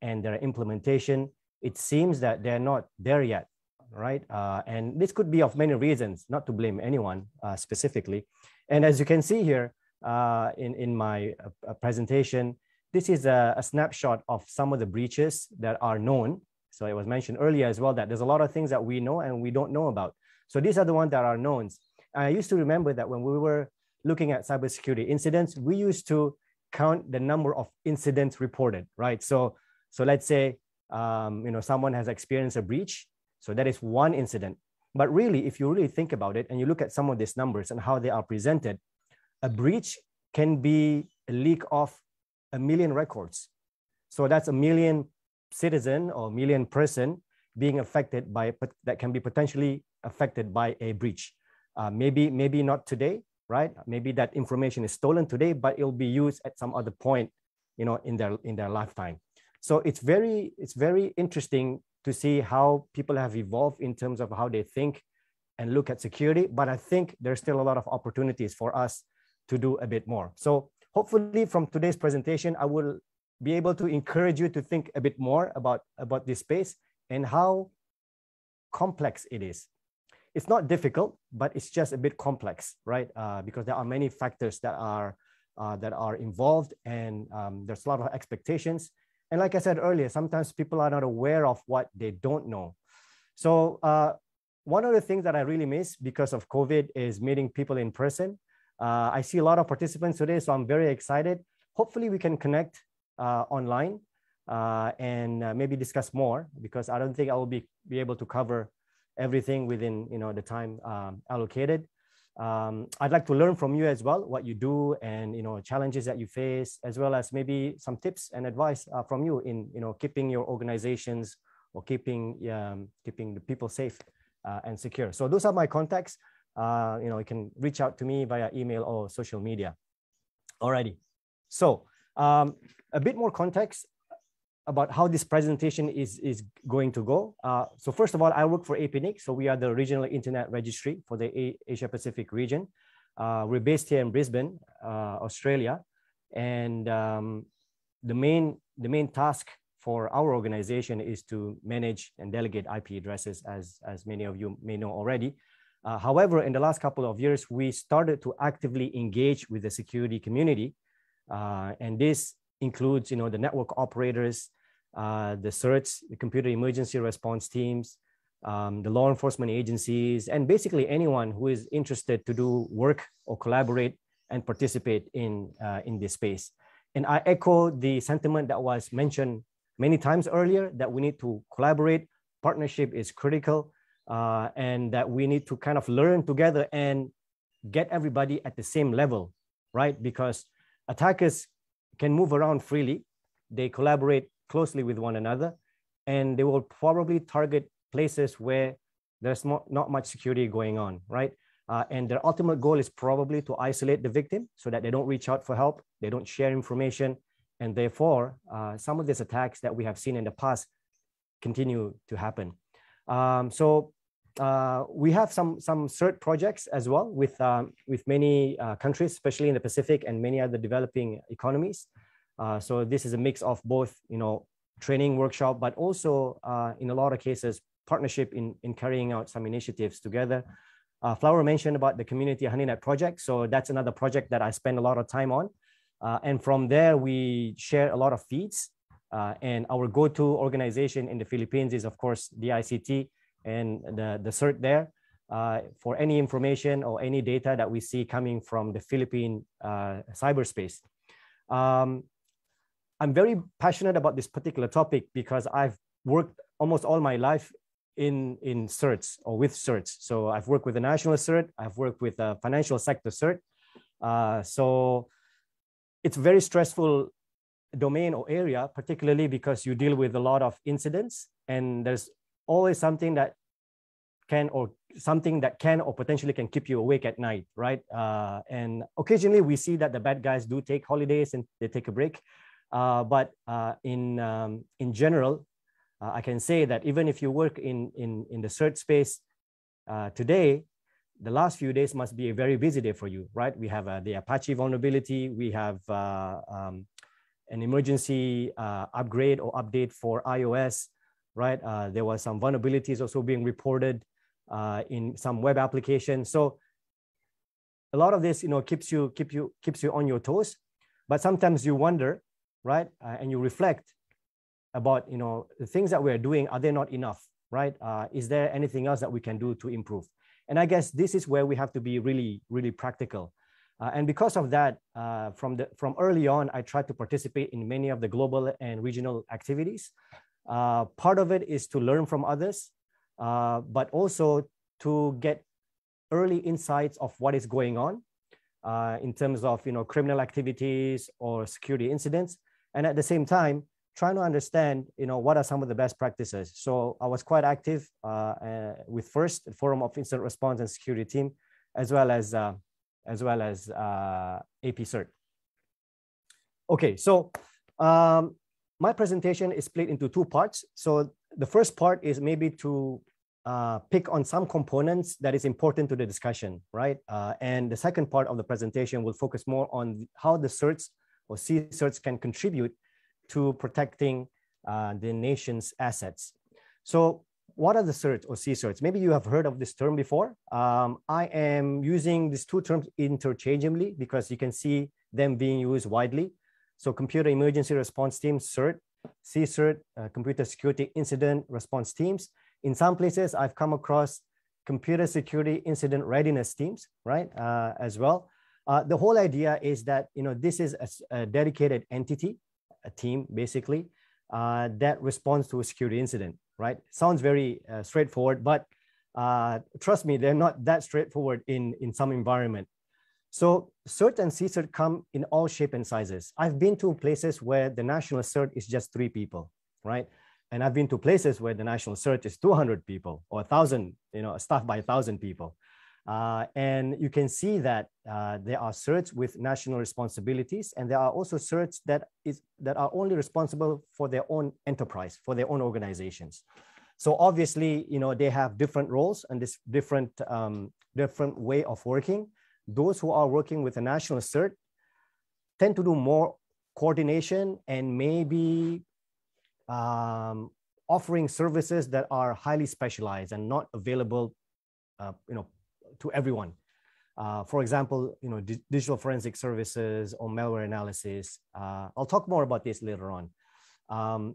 and their implementation, it seems that they're not there yet, right? And this could be of many reasons, not to blame anyone specifically. And as you can see here in my presentation, this is a snapshot of some of the breaches that are known. So it was mentioned earlier as well that there's a lot of things that we know and we don't know about. So these are the ones that are known. I used to remember that when we were looking at cybersecurity incidents, we used to count the number of incidents reported, right? So let's say, you know, someone has experienced a breach. So that is one incident. But really, if you really think about it and you look at some of these numbers and how they are presented, a breach can be a leak of 1 million records. So that's 1 million citizen or 1 million person being affected by, that can be potentially affected by a breach. Maybe not today, right? Maybe that information is stolen today, but it'll be used at some other point, you know, in their lifetime. So it's very interesting to see how people have evolved in terms of how they think and look at security. But I think there's still a lot of opportunities for us to do a bit more. So hopefully from today's presentation, I will be able to encourage you to think a bit more about this space and how complex it is. It's not difficult, but it's just a bit complex, right? Because there are many factors that are involved, and there's a lot of expectations. And like I said earlier, sometimes people are not aware of what they don't know. So one of the things that I really miss because of COVID is meeting people in person. I see a lot of participants today, so I'm very excited. Hopefully we can connect online and maybe discuss more, because I don't think I will be able to cover everything within, you know, the time allocated. I'd like to learn from you as well, what you do and, you know, challenges that you face, as well as maybe some tips and advice from you in, you know, keeping your organizations or keeping the people safe and secure. So those are my contacts. You know, you can reach out to me via email or social media. Alrighty. So a bit more context about how this presentation is going to go. So first of all, I work for APNIC. So we are the regional internet registry for the Asia Pacific region. We're based here in Brisbane, Australia. And the main task for our organization is to manage and delegate IP addresses, as many of you may know already. However, in the last couple of years, we started to actively engage with the security community. And this includes, you know, the network operators, the CERTs, the computer emergency response teams, the law enforcement agencies, and basically anyone who is interested to do work or collaborate and participate in this space. And I echo the sentiment that was mentioned many times earlier, that we need to collaborate, partnership is critical, and that we need to kind of learn together and get everybody at the same level, right? Because attackers can move around freely, they collaborate closely with one another, and they will probably target places where there's not much security going on, right? And their ultimate goal is probably to isolate the victim so that they don't reach out for help, they don't share information, and therefore some of these attacks that we have seen in the past continue to happen. So we have some CERT projects as well with many countries, especially in the Pacific and many other developing economies. So this is a mix of both, you know, training workshop, but also in a lot of cases, partnership in carrying out some initiatives together. Flower mentioned about the Community HoneyNet project. So that's another project that I spend a lot of time on. And from there, we share a lot of feeds And our go-to organization in the Philippines is, of course, the ICT and the CERT there for any information or any data that we see coming from the Philippine cyberspace. I'm very passionate about this particular topic because I've worked almost all my life in CERTs or with CERTs. So I've worked with the national CERT, I've worked with the financial sector CERT. So it's a very stressful domain or area, particularly because you deal with a lot of incidents and there's always something that can or potentially can keep you awake at night, right? And occasionally we see that the bad guys do take holidays and they take a break. But in general, I can say that even if you work in the CERT space today, the last few days must be a very busy day for you, right? We have the Apache vulnerability, we have an emergency upgrade or update for iOS, right? There were some vulnerabilities also being reported in some web applications. So a lot of this, you know, keeps you on your toes. But sometimes you wonder, right? And you reflect about, you know, the things that we're doing, are they not enough, right? Is there anything else that we can do to improve? And I guess this is where we have to be really, really practical. And because of that, from early on, I tried to participate in many of the global and regional activities. Part of it is to learn from others, but also to get early insights of what is going on in terms of, you know, criminal activities or security incidents. And at the same time, trying to understand, you know, what are some of the best practices. So I was quite active with FIRST, the Forum of Incident Response and Security Team, as well as AP Cert. Okay, so my presentation is split into two parts. So the first part is maybe to pick on some components that is important to the discussion, right? And the second part of the presentation will focus more on how the CERTs or C-CERTs can contribute to protecting the nation's assets. So what are the CERTs or C-CERTs? Maybe you have heard of this term before. I am using these two terms interchangeably because you can see them being used widely. So Computer Emergency Response Team, CERT, C-CERT, Computer Security Incident Response Teams. In some places, I've come across Computer Security Incident Readiness Teams, right, as well. The whole idea is that, you know, this is a dedicated entity, a team, basically, that responds to a security incident. Right? Sounds very straightforward, but trust me, they're not that straightforward in some environment. So CERT and C-CERT come in all shapes and sizes. I've been to places where the national CERT is just 3 people, right? And I've been to places where the national CERT is 200 people or 1,000, you know, staffed by 1,000 people. And you can see that there are CERTs with national responsibilities, and there are also CERTs that are only responsible for their own enterprise, for their own organizations. So obviously, you know, they have different roles and this different way of working. Those who are working with a national CERT tend to do more coordination and maybe offering services that are highly specialized and not available, you know, to everyone. For example, you know, digital forensic services or malware analysis. I'll talk more about this later on.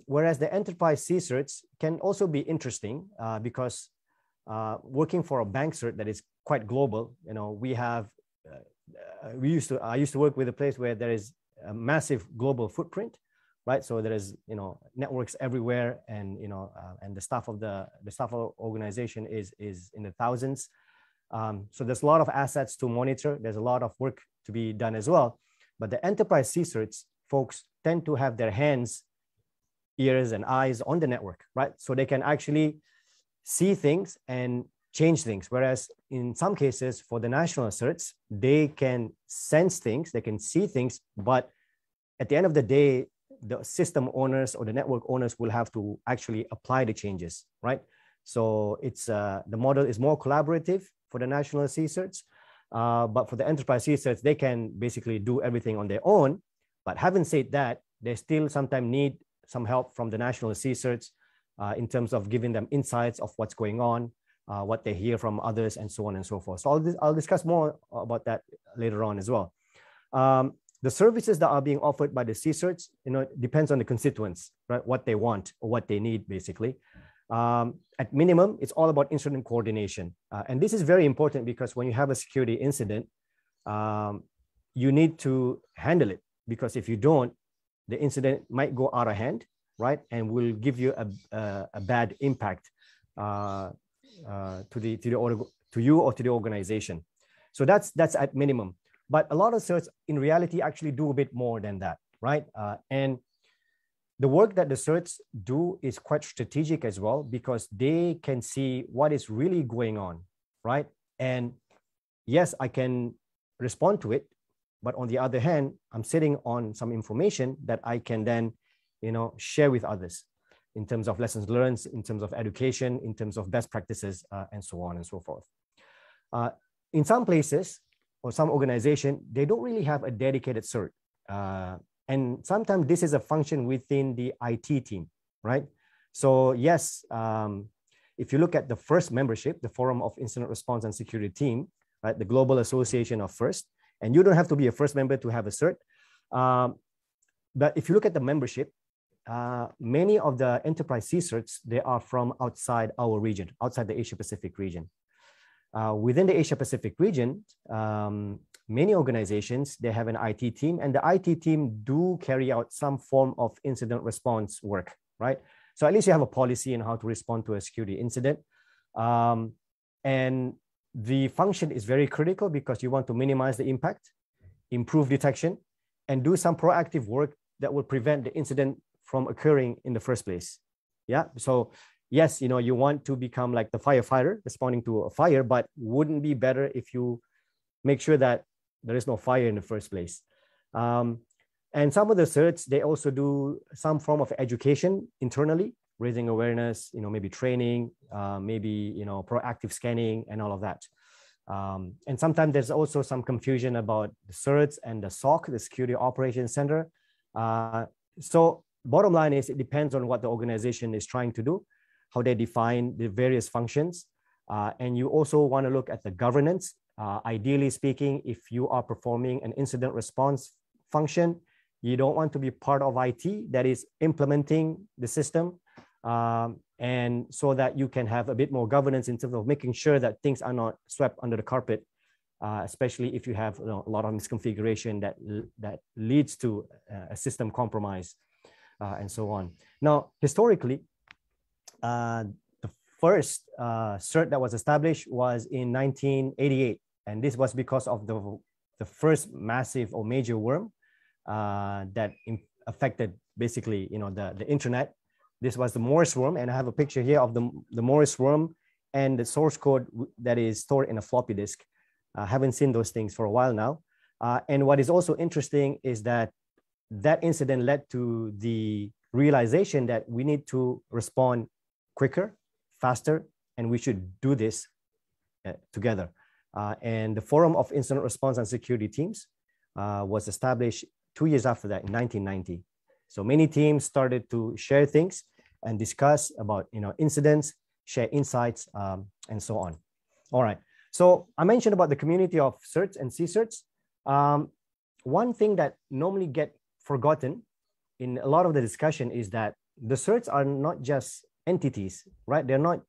Whereas the enterprise C-CERTs can also be interesting because working for a bank CERT that is quite global, you know, we have, I used to work with a place where there is a massive global footprint, right? So there is, you know, networks everywhere, and, you know, and the staff of the organization is in the thousands. So there's a lot of assets to monitor. There's a lot of work to be done as well. But the enterprise C-CERTs folks tend to have their hands, ears, and eyes on the network, right? So they can actually see things and change things. Whereas in some cases for the national CERTs, they can sense things, they can see things, but at the end of the day, the system owners or the network owners will have to actually apply the changes, right? So it's the model is more collaborative for the national C-CERTs, but for the enterprise C-CERTs, they can basically do everything on their own. But having said that, they still sometimes need some help from the national C-CERTs in terms of giving them insights of what's going on, what they hear from others, and so on and so forth. So I'll discuss more about that later on as well. the services that are being offered by the CSIRTs, you know, depends on the constituents, right? What they want or what they need, basically. At minimum, it's all about incident coordination. And this is very important because when you have a security incident, you need to handle it, because if you don't, the incident might go out of hand, right? And will give you a bad impact to you or to the organization. So that's at minimum. But a lot of certs in reality actually do a bit more than that, right? And the work that the certs do is quite strategic as well, because they can see what is really going on, right? And yes, I can respond to it, but on the other hand, I'm sitting on some information that I can then, you know, share with others in terms of lessons learned, in terms of education, in terms of best practices, and so on and so forth. In some places or some organization, they don't really have a dedicated cert. And sometimes this is a function within the IT team, right? So yes, if you look at the first membership, the Forum of Incident Response and Security Team, right, the Global Association of FIRST, and you don't have to be a FIRST member to have a cert. But if you look at the membership, many of the enterprise CSIRTs, they are from outside our region, outside the Asia Pacific region. Within the Asia Pacific region, many organizations, they have an IT team, and the IT team do carry out some form of incident response work, right? So at least you have a policy on how to respond to a security incident. And the function is very critical because you want to minimize the impact, improve detection, and do some proactive work that will prevent the incident from occurring in the first place. Yeah, so yes, you know, you want to become like the firefighter responding to a fire, but wouldn't be better if you make sure that there is no fire in the first place. And some of the certs, they also do some form of education internally, raising awareness, you know, maybe training, maybe, you know, proactive scanning and all of that. And sometimes there's also some confusion about the certs and the SOC, the Security Operations Center. So bottom line is, it depends on what the organization is trying to do, how they define the various functions. And you also want to look at the governance. Ideally speaking, if you are performing an incident response function, you don't want to be part of IT that is implementing the system. And so that you can have a bit more governance in terms of making sure that things are not swept under the carpet, especially if you have, you know, a lot of misconfiguration that leads to a system compromise and so on. Now, historically, the first cert that was established was in 1988. And this was because of the first massive or major worm that affected basically, you know, the internet. This was the Morse worm, and I have a picture here of the Morse worm and the source code that is stored in a floppy disk. I haven't seen those things for a while now. And what is also interesting is that that incident led to the realization that we need to respond quicker, faster, and we should do this together. And the Forum of Incident Response and Security Teams was established 2 years after that, in 1990. So many teams started to share things and discuss about, you know, incidents, share insights, and so on. All right. So I mentioned about the community of certs and CSerts. One thing that normally get forgotten in a lot of the discussion is that the certs are not just entities, right? They're not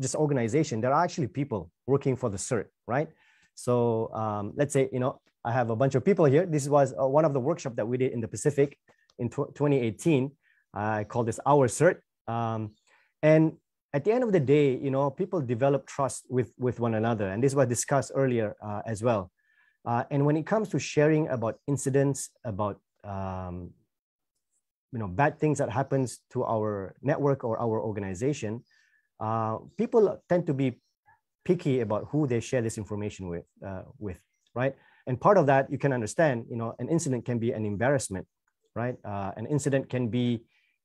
just organization. There are actually people working for the cert, right? So let's say, you know, I have a bunch of people here. This was one of the workshops that we did in the Pacific in 2018. I call this Our Cert. And at the end of the day, you know, people develop trust with one another. And this was discussed earlier as well. And when it comes to sharing about incidents, about, you know, bad things that happens to our network or our organization, people tend to be picky about who they share this information with, right? And part of that, you can understand, you know, an incident can be an embarrassment, right? An incident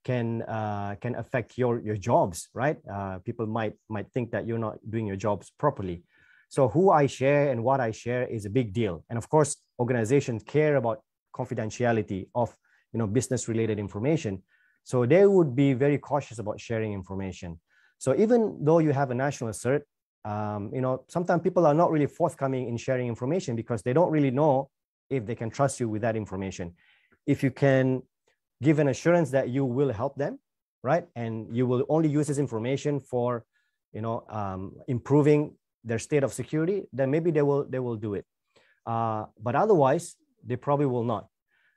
can affect your jobs, right? People might think that you're not doing your jobs properly. So who I share and what I share is a big deal. And of course, organizations care about confidentiality of, you know, business-related information. So they would be very cautious about sharing information. So even though you have a national cert, you know, sometimes people are not really forthcoming in sharing information because they don't really know if they can trust you with that information. If you can give an assurance that you will help them, right? And you will only use this information for, you know, improving their state of security, then maybe they will do it. But otherwise, they probably will not.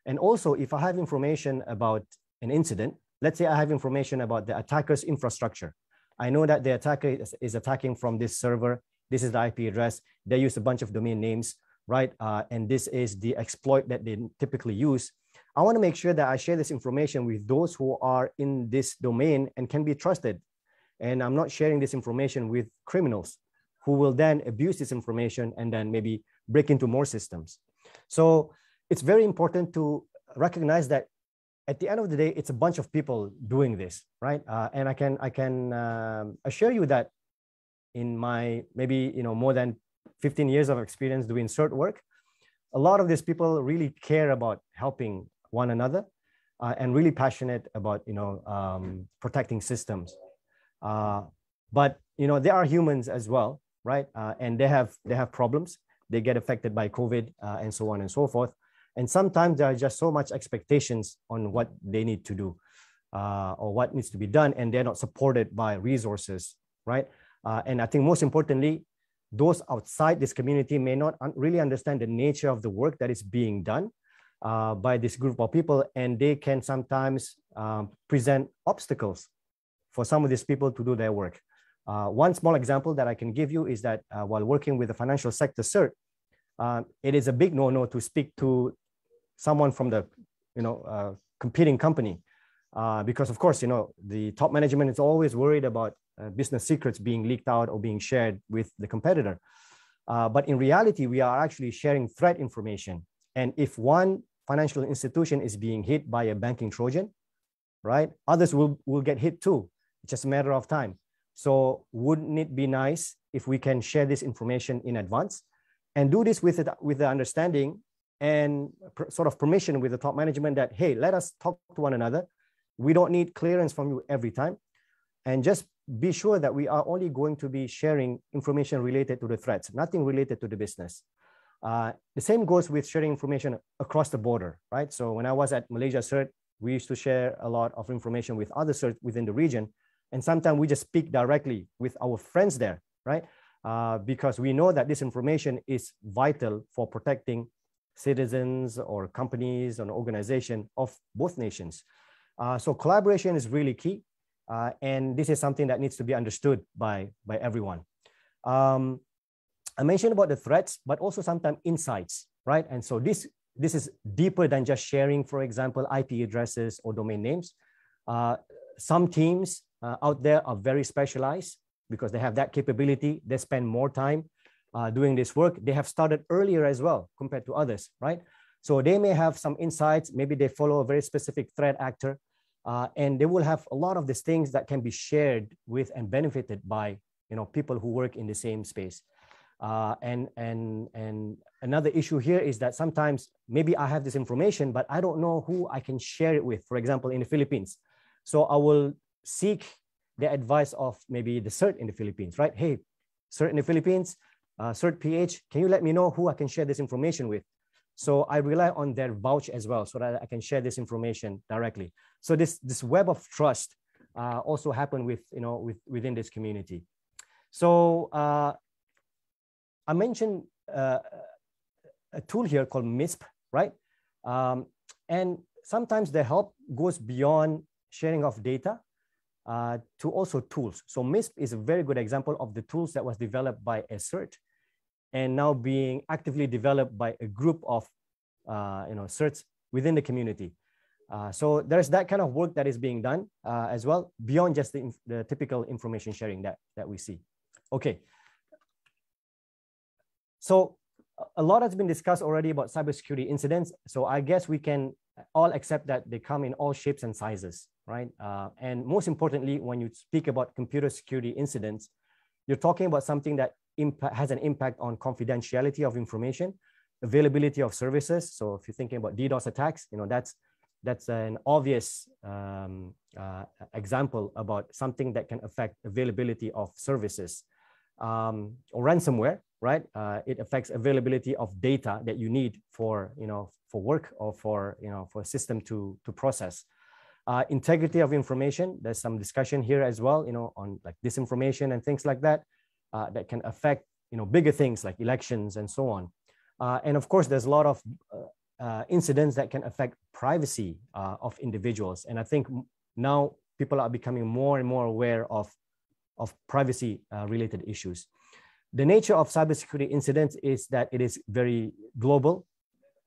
And also, if I have information about an incident, let's say I have information about the attacker's infrastructure. I know that the attacker is attacking from this server. This is the IP address. They use a bunch of domain names, right? And this is the exploit that they typically use. I want to make sure that I share this information with those who are in this domain and can be trusted. And I'm not sharing this information with criminals who will then abuse this information and then maybe break into more systems. So it's very important to recognize that at the end of the day, it's a bunch of people doing this, right? And I can assure you that in my maybe, you know, more than 15 years of experience doing CERT work, a lot of these people really care about helping one another and really passionate about, you know, protecting systems. But you know, they are humans as well, right? And they have problems. They get affected by COVID and so on and so forth. And sometimes there are just so much expectations on what they need to do or what needs to be done, and they're not supported by resources, right? And I think most importantly, those outside this community may not really understand the nature of the work that is being done by this group of people, and they can sometimes present obstacles for some of these people to do their work. One small example that I can give you is that while working with the financial sector CERT, it is a big no-no to speak to someone from the, you know, competing company, because of course, you know, the top management is always worried about business secrets being leaked out or being shared with the competitor. But in reality, we are actually sharing threat information. And if one financial institution is being hit by a banking Trojan, right, others will get hit too. It's just a matter of time. So wouldn't it be nice if we can share this information in advance and do this with the understanding and sort of permission with the top management that, hey, let us talk to one another. We don't need clearance from you every time. And just be sure that we are only going to be sharing information related to the threats, nothing related to the business. The same goes with sharing information across the border, right? So when I was at Malaysia CERT, we used to share a lot of information with other CERT within the region. And sometimes we just speak directly with our friends there, right? Because we know that this information is vital for protecting citizens or companies and organization of both nations. So collaboration is really key. And this is something that needs to be understood by everyone. I mentioned about the threats, but also sometimes insights, right? And so this is deeper than just sharing, for example, IP addresses or domain names. Some teams out there are very specialized because they have that capability. They spend more time doing this work. They have started earlier as well compared to others, right? So they may have some insights. Maybe they follow a very specific threat actor, and they will have a lot of these things that can be shared with and benefited by, you know, people who work in the same space. And another issue here is that sometimes maybe I have this information, but I don't know who I can share it with. For example, in the Philippines, so I will seek the advice of maybe the CERT in the Philippines, right? Hey, CERT in the Philippines, CERT PH, can you let me know who I can share this information with? So I rely on their vouch as well so that I can share this information directly. So this web of trust also happened with, you know, within this community. So I mentioned a tool here called MISP, right? And sometimes the help goes beyond sharing of data to also tools. So MISP is a very good example of the tools that was developed by a CERT and now being actively developed by a group of you know, CERTs within the community. So there's that kind of work that is being done as well, beyond just the typical information sharing that we see. Okay. So a lot has been discussed already about cybersecurity incidents. So I guess we can all accept that they come in all shapes and sizes, right? And most importantly, when you speak about computer security incidents, you're talking about something that has an impact on confidentiality of information, availability of services. So if you're thinking about DDoS attacks, you know, that's an obvious example about something that can affect availability of services. or ransomware, right? It affects availability of data that you need for, for work or for, for a system to process. Integrity of information, there's some discussion here as well, on like disinformation and things like that, that can affect, bigger things like elections and so on. And of course, there's a lot of incidents that can affect privacy of individuals. And I think now people are becoming more and more aware of privacy related issues. The nature of cybersecurity incidents is that it is very global,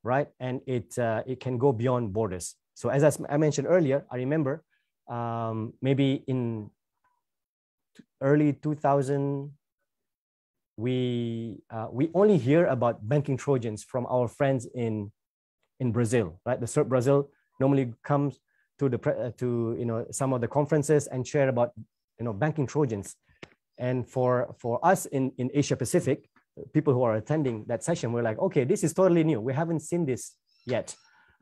right? And it, it can go beyond borders. So as I mentioned earlier, I remember maybe in early 2000, we only hear about banking Trojans from our friends in Brazil, right? The CERT Brazil normally comes to the some of the conferences and share about banking Trojans, and for us in Asia Pacific, people who are attending that session were like, okay, this is totally new. We haven't seen this yet.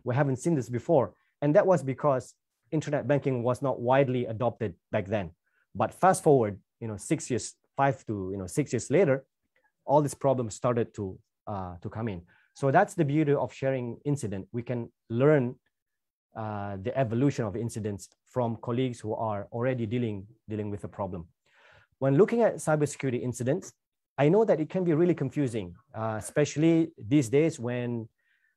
We haven't seen this before, and that was because internet banking was not widely adopted back then. But fast forward, 6 years. 5 to 6 years later, all these problems started to come in. So that's the beauty of sharing incident. We can learn the evolution of incidents from colleagues who are already dealing with the problem. When looking at cybersecurity incidents, I know that it can be really confusing, especially these days when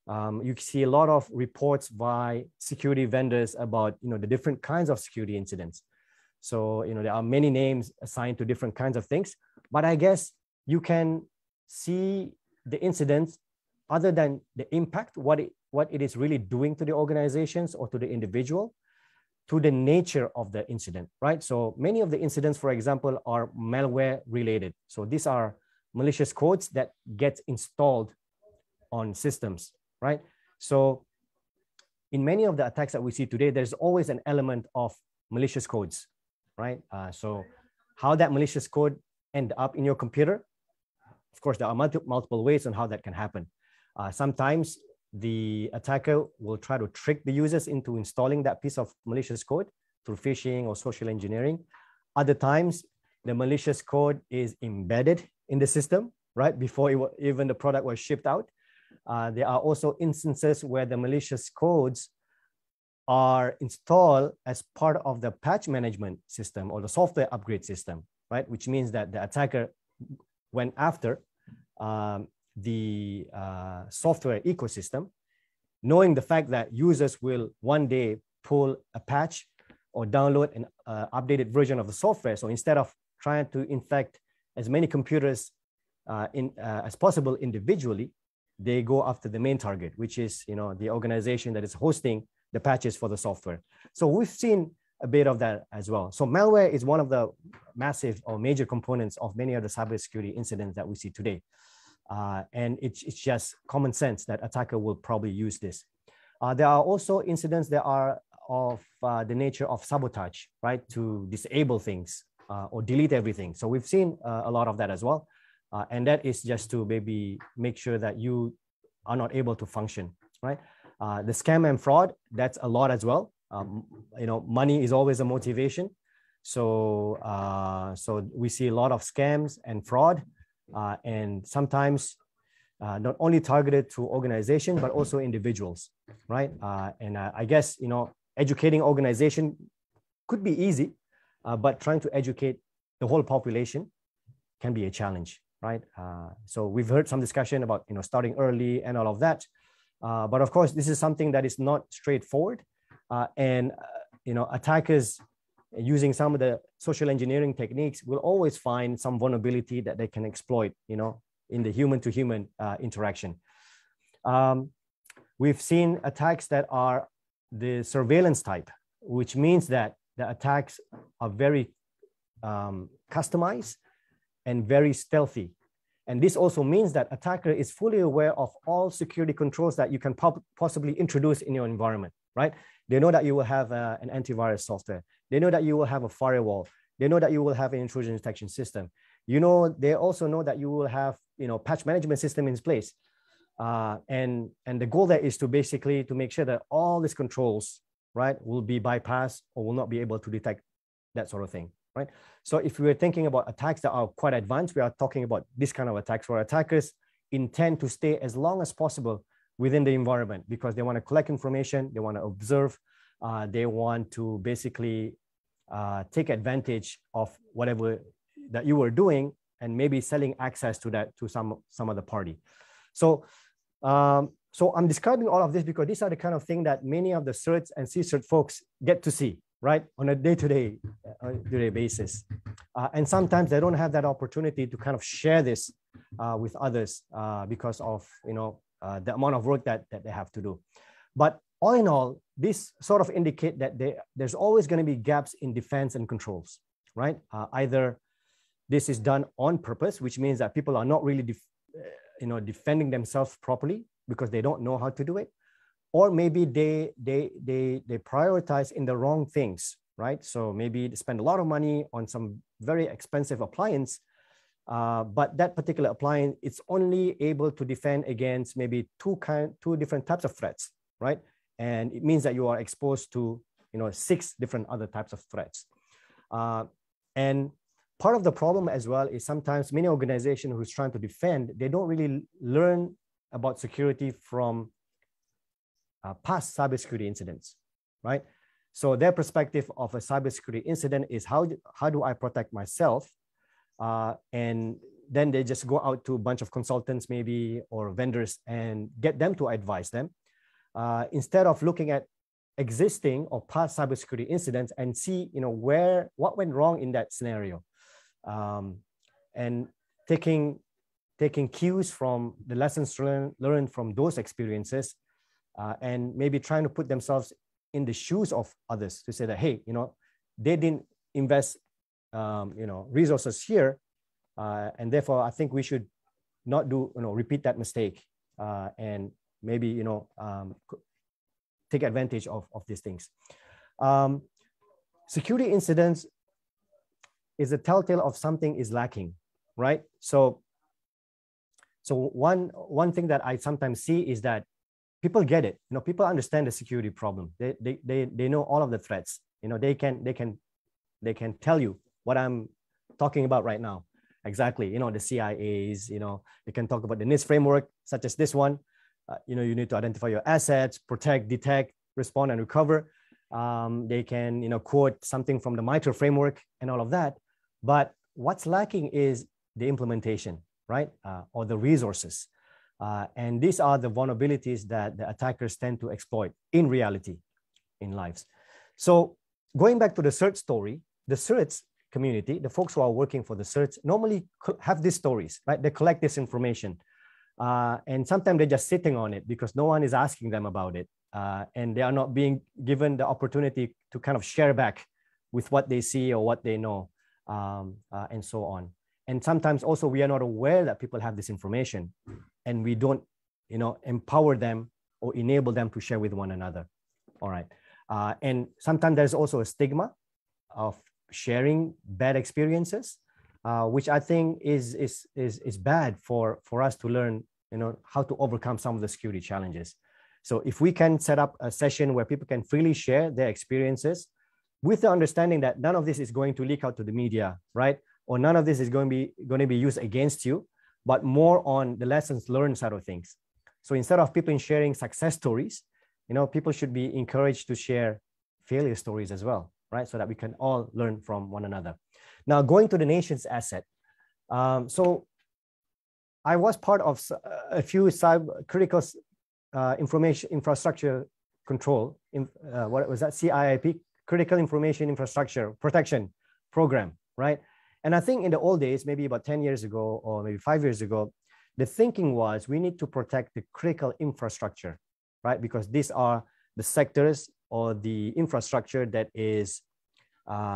you see a lot of reports by security vendors about the different kinds of security incidents. So, there are many names assigned to different kinds of things, but I guess you can see the incidents other than the impact, what it is really doing to the organizations or to the individual, to the nature of the incident, right? So many of the incidents, for example, are malware related. So these are malicious codes that get installed on systems, right? So in many of the attacks that we see today, there's always an element of malicious codes. Right? So how that malicious code end up in your computer, of course, there are multiple ways on how that can happen. Sometimes the attacker will try to trick the users into installing that piece of malicious code through phishing or social engineering. Other times, the malicious code is embedded in the system, right? Before even the product was shipped out. There are also instances where the malicious codes are installed as part of the patch management system or the software upgrade system, right? Which means that the attacker went after the software ecosystem, knowing the fact that users will one day pull a patch or download an updated version of the software. So instead of trying to infect as many computers as possible individually, they go after the main target, which is the organization that is hosting the patches for the software. So we've seen a bit of that as well. So malware is one of the massive or major components of many of the cybersecurity incidents that we see today. And it's just common sense that attacker will probably use this. There are also incidents that are of the nature of sabotage, right? To disable things or delete everything. So we've seen a lot of that as well. And that is just to maybe make sure that you are not able to function, right? The scam and fraud, that's a lot as well. Money is always a motivation. So, so we see a lot of scams and fraud, and sometimes not only targeted to organization, but also individuals, right? And I guess, educating organization could be easy, but trying to educate the whole population can be a challenge, right? So we've heard some discussion about, starting early and all of that. But of course, this is something that is not straightforward, and attackers using some of the social engineering techniques will always find some vulnerability that they can exploit, in the human-to-human interaction. We've seen attacks that are the surveillance type, which means that the attacks are very customized and very stealthy. And this also means that attacker is fully aware of all security controls that you can possibly introduce in your environment, right? They know that you will have an antivirus software. They know that you will have a firewall. They know that you will have an intrusion detection system. They also know that you will have, patch management system in place. And the goal there is to basically to make sure that all these controls, right, will be bypassed or will not be able to detect that sort of thing, right? So if we were thinking about attacks that are quite advanced, we are talking about this kind of attacks where attackers intend to stay as long as possible within the environment because they want to collect information, they want to observe, they want to basically take advantage of whatever that you were doing and maybe selling access to that to some other party. So, so I'm describing all of this because these are the kind of thing that many of the certs and CCert folks get to see, right, on a day-to-day basis. And sometimes they don't have that opportunity to kind of share this with others because of, you know, the amount of work that they have to do. But all in all, this sort of indicate that there's always going to be gaps in defense and controls, right? Either this is done on purpose, which means that people are not really defending themselves properly because they don't know how to do it, or maybe they prioritize in the wrong things, right? So maybe they spend a lot of money on some very expensive appliance, but that particular appliance, it's only able to defend against maybe two different types of threats, right? And it means that you are exposed to, you know, 6 different other types of threats. And part of the problem as well is sometimes many organizations who's trying to defend, they don't really learn about security from past cybersecurity incidents, right? So their perspective of a cybersecurity incident is how do I protect myself? And then they just go out to a bunch of consultants maybe or vendors and get them to advise them instead of looking at existing or past cybersecurity incidents and see, you know, what went wrong in that scenario, and taking cues from the lessons learned from those experiences, and maybe trying to put themselves in the shoes of others to say that, hey, you know, they didn't invest resources here, and therefore I think we should not do, repeat that mistake, and maybe, take advantage of these things. Security incidents is a telltale of something is lacking, right? So one thing that I sometimes see is that people get it, people understand the security problem. They know all of the threats, they can tell you what I'm talking about right now. Exactly, the CIAs, they can talk about the NIST framework, such as this one. You need to identify your assets, protect, detect, respond, and recover. They can, quote something from the MITRE framework and all of that. But what's lacking is the implementation, right? Or the resources. And these are the vulnerabilities that the attackers tend to exploit in reality, in lives. So going back to the CERT story, the CERTs community, the folks who are working for the CERTs normally have these stories, right? They collect this information. And sometimes they're just sitting on it because no one is asking them about it. And they are not being given the opportunity to kind of share back with what they see or what they know, and so on. And sometimes also we are not aware that people have this information and we don't, empower them or enable them to share with one another. All right. And sometimes there's also a stigma of sharing bad experiences, which I think is bad for us to learn, how to overcome some of the security challenges. So if we can set up a session where people can freely share their experiences with the understanding that none of this is going to leak out to the media, right? Or none of this is going to be used against you, but more on the lessons learned side of things. So instead of people sharing success stories, people should be encouraged to share failure stories as well, right? So that we can all learn from one another. Now, going to the nation's asset. So I was part of a few cyber critical information infrastructure control, what was that? CIIP, Critical Information Infrastructure Protection Program, right? And I think in the old days, maybe about 10 years ago, or maybe 5 years ago, the thinking was we need to protect the critical infrastructure, right? Because these are the sectors or the infrastructure that is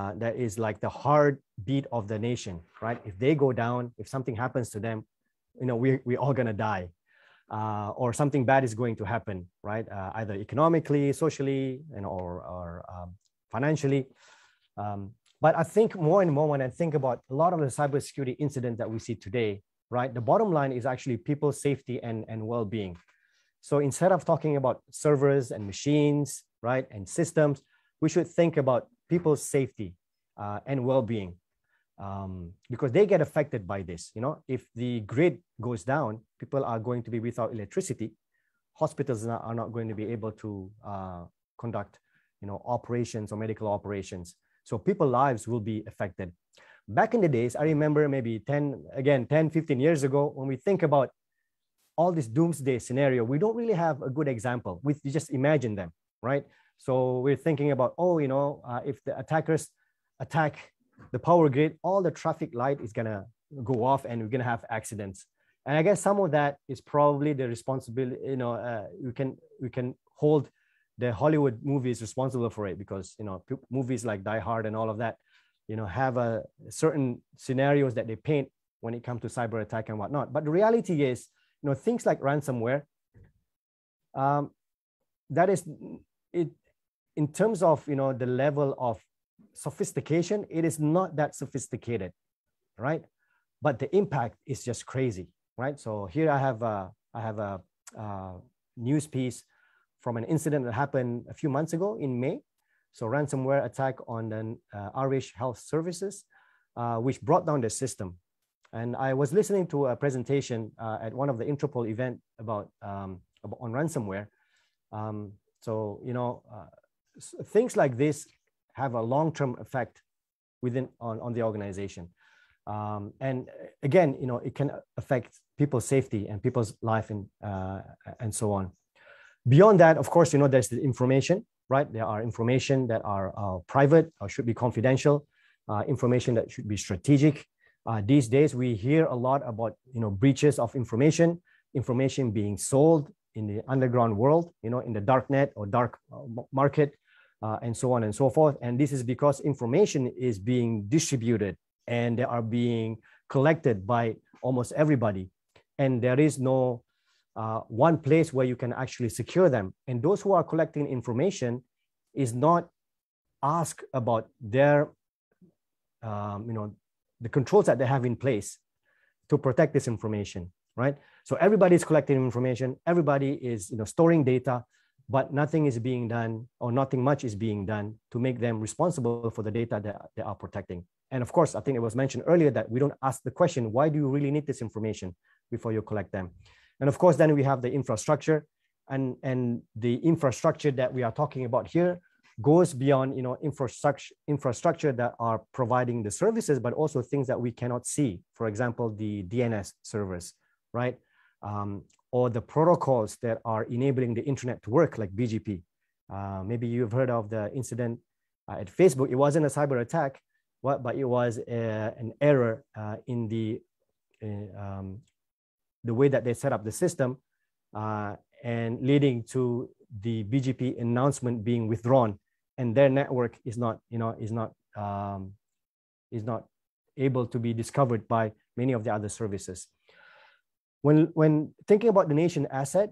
like the heartbeat of the nation, right? If they go down, if something happens to them, we're all gonna die, or something bad is going to happen, right? Either economically, socially, or financially. But I think more and more when I think about a lot of the cybersecurity incidents that we see today, right? The bottom line is actually people's safety and well-being. So instead of talking about servers and machines, right, and systems, we should think about people's safety, and well-being, because they get affected by this. You know, if the grid goes down, people are going to be without electricity. Hospitals are not going to be able to conduct, you know, operations or medical operations. So people's lives will be affected. Back in the days, I remember maybe 10, 15 years ago, when we think about all this doomsday scenario, we don't really have a good example. We just imagine them, right? So we're thinking about, oh, you know, if the attackers attack the power grid, all the traffic light is gonna go off and we're gonna have accidents. And I guess some of that is probably the responsibility, you know, we can hold the Hollywood movies responsible for it, because, you know, movies like Die Hard and all of that, you know, have a certain scenarios that they paint when it comes to cyber attack and whatnot. But the reality is, you know, things like ransomware, that is it in terms of, you know, the level of sophistication, it is not that sophisticated, right? But the impact is just crazy, right? So here I have a news piece from an incident that happened a few months ago in May. So ransomware attack on an Irish health services, which brought down the system. And I was listening to a presentation at one of the Interpol event about on ransomware. So, you know, things like this have a long-term effect within on the organization. And again, you know, it can affect people's safety and people's life and so on. Beyond that, of course, you know, there's the information, right? There are information that are private or should be confidential, information that should be strategic. These days, we hear a lot about, you know, breaches of information, information being sold in the underground world, you know, in the dark net or dark market, and so on and so forth. And this is because information is being distributed and they are being collected by almost everybody. And there is no one place where you can actually secure them. And those who are collecting information is not asked about their, you know, the controls that they have in place to protect this information, right? So everybody's collecting information, everybody is, you know, storing data, but nothing is being done, or nothing much is being done to make them responsible for the data that they are protecting. And of course, I think it was mentioned earlier that we don't ask the question, why do you really need this information before you collect them? And of course, then we have the infrastructure, and the infrastructure that we are talking about here goes beyond, you know, infrastructure that are providing the services, but also things that we cannot see. For example, the DNS servers, right? Or the protocols that are enabling the internet to work, like BGP. Maybe you've heard of the incident at Facebook. It wasn't a cyber attack, but it was an error in the way that they set up the system, and leading to the BGP announcement being withdrawn. And their network is not, you know, is not able to be discovered by many of the other services. When thinking about the nation asset,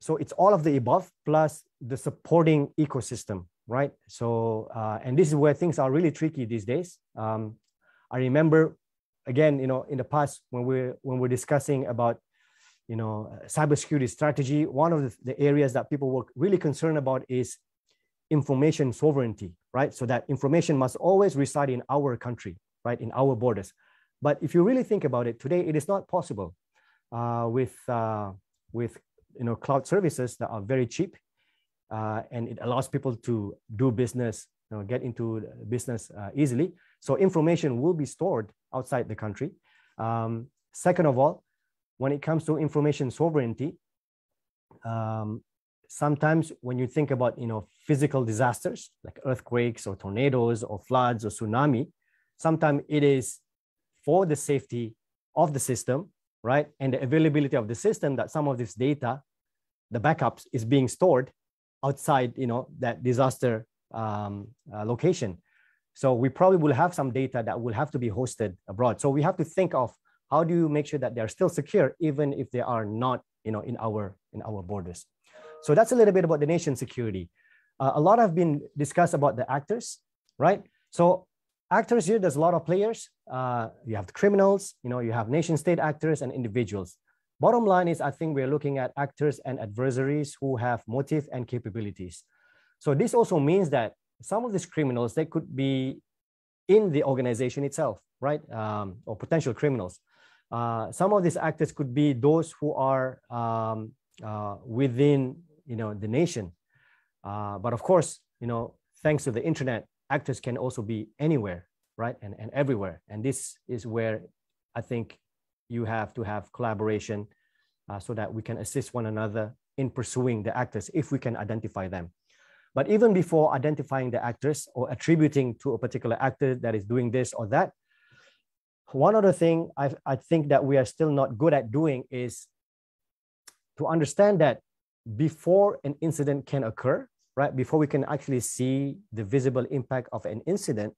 so it's all of the above plus the supporting ecosystem, right? So and this is where things are really tricky these days. I remember, again, you know, in the past when we're discussing about, you know, cybersecurity strategy, one of the areas that people were really concerned about is information sovereignty, right? So that information must always reside in our country, right, in our borders. But if you really think about it today, it is not possible with you know, cloud services that are very cheap, and it allows people to do business, you know, get into business easily. So information will be stored outside the country. Second of all, when it comes to information sovereignty, sometimes when you think about, you know, physical disasters like earthquakes or tornadoes or floods or tsunami, sometimes it is for the safety of the system, right, and the availability of the system that some of this data, the backups, is being stored outside, you know, that disaster location. So we probably will have some data that will have to be hosted abroad. So we have to think of, how do you make sure that they are still secure, even if they are not, you know, in our borders? So that's a little bit about the nation security. A lot have been discussed about the actors, right? So actors here, there's a lot of players. You have the criminals, you know, you have nation state actors and individuals. Bottom line is, I think we're looking at actors and adversaries who have motive and capabilities. So this also means that some of these criminals, they could be in the organization itself, right? Or potential criminals. Some of these actors could be those who are within, the nation. But of course, thanks to the internet, actors can also be anywhere, right? And everywhere. And this is where I think you have to have collaboration so that we can assist one another in pursuing the actors if we can identify them. But even before identifying the actors or attributing to a particular actor that is doing this or that, one other thing I think that we are still not good at doing is to understand that before an incident can occur, right? Before we can actually see the visible impact of an incident,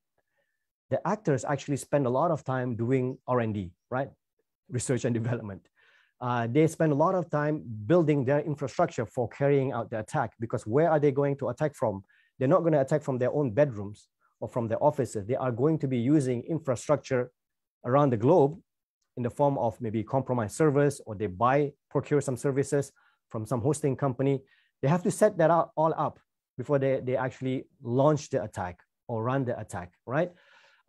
the actors actually spend a lot of time doing R&D, right? Research and development. They spend a lot of time building their infrastructure for carrying out the attack, because where are they going to attack from? They're not going to attack from their own bedrooms or from their offices. They are going to be using infrastructure around the globe in the form of maybe compromised servers, or they procure some services from some hosting company. They have to set that all up before they actually launch the attack or run the attack, right?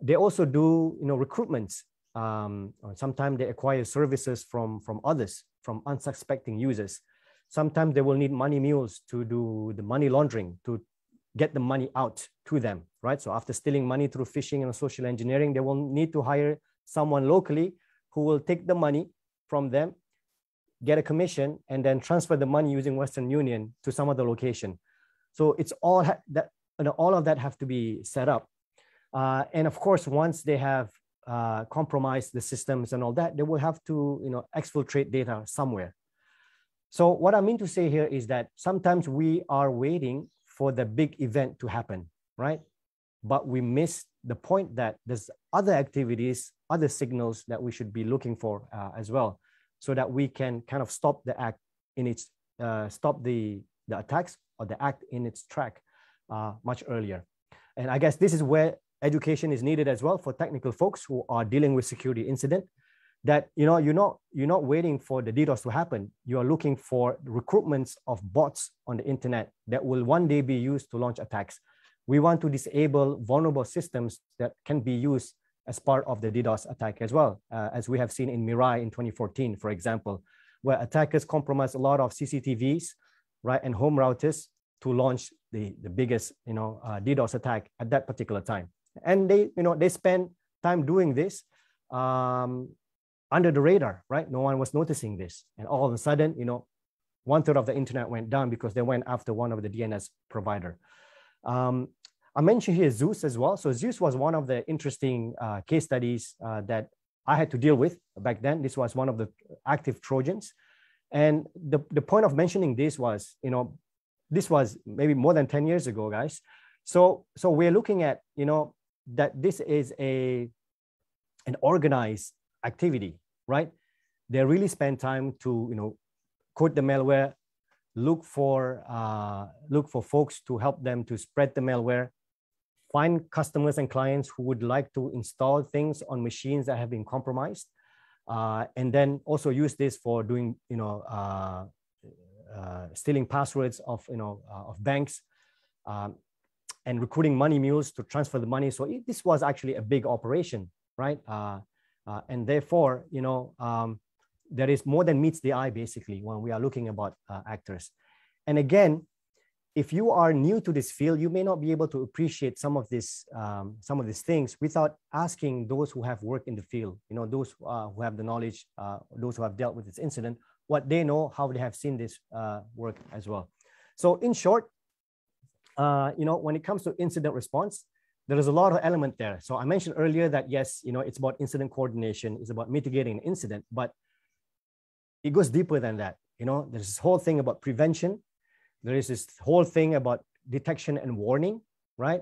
They also do recruitments. Sometimes they acquire services from others, from unsuspecting users. Sometimes they will need money mules to do the money laundering, to get the money out to them, right? So after stealing money through phishing and social engineering, they will need to hire someone locally who will take the money from them, get a commission, and then transfer the money using Western Union to some other location. So it's all of that have to be set up. And of course, once they have compromised the systems and all that, they will have to exfiltrate data somewhere. So what I mean to say here is that sometimes we are waiting for the big event to happen, right? But we miss the point that there's other activities, other signals that we should be looking for as well, so that we can kind of stop the act in its, stop the attacks or the act in its track much earlier. And I guess this is where education is needed as well for technical folks who are dealing with security incident, that you're not waiting for the DDoS to happen. You are looking for recruitments of bots on the internet that will one day be used to launch attacks. We want to disable vulnerable systems that can be used as part of the DDoS attack as well, as we have seen in Mirai in 2014, for example, where attackers compromised a lot of CCTVs, right, and home routers to launch the biggest DDoS attack at that particular time. And they, they spend time doing this under the radar, right? No one was noticing this. And all of a sudden, 1/3 of the internet went down because they went after one of the DNS provider. I mentioned here Zeus as well. So Zeus was one of the interesting case studies that I had to deal with back then. This was one of the active Trojans. And the point of mentioning this was, this was maybe more than 10 years ago, guys. So we're looking at, that this is an organized activity, right? They really spend time to, code the malware, look for folks to help them to spread the malware, find customers and clients who would like to install things on machines that have been compromised, and then also use this for doing, stealing passwords of banks. And recruiting money mules to transfer the money. So this was actually a big operation, right? And therefore, there is more than meets the eye, basically, when we are looking about actors. And again, if you are new to this field, you may not be able to appreciate some of these things without asking those who have worked in the field, those who have the knowledge, those who have dealt with this incident, what they know, how they have seen this work as well. So in short, when it comes to incident response, there is a lot of element there. So I mentioned earlier that, yes, it's about incident coordination, it's about mitigating an incident, but it goes deeper than that. There's this whole thing about prevention. There is this whole thing about detection and warning, right?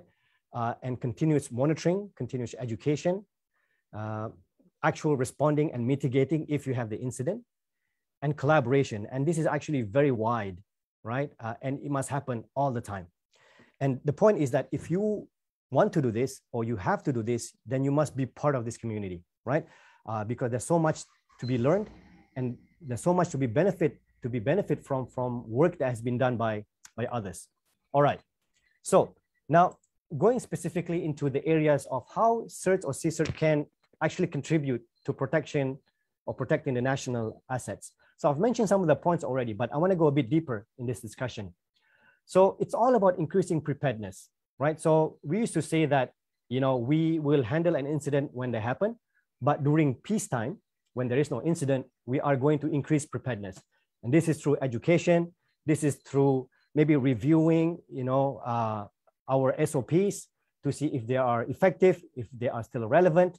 And continuous monitoring, continuous education, actual responding and mitigating if you have the incident, and collaboration. And this is actually very wide, right? And it must happen all the time. And the point is that if you want to do this or you have to do this, then you must be part of this community, right? Because there's so much to be learned and there's so much to be benefit from work that has been done by others. All right. So now going specifically into the areas of how CERT or CSERT can actually contribute to protection or protecting the national assets. So I've mentioned some of the points already, but I want to go a bit deeper in this discussion. So it's all about increasing preparedness, right? So we used to say that, you know, we will handle an incident when they happen, but during peacetime, when there is no incident, we are going to increase preparedness. And this is through education. This is through maybe reviewing, you know, our SOPs to see if they are effective, if they are still relevant.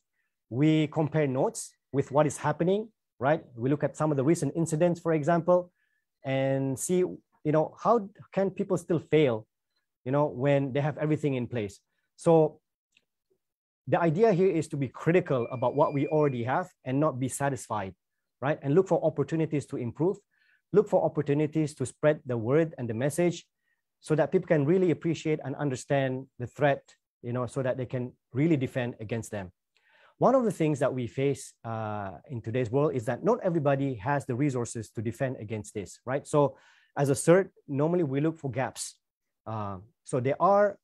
We compare notes with what is happening, right? We look at some of the recent incidents, for example, and see, you know, how can people still fail, you know, when they have everything in place. So the idea here is to be critical about what we already have and not be satisfied, right? And look for opportunities to improve, look for opportunities to spread the word and the message so that people can really appreciate and understand the threat, you know, so that they can really defend against them. One of the things that we face in today's world is that not everybody has the resources to defend against this, right? So as a CERT, normally we look for gaps. So there are,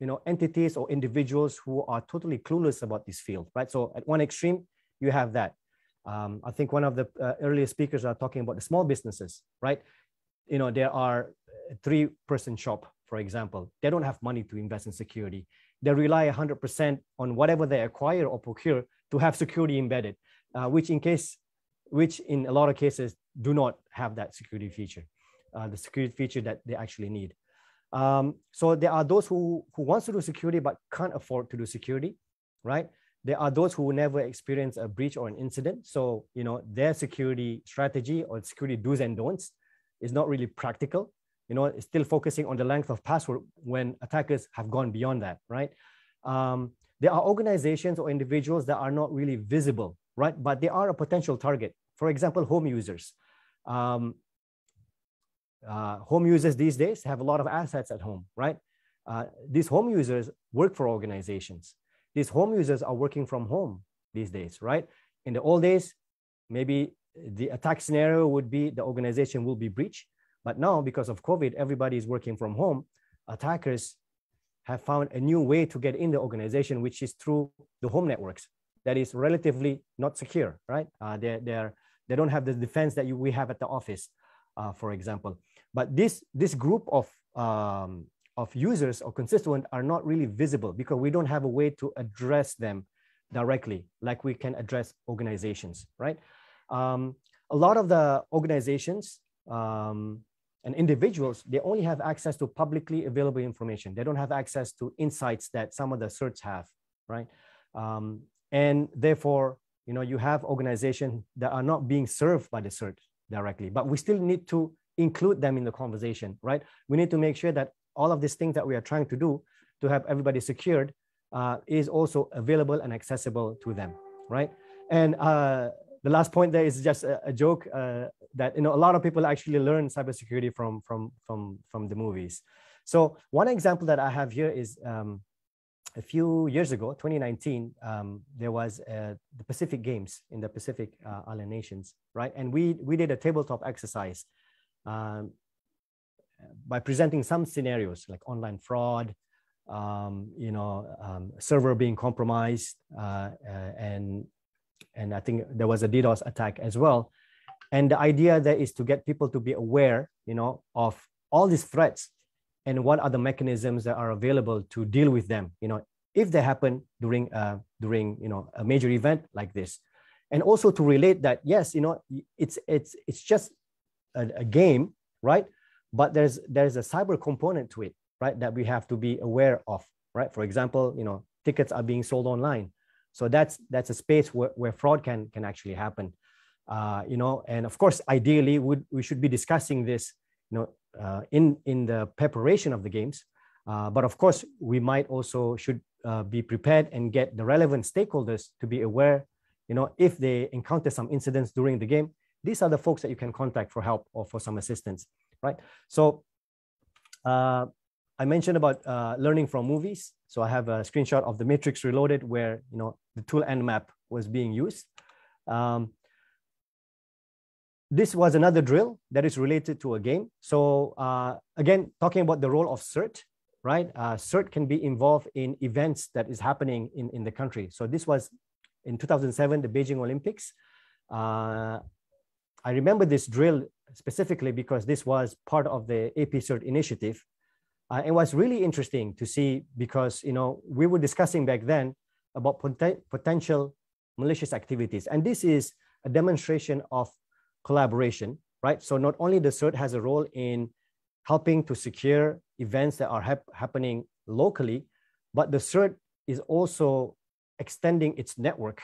you know, entities or individuals who are totally clueless about this field, right? So at one extreme, you have that. I think one of the earlier speakers are talking about the small businesses, right? You know, there are a three-person shop, for example. They don't have money to invest in security. They rely 100% on whatever they acquire or procure to have security embedded, which in a lot of cases do not have that security feature, the security feature that they actually need. So there are those who want to do security but can't afford to do security, right? There are those who never experience a breach or an incident. So, you know, their security strategy or security do's and don'ts is not really practical. You know, it's still focusing on the length of password when attackers have gone beyond that, right? There are organizations or individuals that are not really visible, right? But they are a potential target. For example, home users. Home users these days have a lot of assets at home, right? These home users work for organizations. These home users are working from home these days, right? In the old days, maybe the attack scenario would be the organization will be breached. But now, because of COVID, everybody is working from home. Attackers have found a new way to get in the organization, which is through the home networks. That is relatively not secure, right? They don't have the defense that we have at the office, for example. But this group of users or constituents are not really visible because we don't have a way to address them directly, like we can address organizations, right? A lot of the organizations and individuals, they only have access to publicly available information. They don't have access to insights that some of the CERTs have, right? And therefore, you know, you have organizations that are not being served by the CERT directly, but we still need to include them in the conversation, right? We need to make sure that all of these things that we are trying to do to have everybody secured is also available and accessible to them, right? And the last point there is just a joke that, you know, a lot of people actually learn cybersecurity from the movies. So one example that I have here is a few years ago, 2019, there was the Pacific Games in the Pacific Island Nations, right? And we did a tabletop exercise by presenting some scenarios like online fraud, you know, server being compromised, and I think there was a DDoS attack as well. And the idea there is to get people to be aware, you know, of all these threats and what are the mechanisms that are available to deal with them, you know, if they happen during, you know, a major event like this. And also to relate that, yes, you know, it's just a game, right? But there's a cyber component to it, right? That we have to be aware of, right? For example, you know, tickets are being sold online. So that's a space where fraud can actually happen. You know, and of course, ideally, we should be discussing this, you know, in the preparation of the games. But of course, we might also should be prepared and get the relevant stakeholders to be aware, you know, if they encounter some incidents during the game, these are the folks that you can contact for help or for some assistance, right? So I mentioned about learning from movies. So I have a screenshot of The Matrix Reloaded where, you know, the tool Nmap was being used. This was another drill that is related to a game. So again, talking about the role of CERT, right? CERT can be involved in events that is happening in the country. So this was in 2007, the Beijing Olympics. I remember this drill specifically because this was part of the AP Cert initiative. It was really interesting to see because, you know, we were discussing back then about potential malicious activities. And this is a demonstration of collaboration, right? So not only the CERT has a role in helping to secure events that are happening locally, but the CERT is also extending its network,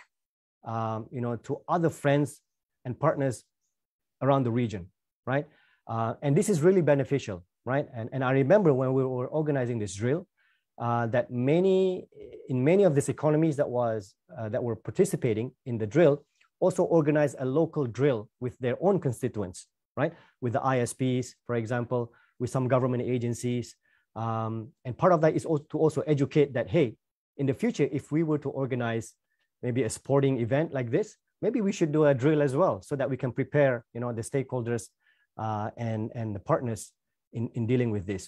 you know, to other friends and partners around the region, right? And this is really beneficial, right? And I remember when we were organizing this drill, that in many of these economies that were participating in the drill also organized a local drill with their own constituents, right? With the ISPs, for example, with some government agencies, and part of that is also to also educate that, hey, in the future, if we were to organize maybe a sporting event like this, maybe we should do a drill as well, so that we can prepare, you know, the stakeholders and the partners in dealing with this.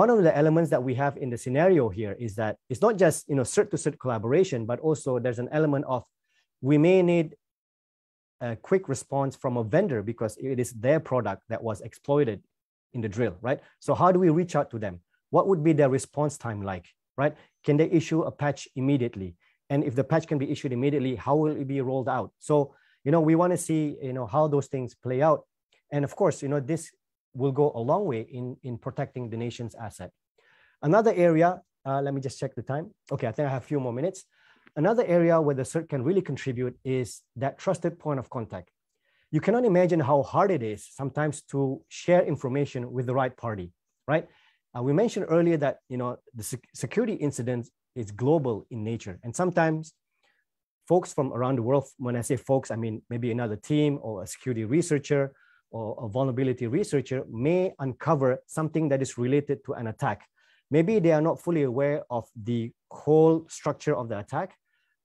One of the elements that we have in the scenario here is that it's not just, you know, CERT-to-CERT collaboration, but also there's an element of we may need a quick response from a vendor because it is their product that was exploited in the drill, right? So how do we reach out to them? What would be their response time like? Right? Can they issue a patch immediately? And if the patch can be issued immediately, how will it be rolled out? So, you know, we want to see, you know, how those things play out. And of course, you know, this will go a long way in protecting the nation's asset. Another area, let me just check the time. Okay, I think I have a few more minutes. Another area where the CERT can really contribute is that trusted point of contact. You cannot imagine how hard it is sometimes to share information with the right party, right? We mentioned earlier that, you know, the security incident is global in nature. And sometimes folks from around the world, when I say folks, I mean maybe another team or a security researcher or a vulnerability researcher may uncover something that is related to an attack. Maybe they are not fully aware of the whole structure of the attack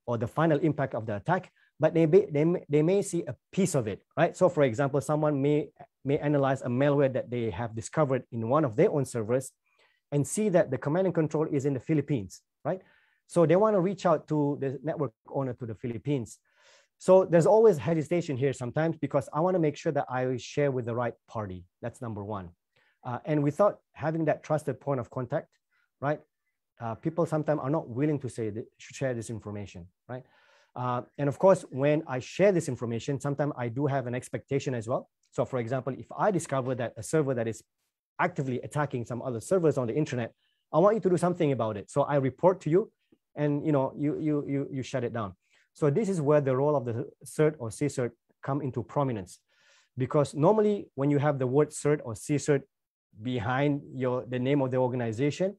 or the final impact of the attack, but they may see a piece of it, right? So for example, someone may analyze a malware that they have discovered in one of their own servers and see that the command and control is in the Philippines, right? So they want to reach out to the network owner to the Philippines. So there's always hesitation here sometimes because I want to make sure that I share with the right party. That's number one. And without having that trusted point of contact, right? People sometimes are not willing to share this information, right? And of course, when I share this information, sometimes I do have an expectation as well. So for example, if I discover that a server that is actively attacking some other servers on the internet, I want you to do something about it. So I report to you and, you know, you shut it down. So this is where the role of the CERT or CCERT come into prominence, because normally when you have the word CERT or CCERT behind the name of the organization,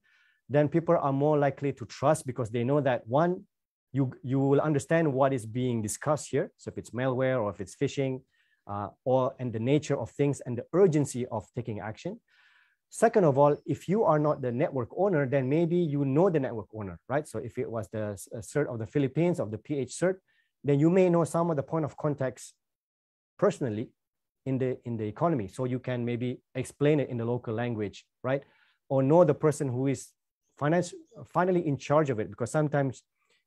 then people are more likely to trust because they know that one, you will understand what is being discussed here. So if it's malware or if it's phishing, and the nature of things and the urgency of taking action. Second of all, if you are not the network owner, then maybe you know the network owner, right? So if it was the CERT of the Philippines, of the PH CERT, then you may know some of the point of contacts personally in the economy. So you can maybe explain it in the local language, right? Or know the person who is finally in charge of it, because sometimes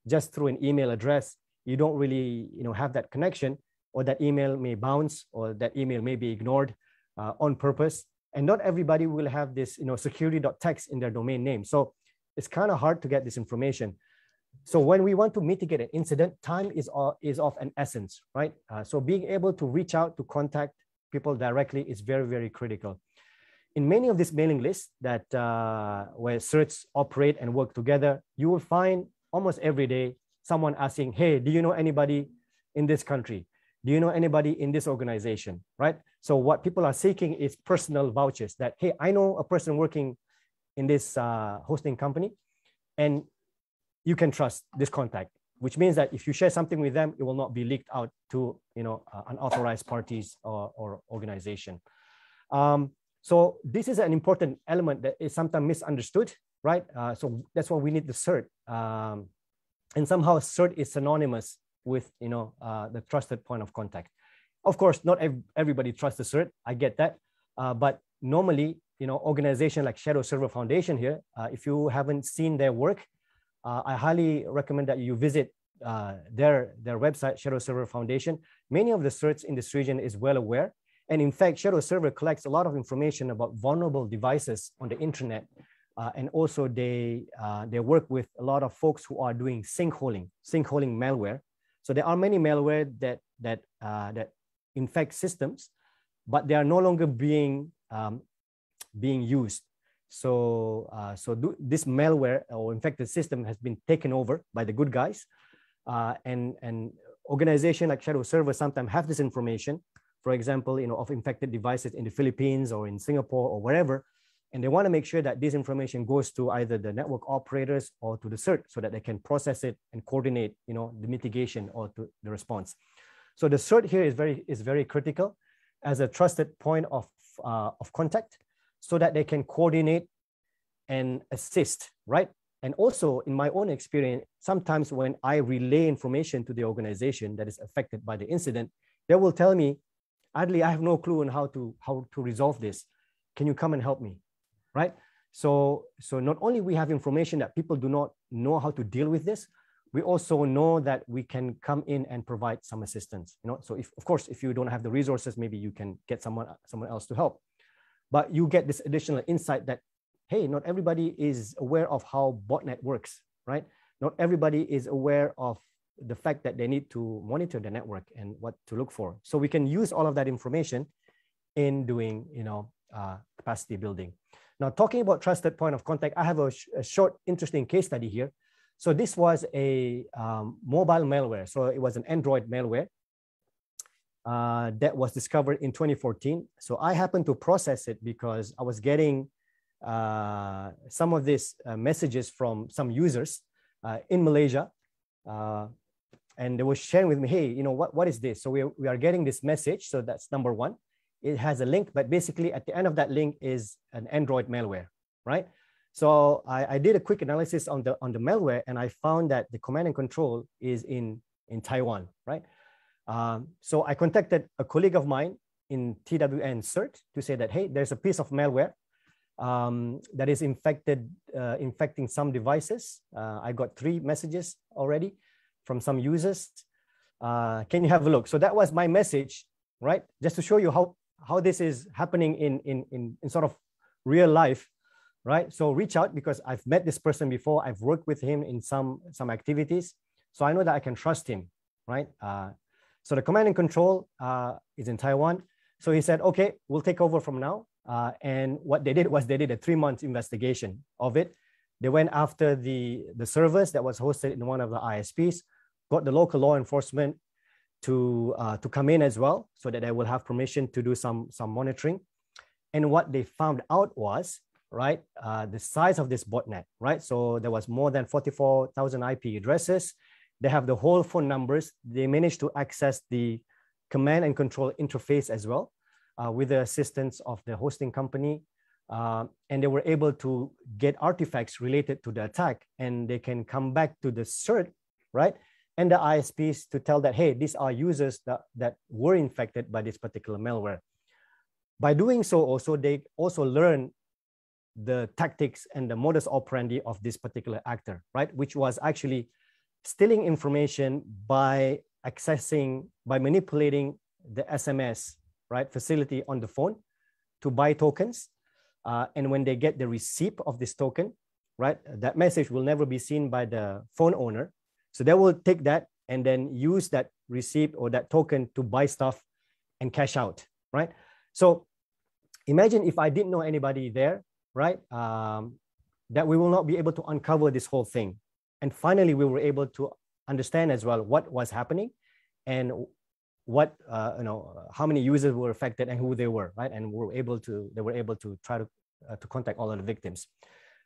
just through an email address, you don't really, you know, have that connection, or that email may bounce, or that email may be ignored on purpose. And not everybody will have this, you know, security.txt in their domain name. So it's kind of hard to get this information. So when we want to mitigate an incident, time is of an essence, right? So being able to reach out to contact people directly is very, very critical. In many of these mailing lists that where CERTs operate and work together, you will find almost every day someone asking, hey, do you know anybody in this country? Do you know anybody in this organization, right? So what people are seeking is personal vouchers that, hey, I know a person working in this hosting company and you can trust this contact, which means that if you share something with them, it will not be leaked out to, you know, unauthorized parties or organization. So this is an important element that is sometimes misunderstood, right? So that's why we need the CERT. And somehow CERT is synonymous with, you know, the trusted point of contact. Of course, not everybody trusts the CERT, I get that, but normally organization like Shadow Server Foundation here. If you haven't seen their work, I highly recommend that you visit their website, Shadow Server Foundation. Many of the certs in this region is well aware. And in fact, Shadow Server collects a lot of information about vulnerable devices on the internet. And also they work with a lot of folks who are doing sinkholing malware. So there are many malware that infect systems, but they are no longer being being used. So this malware or infected system has been taken over by the good guys, and organizations like Shadow Server sometimes have this information. For example, of infected devices in the Philippines or in Singapore or wherever, and they want to make sure that this information goes to either the network operators or to the CERT so that they can process it and coordinate, the mitigation or to the response. So the CERT here is very critical as a trusted point of contact, so that they can coordinate and assist, right? And also in my own experience, sometimes when I relay information to the organization that is affected by the incident, they will tell me, Adli, I have no clue on how to resolve this. Can you come and help me, right? So not only we have information that people do not know how to deal with this, we also know that we can come in and provide some assistance. So of course, if you don't have the resources, maybe you can get someone else to help. But you get this additional insight that, hey, not everybody is aware of how botnet works, right? Not everybody is aware of the fact that they need to monitor the network and what to look for. So we can use all of that information in doing, capacity building. Now, talking about trusted point of contact, I have a short, interesting case study here. So this was a mobile malware. So it was an Android malware that was discovered in 2014. So I happened to process it because I was getting some of these messages from some users in Malaysia. And they were sharing with me, hey, what is this? So we are getting this message. So that's number one. It has a link, but basically at the end of that link is an Android malware, right? So I did a quick analysis on the malware, and I found that the command and control is in Taiwan, right? So I contacted a colleague of mine in TWN CERT to say that, hey, there's a piece of malware that is infecting some devices. I got 3 messages already from some users. Can you have a look? So that was my message, right? Just to show you how this is happening in sort of real life, right? So reach out, because I've met this person before. I've worked with him in some activities. So I know that I can trust him, right? So the command and control is in Taiwan. So he said, okay, we'll take over from now. And what they did was they did a 3-month investigation of it. They went after the servers that was hosted in one of the ISPs, got the local law enforcement to come in as well, so that they will have permission to do some monitoring. And what they found out was, right, the size of this botnet, right? So there was more than 44,000 IP addresses. They have the whole phone numbers. They managed to access the command and control interface as well, with the assistance of the hosting company. And they were able to get artifacts related to the attack, and they can come back to the CERT, right? And the ISPs to tell that, hey, these are users that were infected by this particular malware. By doing so, also, they also learn the tactics and the modus operandi of this particular actor, right? Which was actually stealing information by manipulating the SMS, right, facility on the phone to buy tokens. And when they get the receipt of this token, right, that message will never be seen by the phone owner. So they will take that and then use that receipt or that token to buy stuff and cash out, right? So imagine if I didn't know anybody there, right, that we will not be able to uncover this whole thing. And finally, we were able to understand as well what was happening and what how many users were affected and who they were, right? And they were able to try to contact all of the victims.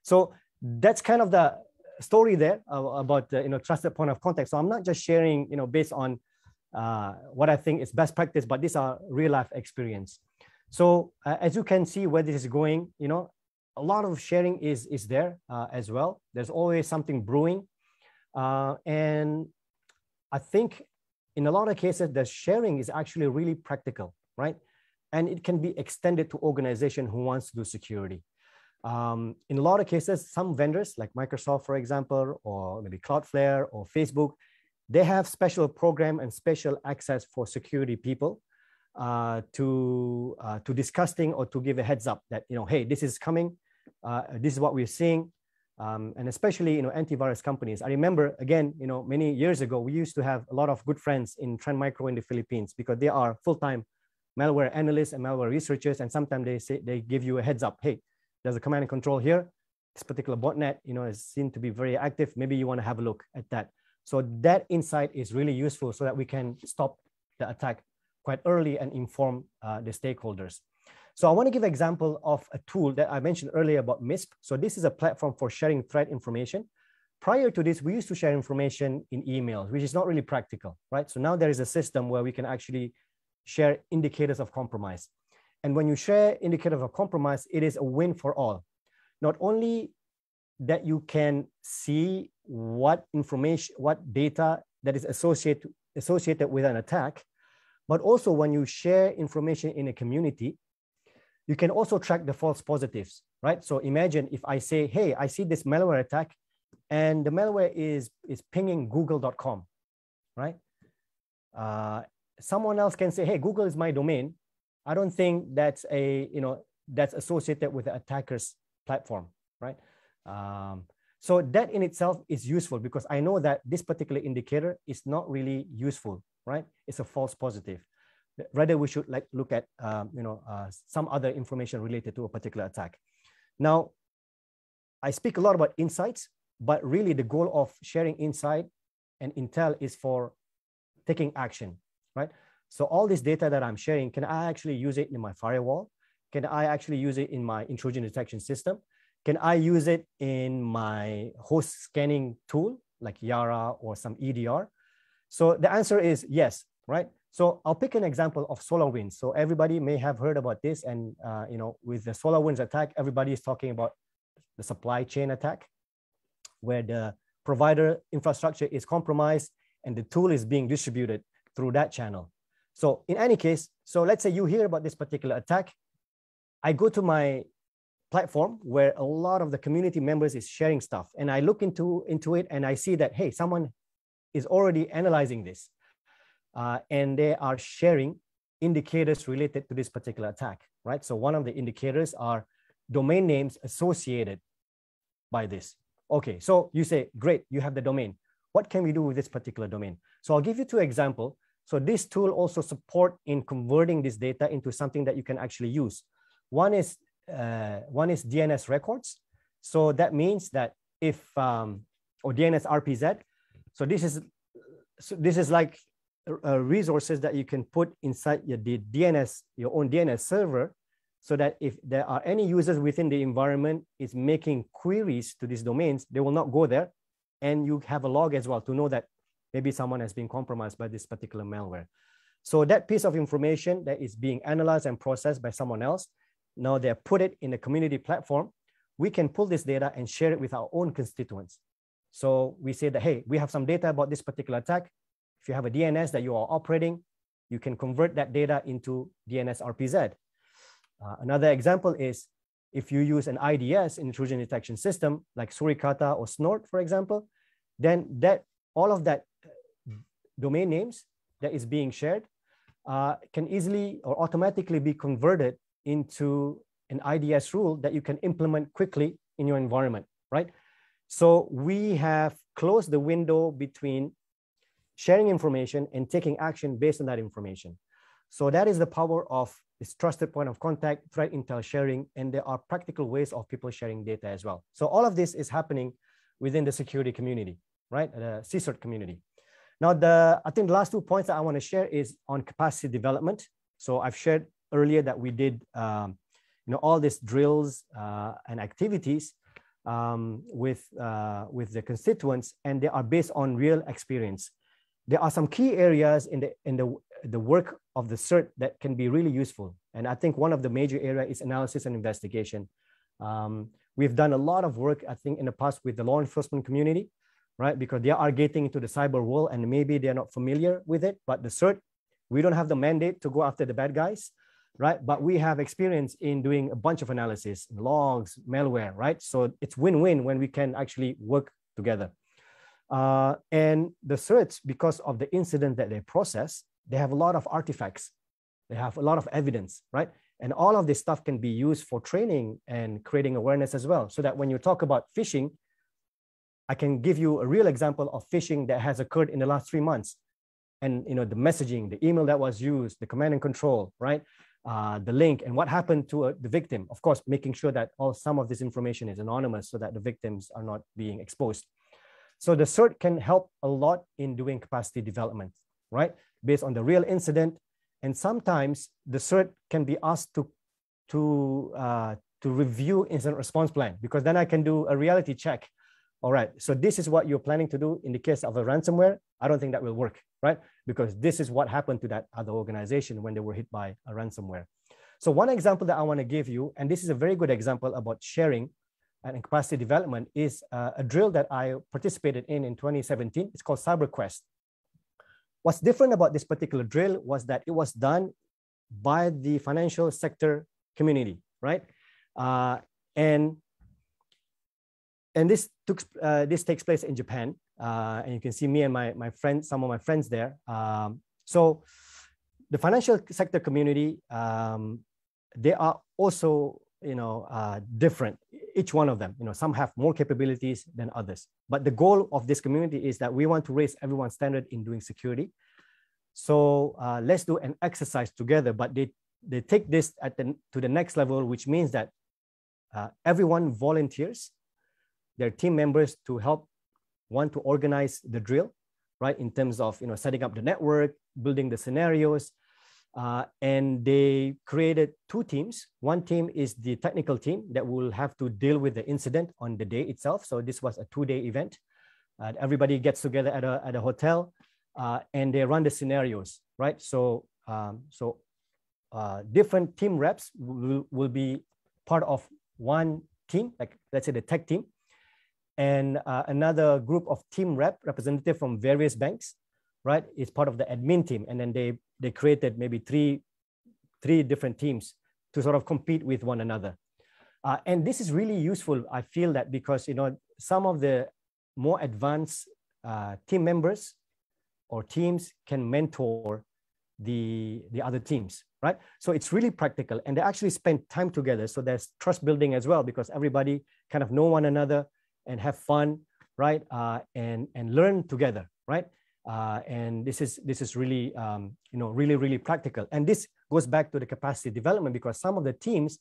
So that's kind of the story there about trusted point of contact. So I'm not just sharing based on what I think is best practice, but these are real life experience. So as you can see where this is going, a lot of sharing is there as well. There's always something brewing. And I think in a lot of cases, the sharing is actually really practical, right? and it can be extended to organizations who wants to do security. In a lot of cases, some vendors like Microsoft, for example, or maybe Cloudflare or Facebook, they have special program and special access for security people to discuss things or to give a heads up that, you know, hey, this is coming, this is what we're seeing. And especially, you know, antivirus companies. I remember, again, you know, many years ago, we used to have a lot of good friends in Trend Micro in the Philippines because they are full-time malware analysts and malware researchers. And sometimes they say, they give you a heads up, hey, there's a command and control here. This particular botnet, you know, is seen to be very active. Maybe you want to have a look at that. So that insight is really useful so that we can stop the attack quite early and inform the stakeholders. So I want to give an example of a tool that I mentioned earlier about MISP. So this is a platform for sharing threat information. Prior to this, we used to share information in emails, which is not really practical, right? So now there is a system where we can actually share indicators of compromise. And when you share indicators of compromise, it is a win for all. Not only that you can see what information, what data that is associated with an attack, but also when you share information in a community, you can also track the false positives, right? So imagine if I say, hey, I see this malware attack and the malware is pinging google.com, right? Someone else can say, hey, Google is my domain. I don't think that's a, you know, that's associated with the attacker's platform, right? So that in itself is useful because I know that this particular indicator is not really useful, right? It's a false positive. Rather, we should like look at you know, some other information related to a particular attack. Now, I speak a lot about insights, but really the goal of sharing insight and intel is for taking action, right? So all this data that I'm sharing, can I actually use it in my firewall? Can I actually use it in my intrusion detection system? Can I use it in my host scanning tool like Yara or some EDR? So the answer is yes, right? So I'll pick an example of SolarWinds. So everybody may have heard about this, and you know, with the SolarWinds attack, everybody is talking about the supply chain attack, where the provider infrastructure is compromised and the tool is being distributed through that channel. So in any case, so let's say you hear about this particular attack. I go to my platform where a lot of the community members is sharing stuff, and I look into it and I see that, hey, someone is already analyzing this. And they are sharing indicators related to this particular attack, right? So one of the indicators are domain names associated by this. Okay, so you say, great, you have the domain. What can we do with this particular domain? So I'll give you two examples. So this tool also supports in converting this data into something that you can actually use. One is DNS records. So that means that if, or DNS RPZ. So this is like, resources that you can put inside your own DNS server, so that if there are any users within the environment is making queries to these domains, they will not go there, and you have a log as well to know that maybe someone has been compromised by this particular malware. So that piece of information that is being analyzed and processed by someone else, now they put it in a community platform. We can pull this data and share it with our own constituents. So we say that, hey, we have some data about this particular attack. If you have a DNS that you are operating, you can convert that data into DNS RPZ. Another example is if you use an IDS, intrusion detection system, like Suricata or Snort, for example, then that all of that domain names that is being shared can easily or automatically be converted into an IDS rule that you can implement quickly in your environment, right? So we have closed the window between sharing information and taking action based on that information. So that is the power of this trusted point of contact, threat intel sharing, and there are practical ways of people sharing data as well. So all of this is happening within the security community, right? The CSIRT community. Now, I think the last 2 points that I want to share is on capacity development. So I've shared earlier that we did you know, all these drills and activities with the constituents, and they are based on real experience. There are some key areas in the work of the CERT that can be really useful. And I think one of the major areas is analysis and investigation. We've done a lot of work, I think, in the past with the law enforcement community, right? Because they are getting into the cyber world and maybe they're not familiar with it, but the CERT, we don't have the mandate to go after the bad guys. right? But we have experience in doing a bunch of analysis, logs, malware, right? So it's win-win when we can actually work together. And the search, because of the incident that they process, they have a lot of artifacts. They have a lot of evidence, right? And all of this stuff can be used for training and creating awareness as well. So that when you talk about phishing, I can give you a real example of phishing that has occurred in the last 3 months. And you know, the messaging, the email that was used, the command and control, right? The link and what happened to the victim. Of course, making sure that some of this information is anonymous so that the victims are not being exposed. So the CERT can help a lot in doing capacity development, right? Based on the real incident. And sometimes the CERT can be asked to review incident response plan, because then I can do a reality check. All right, so this is what you're planning to do in the case of a ransomware. I don't think that will work, right? Because this is what happened to that other organization when they were hit by a ransomware. So one example that I want to give you, and this is a very good example about sharing and capacity development, is a drill that I participated in 2017. It's called CyberQuest. What's different about this particular drill was that it was done by the financial sector community, right? And this takes place in Japan, and you can see me and my friends, some of my friends there. So the financial sector community, they are also, you know, different. Each one of them, you know, some have more capabilities than others. But the goal of this community is that we want to raise everyone's standard in doing security. So let's do an exercise together. But they take this to the next level, which means that everyone volunteers their team members to help one to organize the drill, right? In terms of, you know, setting up the network, building the scenarios, and they created two teams. One team is the technical team that will have to deal with the incident on the day itself. So this was a two-day event. Everybody gets together at a hotel, and they run the scenarios, right? So, different team reps will be part of one team, like let's say the tech team, and another group of team representative from various banks, right, is part of the admin team. And then they created maybe three different teams to sort of compete with one another. And this is really useful, I feel that, because, you know, some of the more advanced team members or teams can mentor the other teams, right? So it's really practical, and they actually spend time together. So there's trust building as well, because everybody kind of know one another and have fun, right? And learn together, right? And this is really, you know, really, really practical. And this goes back to the capacity development, because some of the teams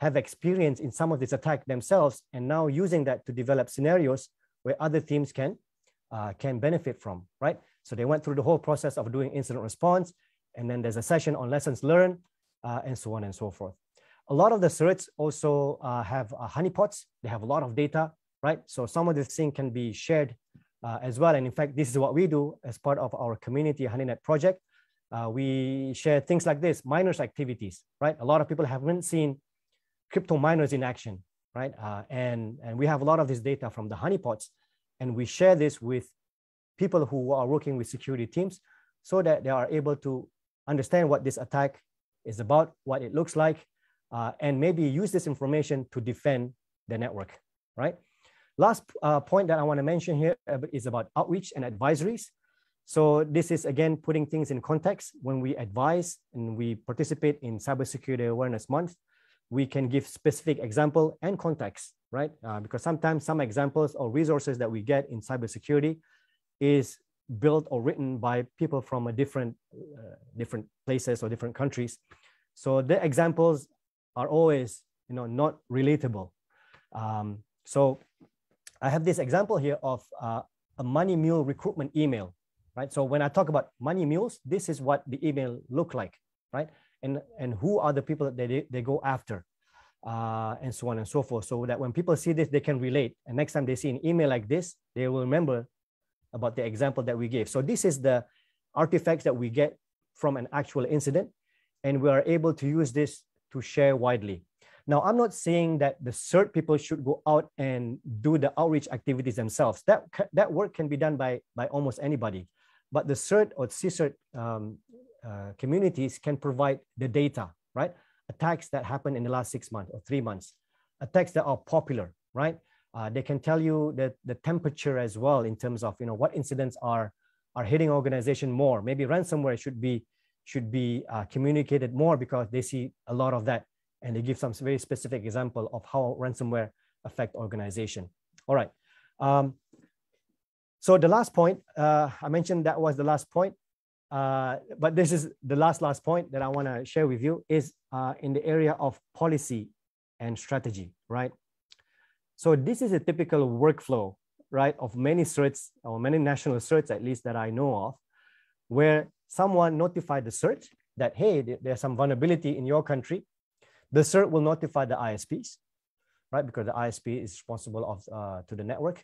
have experience in some of this attack themselves, and now using that to develop scenarios where other teams can benefit from, right? So they went through the whole process of doing incident response, and then there's a session on lessons learned, and so on and so forth. A lot of the certs also have honeypots. They have a lot of data, right? So some of this thing can be shared as well. And in fact, this is what we do as part of our Community HoneyNet project. We share things like this, miners activities, right? A lot of people haven't seen crypto miners in action, right? And we have a lot of this data from the honeypots, and we share this with people who are working with security teams so that they are able to understand what this attack is about, what it looks like, and maybe use this information to defend the network, right? Last point that I want to mention here is about outreach and advisories. So this is, again, putting things in context. When we advise and we participate in Cybersecurity Awareness Month, we can give specific example and context, right? Because sometimes some examples or resources that we get in cybersecurity is built or written by people from a different places or different countries. So the examples are always, you know, not relatable. So I have this example here of a money mule recruitment email, right? So when I talk about money mules, this is what the email look like, right? And who are the people that they go after, and so on and so forth. So that when people see this, they can relate. And next time they see an email like this, they will remember about the example that we gave. So this is the artifacts that we get from an actual incident, and we are able to use this to share widely. Now, I'm not saying that the CERT people should go out and do the outreach activities themselves. That work can be done by almost anybody. But the CERT or CCERT communities can provide the data, right? Attacks that happened in the last 6 months or 3 months, attacks that are popular, right? They can tell you that the temperature as well in terms of, you know, what incidents are hitting organization more. Maybe ransomware should be communicated more because they see a lot of that, and they give some very specific example of how ransomware affect organization. All right. So the last point, I mentioned that was the last point, but this is the last point that I want to share with you is in the area of policy and strategy, right? So this is a typical workflow, right, of many certs or many national certs, at least that I know of, where someone notified the cert that, hey, there's some vulnerability in your country. The cert will notify the ISPs, right, because the ISP is responsible to the network.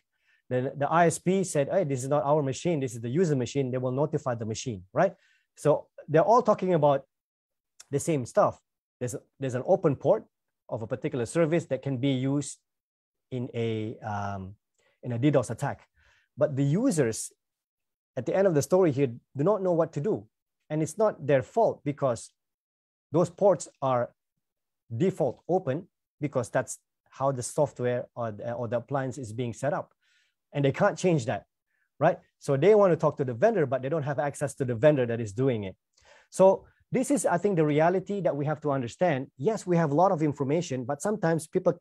Then the ISP said, hey, this is not our machine, this is the user machine, they will notify the machine, right? So they're all talking about the same stuff. There's an open port of a particular service that can be used in a DDoS attack. But the users at the end of the story here do not know what to do. And it's not their fault because those ports are default open because that's how the software or the appliance is being set up. And they can't change that, right? So they want to talk to the vendor, but they don't have access to the vendor that is doing it. So this is, I think, the reality that we have to understand. Yes, we have a lot of information, but sometimes people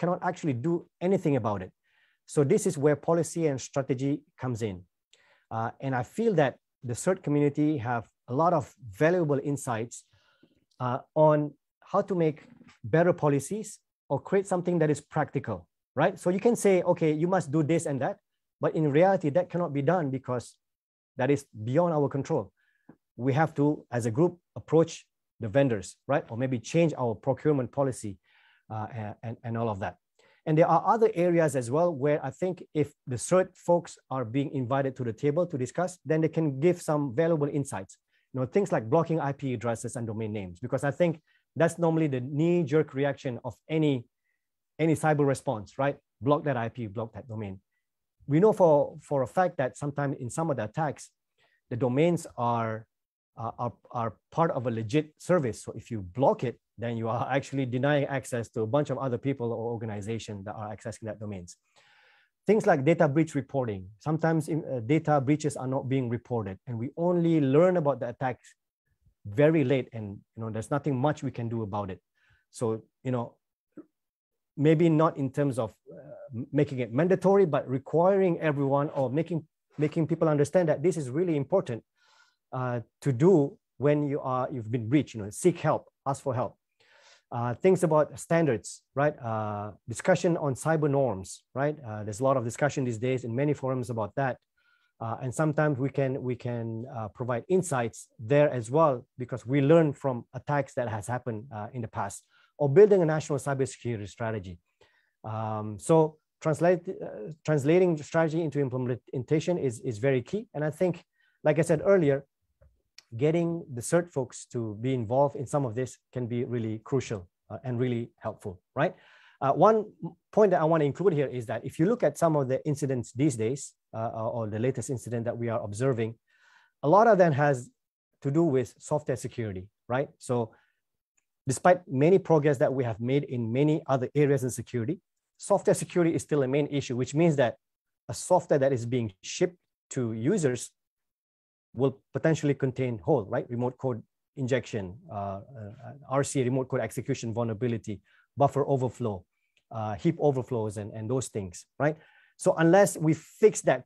cannot actually do anything about it. So this is where policy and strategy comes in. And I feel that the CERT community have a lot of valuable insights on how to make better policies or create something that is practical. Right? So you can say, okay, you must do this and that, but in reality, that cannot be done because that is beyond our control. We have to, as a group, approach the vendors, right? Or maybe change our procurement policy and all of that. And there are other areas as well where I think if the CERT folks are being invited to the table to discuss, then they can give some valuable insights. You know, things like blocking IP addresses and domain names, because I think that's normally the knee-jerk reaction of any cyber response, right? Block that IP, block that domain. We know for a fact that sometimes in some of the attacks, the domains are part of a legit service. So if you block it, then you are actually denying access to a bunch of other people or organizations that are accessing that domains. Things like data breach reporting. Sometimes data breaches are not being reported, and we only learn about the attacks very late, and you know there's nothing much we can do about it. So you know, maybe not in terms of making it mandatory, but requiring everyone or making people understand that this is really important to do when you've been breached. You know, seek help, ask for help. Things about standards, right? Discussion on cyber norms, right? There's a lot of discussion these days in many forums about that, and sometimes we can provide insights there as well because we learn from attacks that has happened in the past. Or building a national cybersecurity strategy. So translating strategy into implementation is very key. And I think, like I said earlier, getting the CERT folks to be involved in some of this can be really crucial and really helpful, right? One point that I want to include here is that if you look at some of the incidents these days, or the latest incident that we are observing, a lot of them has to do with software security, right? So despite many progress that we have made in many other areas in security, software security is still a main issue, which means that a software that is being shipped to users will potentially contain hole, right? Remote code injection, RCA, remote code execution vulnerability, buffer overflow, heap overflows, and those things, right? So unless we fix that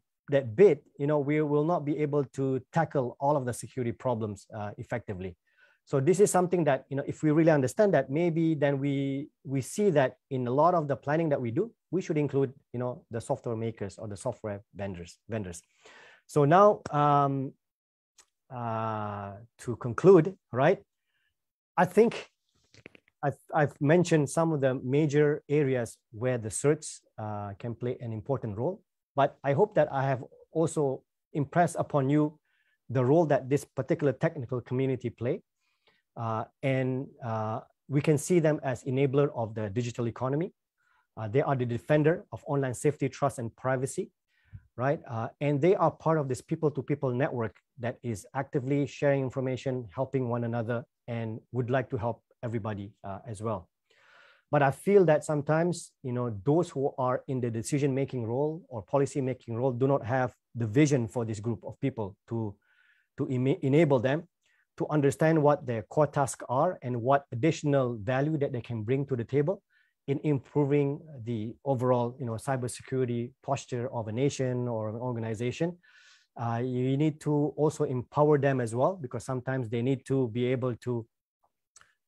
bit, you know, we will not be able to tackle all of the security problems effectively. So this is something that, you know, if we really understand that, maybe then we see that in a lot of the planning that we do, we should include, you know, the software makers or the software vendors. So now to conclude, right, I think I've mentioned some of the major areas where the certs can play an important role, but I hope that I have also impressed upon you the role that this particular technical community play. And we can see them as enabler of the digital economy. They are the defender of online safety, trust, and privacy, right? And they are part of this people-to-people network that is actively sharing information, helping one another, and would like to help everybody as well. But I feel that sometimes, you know, those who are in the decision-making role or policy-making role do not have the vision for this group of people to enable them to understand what their core tasks are and what additional value that they can bring to the table in improving the overall, you know, cybersecurity posture of a nation or an organization. You need to also empower them as well, because sometimes they need to be able to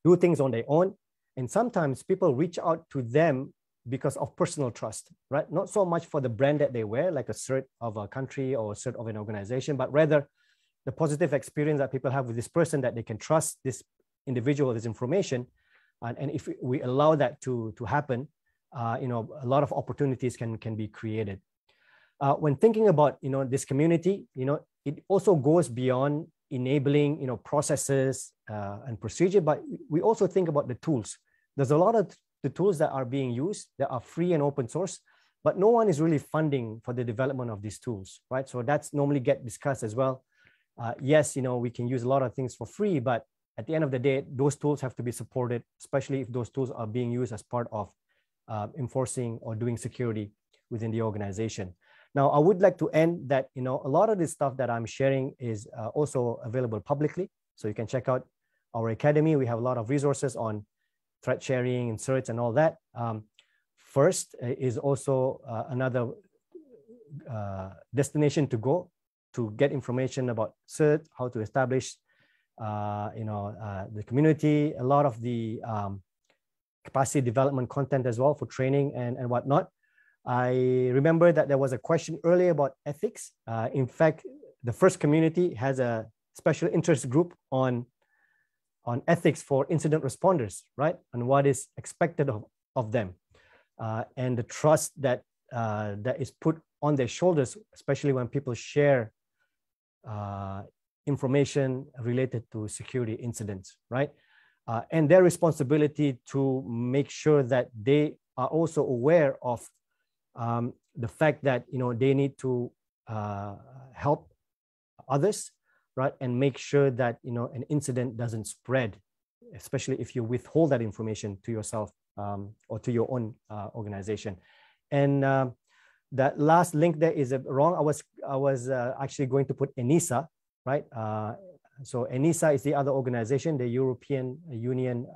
do things on their own. And sometimes people reach out to them because of personal trust, right? Not so much for the brand that they wear, like a cert of a country or a cert of an organization, but rather the positive experience that people have with this person, that they can trust this individual, this information. And if we allow that to happen, you know, a lot of opportunities can be created. When thinking about, you know, this community, you know, it also goes beyond enabling, you know, processes and procedure, but we also think about the tools. There's a lot of the tools that are being used that are free and open source, but no one is really funding for the development of these tools, right? So that's normally get discussed as well. Yes, you know, we can use a lot of things for free, but at the end of the day, those tools have to be supported, especially if those tools are being used as part of enforcing or doing security within the organization. Now, I would like to end that, you know, a lot of this stuff that I'm sharing is also available publicly. So you can check out our academy. We have a lot of resources on threat sharing and certs and all that. First is also another destination to go to get information about cert, how to establish you know, the community, a lot of the capacity development content as well for training and whatnot. I remember that there was a question earlier about ethics. In fact, the first community has a special interest group on ethics for incident responders, right? And what is expected of them and the trust that, that is put on their shoulders, especially when people share information related to security incidents, right? And their responsibility to make sure that they are also aware of the fact that, you know, they need to help others, right? And make sure that, you know, an incident doesn't spread, especially if you withhold that information to yourself or to your own organization. And that last link there is wrong. I was actually going to put ENISA, right? So ENISA is the other organization, the European Union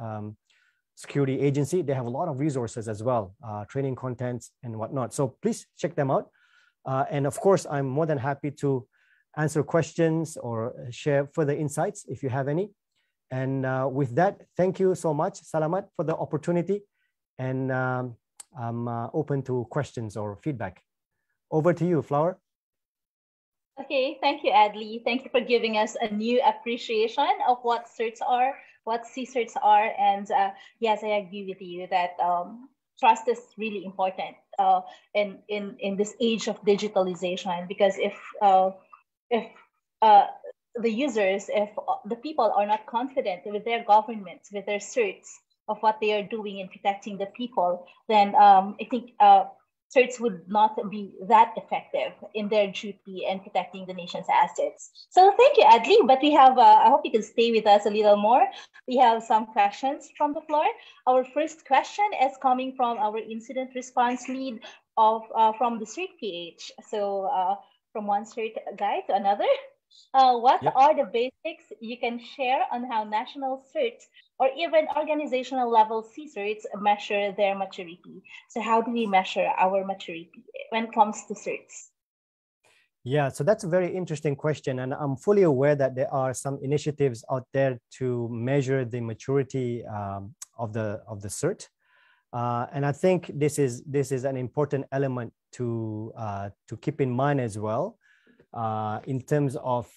Security Agency. They have a lot of resources as well, training contents and whatnot. So please check them out. And of course, I'm more than happy to answer questions or share further insights if you have any. And with that, thank you so much, Salamat, for the opportunity. And I'm open to questions or feedback. Over to you, Flower. Okay, thank you, Adli. Thank you for giving us a new appreciation of what certs are, what C-certs are. And yes, I agree with you that trust is really important in this age of digitalization, because if the users, if the people are not confident with their governments, with their certs of what they are doing in protecting the people, then I think certs would not be that effective in their duty in protecting the nation's assets. So thank you, Adli, but we have, I hope you can stay with us a little more. We have some questions from the floor. Our first question is coming from our incident response lead of from the CERT PH. So from one CERT guy to another. What are the basics you can share on how national certs or even organizational level C certs measure their maturity? So how do we measure our maturity when it comes to certs? Yeah, so that's a very interesting question. And I'm fully aware that there are some initiatives out there to measure the maturity of the cert. And I think this is an important element to keep in mind as well. In terms of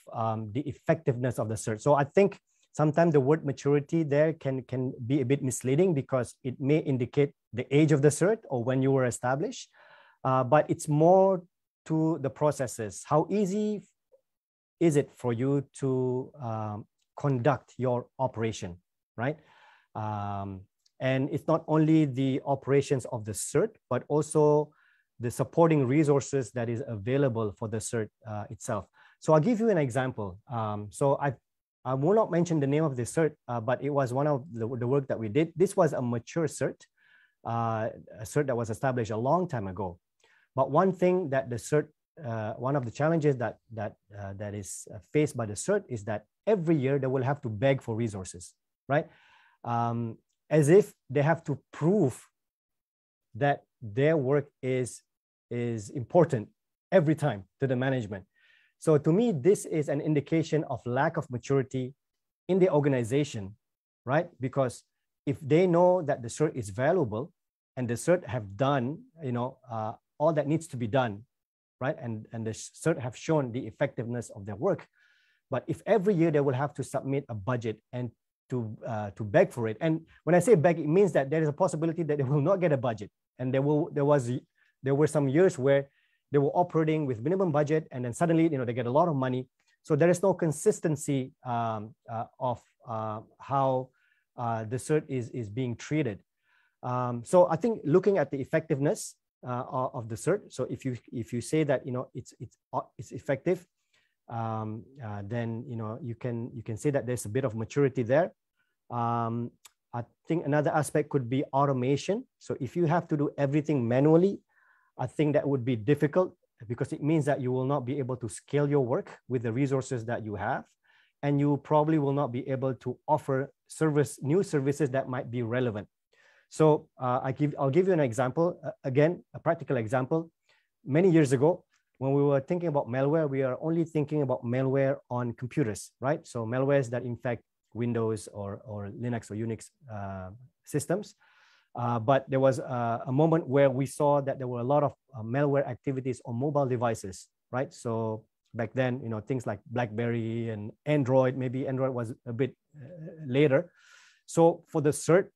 the effectiveness of the cert. So I think sometimes the word maturity there can be a bit misleading, because it may indicate the age of the cert or when you were established, but it's more to the processes. How easy is it for you to conduct your operation, right? And it's not only the operations of the cert, but also the supporting resources that is available for the cert itself. So I'll give you an example. So I I will not mention the name of the cert, but it was one of the work that we did. This was a mature cert, a cert that was established a long time ago. But one thing that the cert, one of the challenges that is faced by the cert is that every year they will have to beg for resources, right? As if they have to prove that their work is important every time to the management. So to me, this is an indication of lack of maturity in the organization, right? Because if they know that the cert is valuable and the cert have done, you know, all that needs to be done, right? And the cert have shown the effectiveness of their work. But if every year they will have to submit a budget and to beg for it. And when I say beg, it means that there is a possibility that they will not get a budget. And there were some years where they were operating with minimum budget, and then suddenly, you know, they get a lot of money. So there is no consistency of how the cert is being treated. So I think looking at the effectiveness of the cert. So if you say that, you know, it's effective, then, you know, you can say that there's a bit of maturity there. I think another aspect could be automation. So if you have to do everything manually, I think that would be difficult because it means that you will not be able to scale your work with the resources that you have, and you probably will not be able to offer new services that might be relevant. So I'll give you an example, again, a practical example. Many years ago, when we were thinking about malware, we are only thinking about malware on computers, right? So malwares that infect Windows or Linux or Unix systems. But there was a moment where we saw that there were a lot of malware activities on mobile devices, right? So back then, you know, things like BlackBerry and Android, maybe Android was a bit later. So for the cert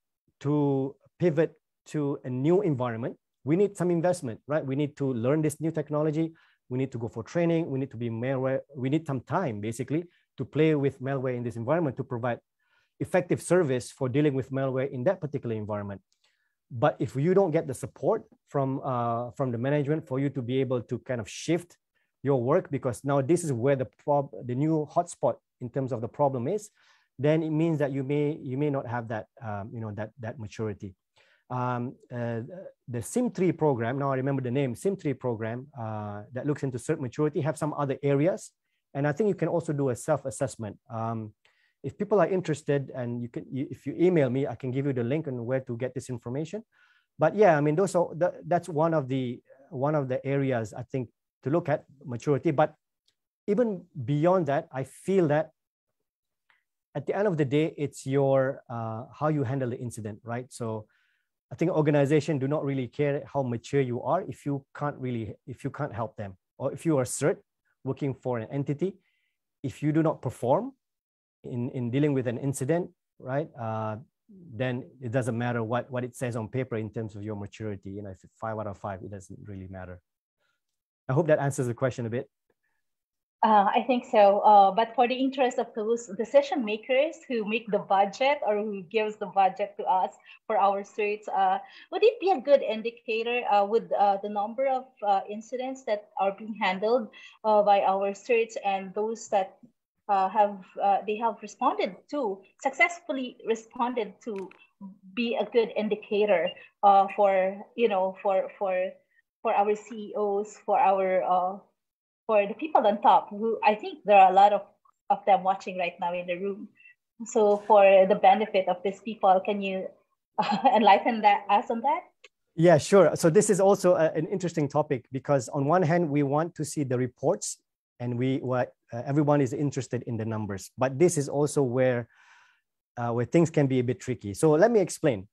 to pivot to a new environment, we need some investment, right? We need to learn this new technology. We need to go for training. We need to be malware. We need some time, basically, to play with malware in this environment to provide effective service for dealing with malware in that particular environment. But if you don't get the support from the management for you to be able to kind of shift your work, because now this is where the new hotspot in terms of the problem is, then it means that you may not have that you know, that maturity. The SIM3 program, now I remember the name, SIM3 program that looks into cert maturity, have some other areas, and I think you can also do a self-assessment. If people are interested, and if you email me, I can give you the link on where to get this information. But yeah, I mean, those are that's one of the areas I think to look at maturity. But even beyond that, I feel that at the end of the day, it's your how you handle the incident, right? So I think organizations do not really care how mature you are if you can't help them, or if you are cert working for an entity, if you do not perform in dealing with an incident, right? Then it doesn't matter what it says on paper in terms of your maturity. You know, if it's 5 out of 5, it doesn't really matter. I hope that answers the question a bit. I think so. But for the interest of those decision makers who make the budget or who gives the budget to us for our certs, would it be a good indicator? Would the number of incidents that are being handled by our certs and those that have responded to, successfully responded to, be a good indicator for, you know, for our CEOs, for our for the people on top, who I think there are a lot of them watching right now in the room. So for the benefit of these people, can you enlighten us on that? Yeah, sure. So this is also an interesting topic, because on one hand, we want to see the reports, and everyone is interested in the numbers, but this is also where things can be a bit tricky. So let me explain.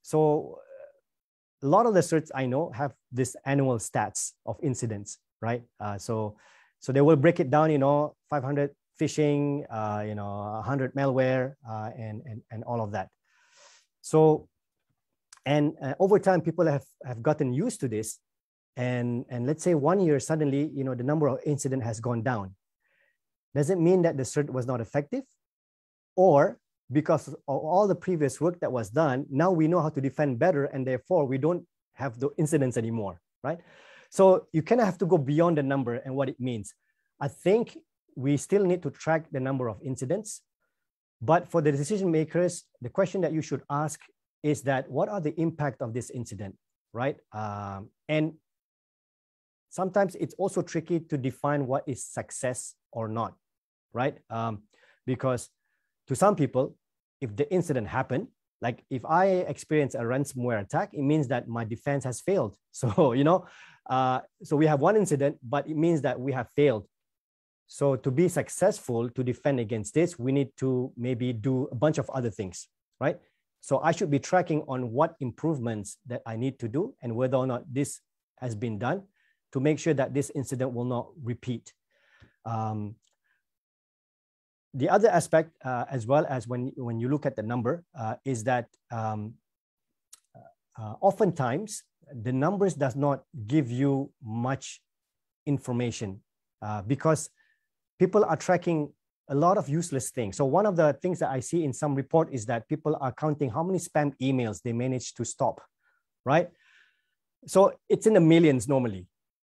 So a lot of the certs I know have this annual stats of incidents, right? So they will break it down. You know, 500 phishing, you know, 100 malware, and all of that. So, and over time, people have gotten used to this. And let's say one year, suddenly, you know, the number of incident has gone down. Does it mean that the cert was not effective? Or because of all the previous work that was done, now we know how to defend better, and therefore we don't have the incidents anymore, right? So you kind of have to go beyond the number and what it means. I think we still need to track the number of incidents. But for the decision makers, the question that you should ask is that what are the impact of this incident, right? And sometimes it's also tricky to define what is success or not, right? Because to some people, if the incident happened, like if I experience a ransomware attack, it means that my defense has failed. So, you know, so we have one incident, but it means that we have failed. So to be successful to defend against this, we need to maybe do a bunch of other things, right? So I should be tracking on what improvements that I need to do and whether or not this has been done to make sure that this incident will not repeat. The other aspect, as well as when you look at the number, is that oftentimes the numbers does not give you much information because people are tracking a lot of useless things. So one of the things that I see in some report is that people are counting how many spam emails they managed to stop, right? So it's in the millions normally.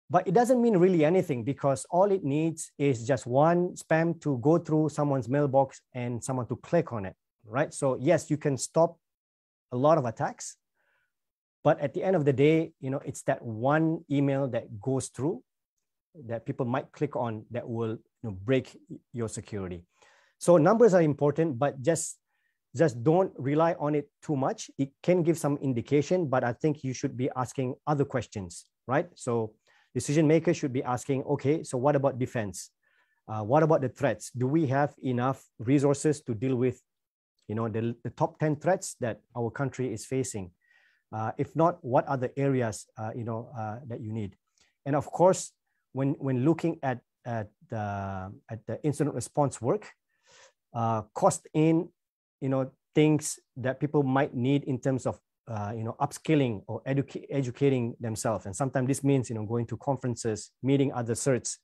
But it doesn't mean really anything because all it needs is just one spam to go through someone's mailbox and someone to click on it, right? So yes, you can stop a lot of attacks, but at the end of the day, you know, it's that one email that goes through that people might click on that will, you know, break your security. So numbers are important, but just don't rely on it too much. It can give some indication, but I think you should be asking other questions, right? So decision makers should be asking, okay, so what about defense? What about the threats? Do we have enough resources to deal with, you know, the top 10 threats that our country is facing? If not, what are the areas, you know, that you need? And of course, when looking at the incident response work, cost in, you know, things that people might need in terms of you know, upskilling or educating themselves. And sometimes this means, you know, going to conferences, meeting other certs,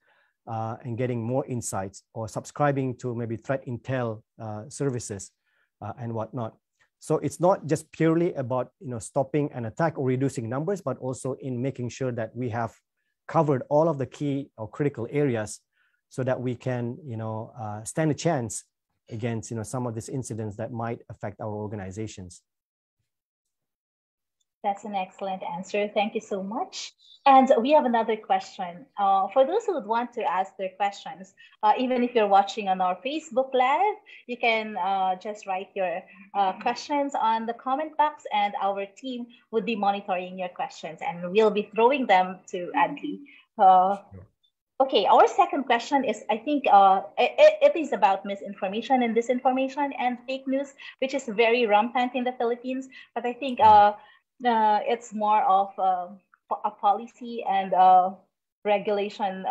and getting more insights, or subscribing to maybe threat intel services and whatnot. So it's not just purely about, you know, stopping an attack or reducing numbers, but also in making sure that we have covered all of the key or critical areas so that we can, you know, stand a chance against, you know, some of these incidents that might affect our organizations. That's an excellent answer. Thank you so much. And we have another question. For those who would want to ask their questions, even if you're watching on our Facebook Live, you can just write your questions on the comment box, and our team would be monitoring your questions and we'll be throwing them to Adli. Okay, our second question is, I think it is about misinformation and disinformation and fake news, which is very rampant in the Philippines. But I think it's more of a policy and regulation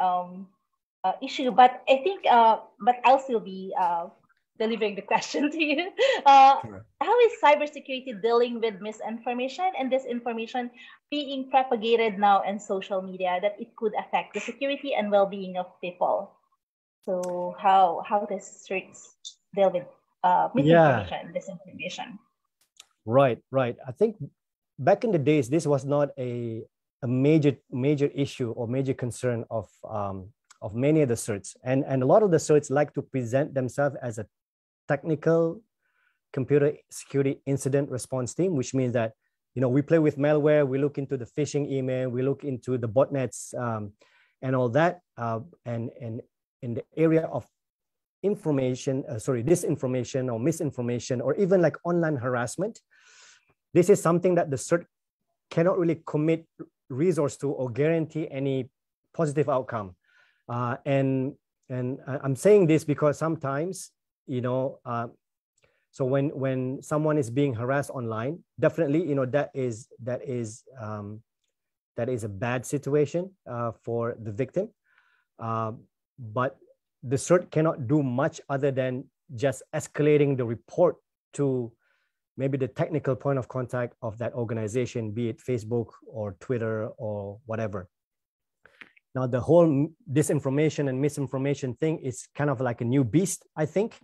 issue. But I think, but I'll still be delivering the question to you. Sure. How is cybersecurity dealing with misinformation and disinformation being propagated now in social media that it could affect the security and well-being of people? So how does streets deal with misinformation and disinformation? Right, right. I think back in the days, this was not a major issue or major concern of many of the certs, and a lot of the certs like to present themselves as a technical computer security incident response team, which means that, you know, we play with malware, we look into the phishing email, we look into the botnets and all that, and in the area of information, disinformation or misinformation, or even like online harassment. This is something that the cert cannot really commit resource to or guarantee any positive outcome. And I'm saying this because sometimes, you know, so when someone is being harassed online, definitely, you know, that is a bad situation for the victim. But the cert cannot do much other than just escalating the report to maybe the technical point of contact of that organization, be it Facebook or Twitter or whatever. Now, the whole disinformation and misinformation thing is kind of like a new beast, I think,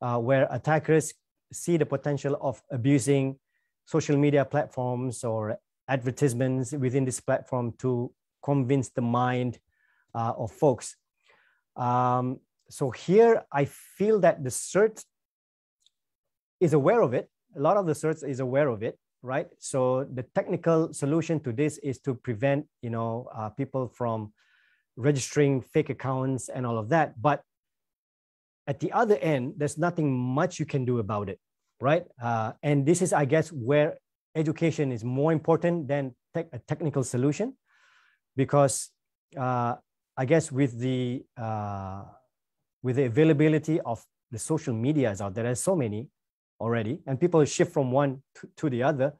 where attackers see the potential of abusing social media platforms or advertisements within this platform to convince the mind of folks. So here I feel that the CERT is aware of it. A lot of the CERTs is aware of it, right? So the technical solution to this is to prevent, you know, people from registering fake accounts and all of that. But at the other end, there's nothing much you can do about it, right? And this is, I guess, where education is more important than a technical solution, because I guess with the availability of the social medias out there, there's so many already, and people shift from one to the other.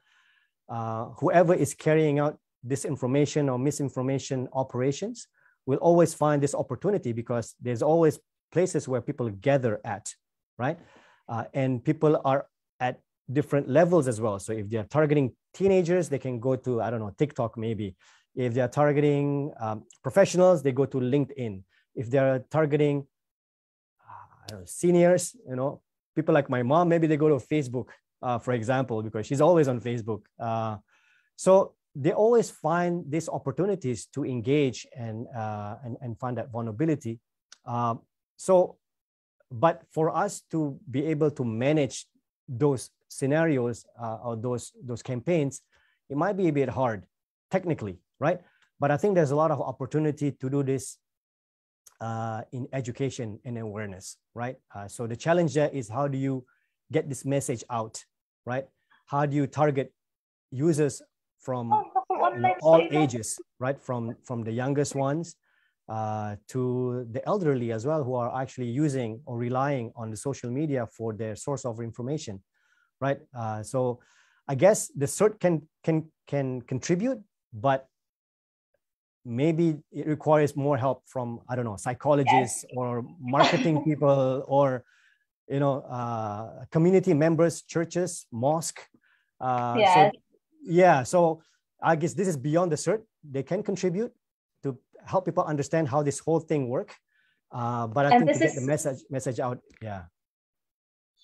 Whoever is carrying out disinformation or misinformation operations will always find this opportunity, because there's always places where people gather at, right? And people are at different levels as well. So if they're targeting teenagers, they can go to, I don't know, TikTok maybe. If they're targeting professionals, they go to LinkedIn. If they're targeting I don't know, seniors, you know, people like my mom, maybe they go to Facebook, for example, because she's always on Facebook. So they always find these opportunities to engage and find that vulnerability. So, but for us to be able to manage those scenarios or those campaigns, it might be a bit hard technically, right? But I think there's a lot of opportunity to do this in education and awareness, right? So the challenge there is, how do you get this message out, right? How do you target users from all ages, right? From the youngest ones to the elderly as well, who are actually using or relying on the social media for their source of information, right? So I guess the CERT can contribute, but maybe it requires more help from, I don't know, psychologists or marketing people, or, you know, community members, churches, mosque. So I guess this is beyond the CERT. They can contribute to help people understand how this whole thing works. But I think to get the message out, yeah.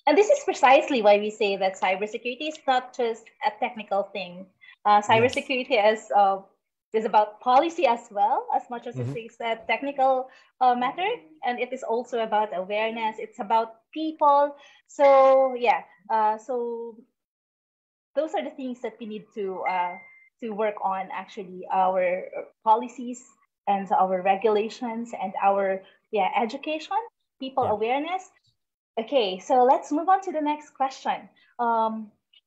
And this is precisely why we say that cybersecurity is not just a technical thing. Cybersecurity is about policy as well, as much as it's a technical matter, and it is also about awareness. It's about people. So yeah, so those are the things that we need to work on. Actually, our policies and our regulations and our education, people awareness. Okay, so let's move on to the next question.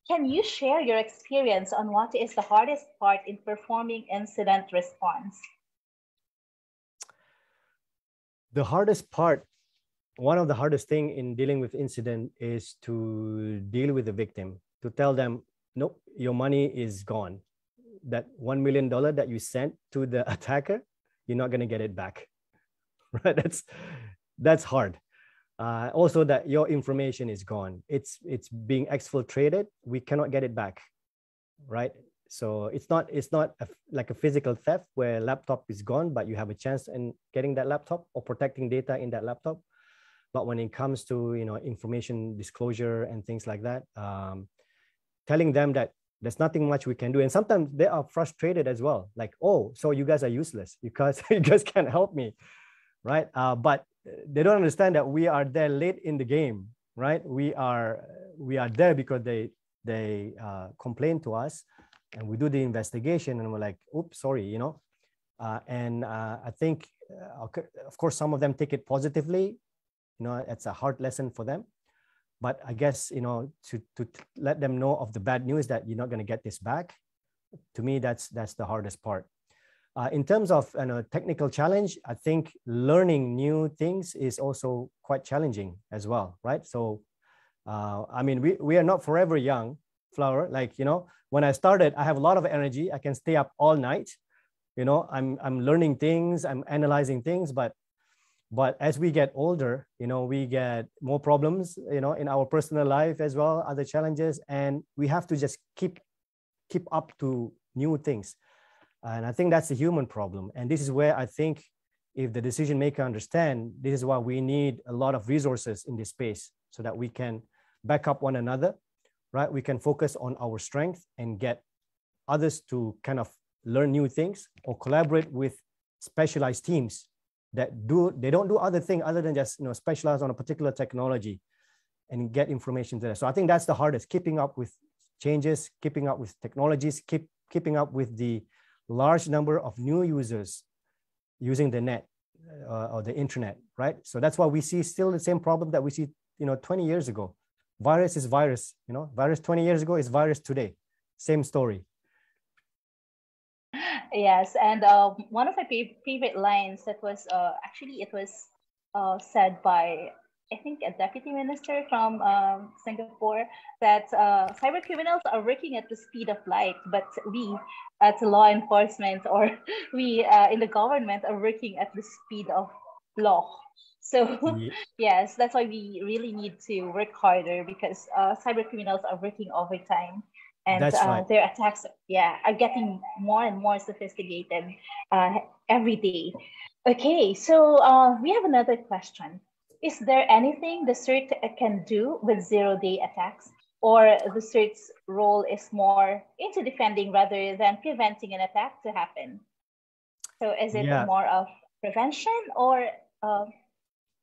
Can you share your experience on what is the hardest part in performing incident response? The hardest part, one of the hardest thing in dealing with incident is to deal with the victim, to tell them, nope, your money is gone. That $1 million that you sent to the attacker, you're not gonna get it back, right? That's hard. Also that your information is gone. It's being exfiltrated. We cannot get it back, right? So it's not like a physical theft where laptop is gone, but you have a chance in getting that laptop or protecting data in that laptop. But when it comes to, you know, information disclosure and things like that, telling them that there's nothing much we can do. And sometimes they are frustrated as well. Like, oh, so you guys are useless because you guys can't help me, right? But they don't understand that we are there late in the game, right? We are there because they complain to us, and we do the investigation, and we're like, oops, sorry, you know. I think, of course, some of them take it positively. You know, it's a hard lesson for them, but I guess, you know, to let them know of the bad news that you're not going to get this back. To me, that's the hardest part. In terms of technical challenge, I think learning new things is also quite challenging as well, right? So, I mean, we are not forever young, Flower. Like, you know, when I started, I have a lot of energy. I can stay up all night. You know, I'm learning things, I'm analyzing things, but as we get older, you know, we get more problems, you know, in our personal life as well, other challenges, and we have to just keep up to new things. And I think that's a human problem. And this is where I think if the decision maker understand, this is why we need a lot of resources in this space so that we can back up one another, right? We can focus on our strength and get others to kind of learn new things or collaborate with specialized teams that don't do other thing other than just specialize on a particular technology and get information to that. So I think that's the hardest, keeping up with changes, keeping up with technologies, keeping up with the large number of new users using the net or the internet, right? So that's why we see still the same problem that we see 20 years ago. Virus is virus, virus 20 years ago is virus today, same story. Yes, and one of my favorite lines that was actually it was said by, I think, a deputy minister from Singapore, that cyber criminals are working at the speed of light, but we at law enforcement, or we in the government, are working at the speed of law. So yes, that's why we really need to work harder, because cyber criminals are working overtime. And right, their attacks, are getting more and more sophisticated every day. Okay, so we have another question. Is there anything the CERT can do with zero-day attacks, or the CERT's role is more into defending rather than preventing an attack to happen? So is it more of prevention, or,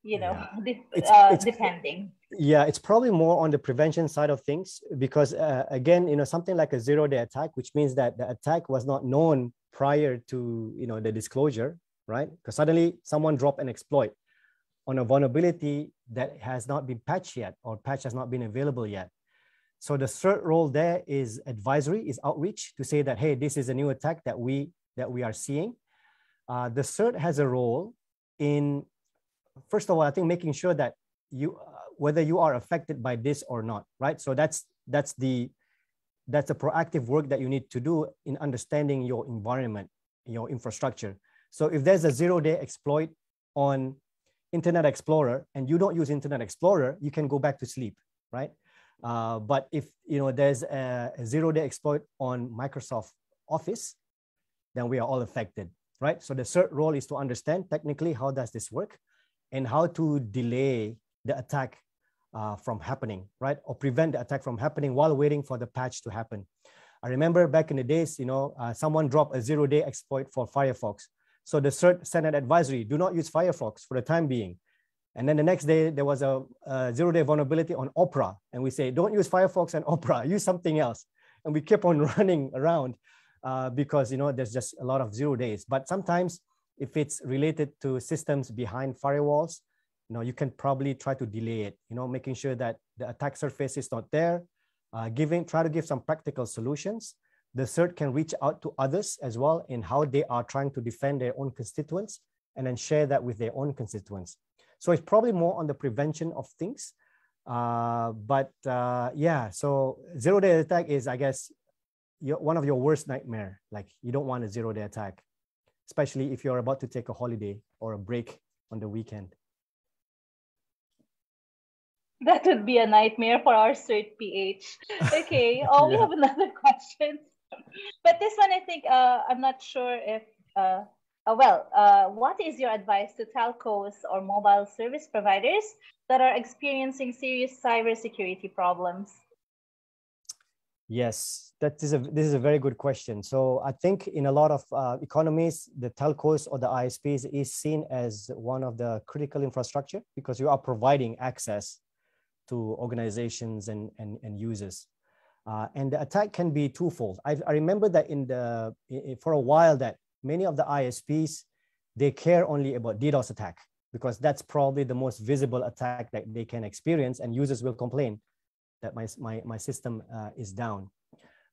it's depending? Yeah, it's probably more on the prevention side of things, because again, something like a zero-day attack, which means that the attack was not known prior to, the disclosure, right? Because suddenly someone dropped an exploit on a vulnerability that has not been patched yet, or patch has not been available yet. So the CERT role there is advisory, is outreach to say that, hey, this is a new attack that we are seeing. The CERT has a role in, first of all, I think making sure that you, whether you are affected by this or not, right? So that's the proactive work that you need to do in understanding your environment, your infrastructure. So if there's a zero-day exploit on Internet Explorer and you don't use Internet Explorer, you can go back to sleep, right? But if there's a zero-day exploit on Microsoft Office, then we are all affected, right? So the CERT role is to understand technically how does this work and how to delay the attack from happening, right? Or prevent the attack from happening while waiting for the patch to happen. I remember back in the days, someone dropped a zero-day exploit for Firefox. So the CERT sent an advisory, do not use Firefox for the time being. And then the next day, there was a zero-day vulnerability on Opera. And we say, don't use Firefox and Opera, use something else. And we kept on running around because there's just a lot of 0 days. But sometimes if it's related to systems behind firewalls, you can probably try to delay it, making sure that the attack surface is not there, try to give some practical solutions. The CERT can reach out to others as well in how they are trying to defend their own constituents and then share that with their own constituents. So it's probably more on the prevention of things. So zero-day attack is, I guess, one of your worst nightmare. Like, you don't want a zero-day attack, especially if you're about to take a holiday or a break on the weekend. That would be a nightmare for our CERT PH. Okay, we have another question. But this one, I think, I'm not sure if, what is your advice to telcos or mobile service providers that are experiencing serious cybersecurity problems? Yes, this is a very good question. So I think in a lot of economies, the telcos or the ISPs is seen as one of the critical infrastructure because you are providing access to organizations and users. And the attack can be twofold. I remember that for a while that many of the ISPs, they care only about DDoS attack because that's probably the most visible attack that they can experience, and users will complain that my system is down.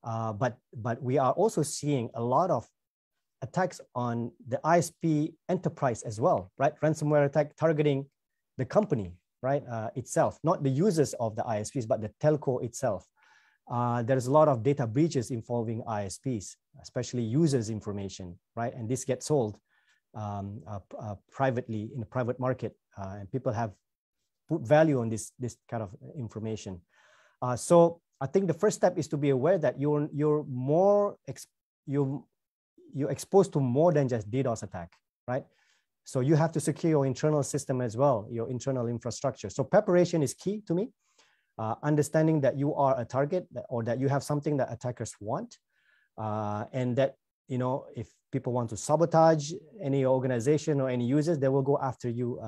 But we are also seeing a lot of attacks on the ISP enterprise as well, right? Ransomware attack targeting the company, right, itself, not the users of the ISPs, but the telco itself. There's a lot of data breaches involving ISPs, especially users' information, right? And this gets sold privately in the private market, and people have put value on this kind of information. So I think the first step is to be aware that you're exposed to more than just DDoS attack, right? So you have to secure your internal system as well, your internal infrastructure. So preparation is key to me, understanding that you are a target or that you have something that attackers want, and that if people want to sabotage any organization or any users, they will go after you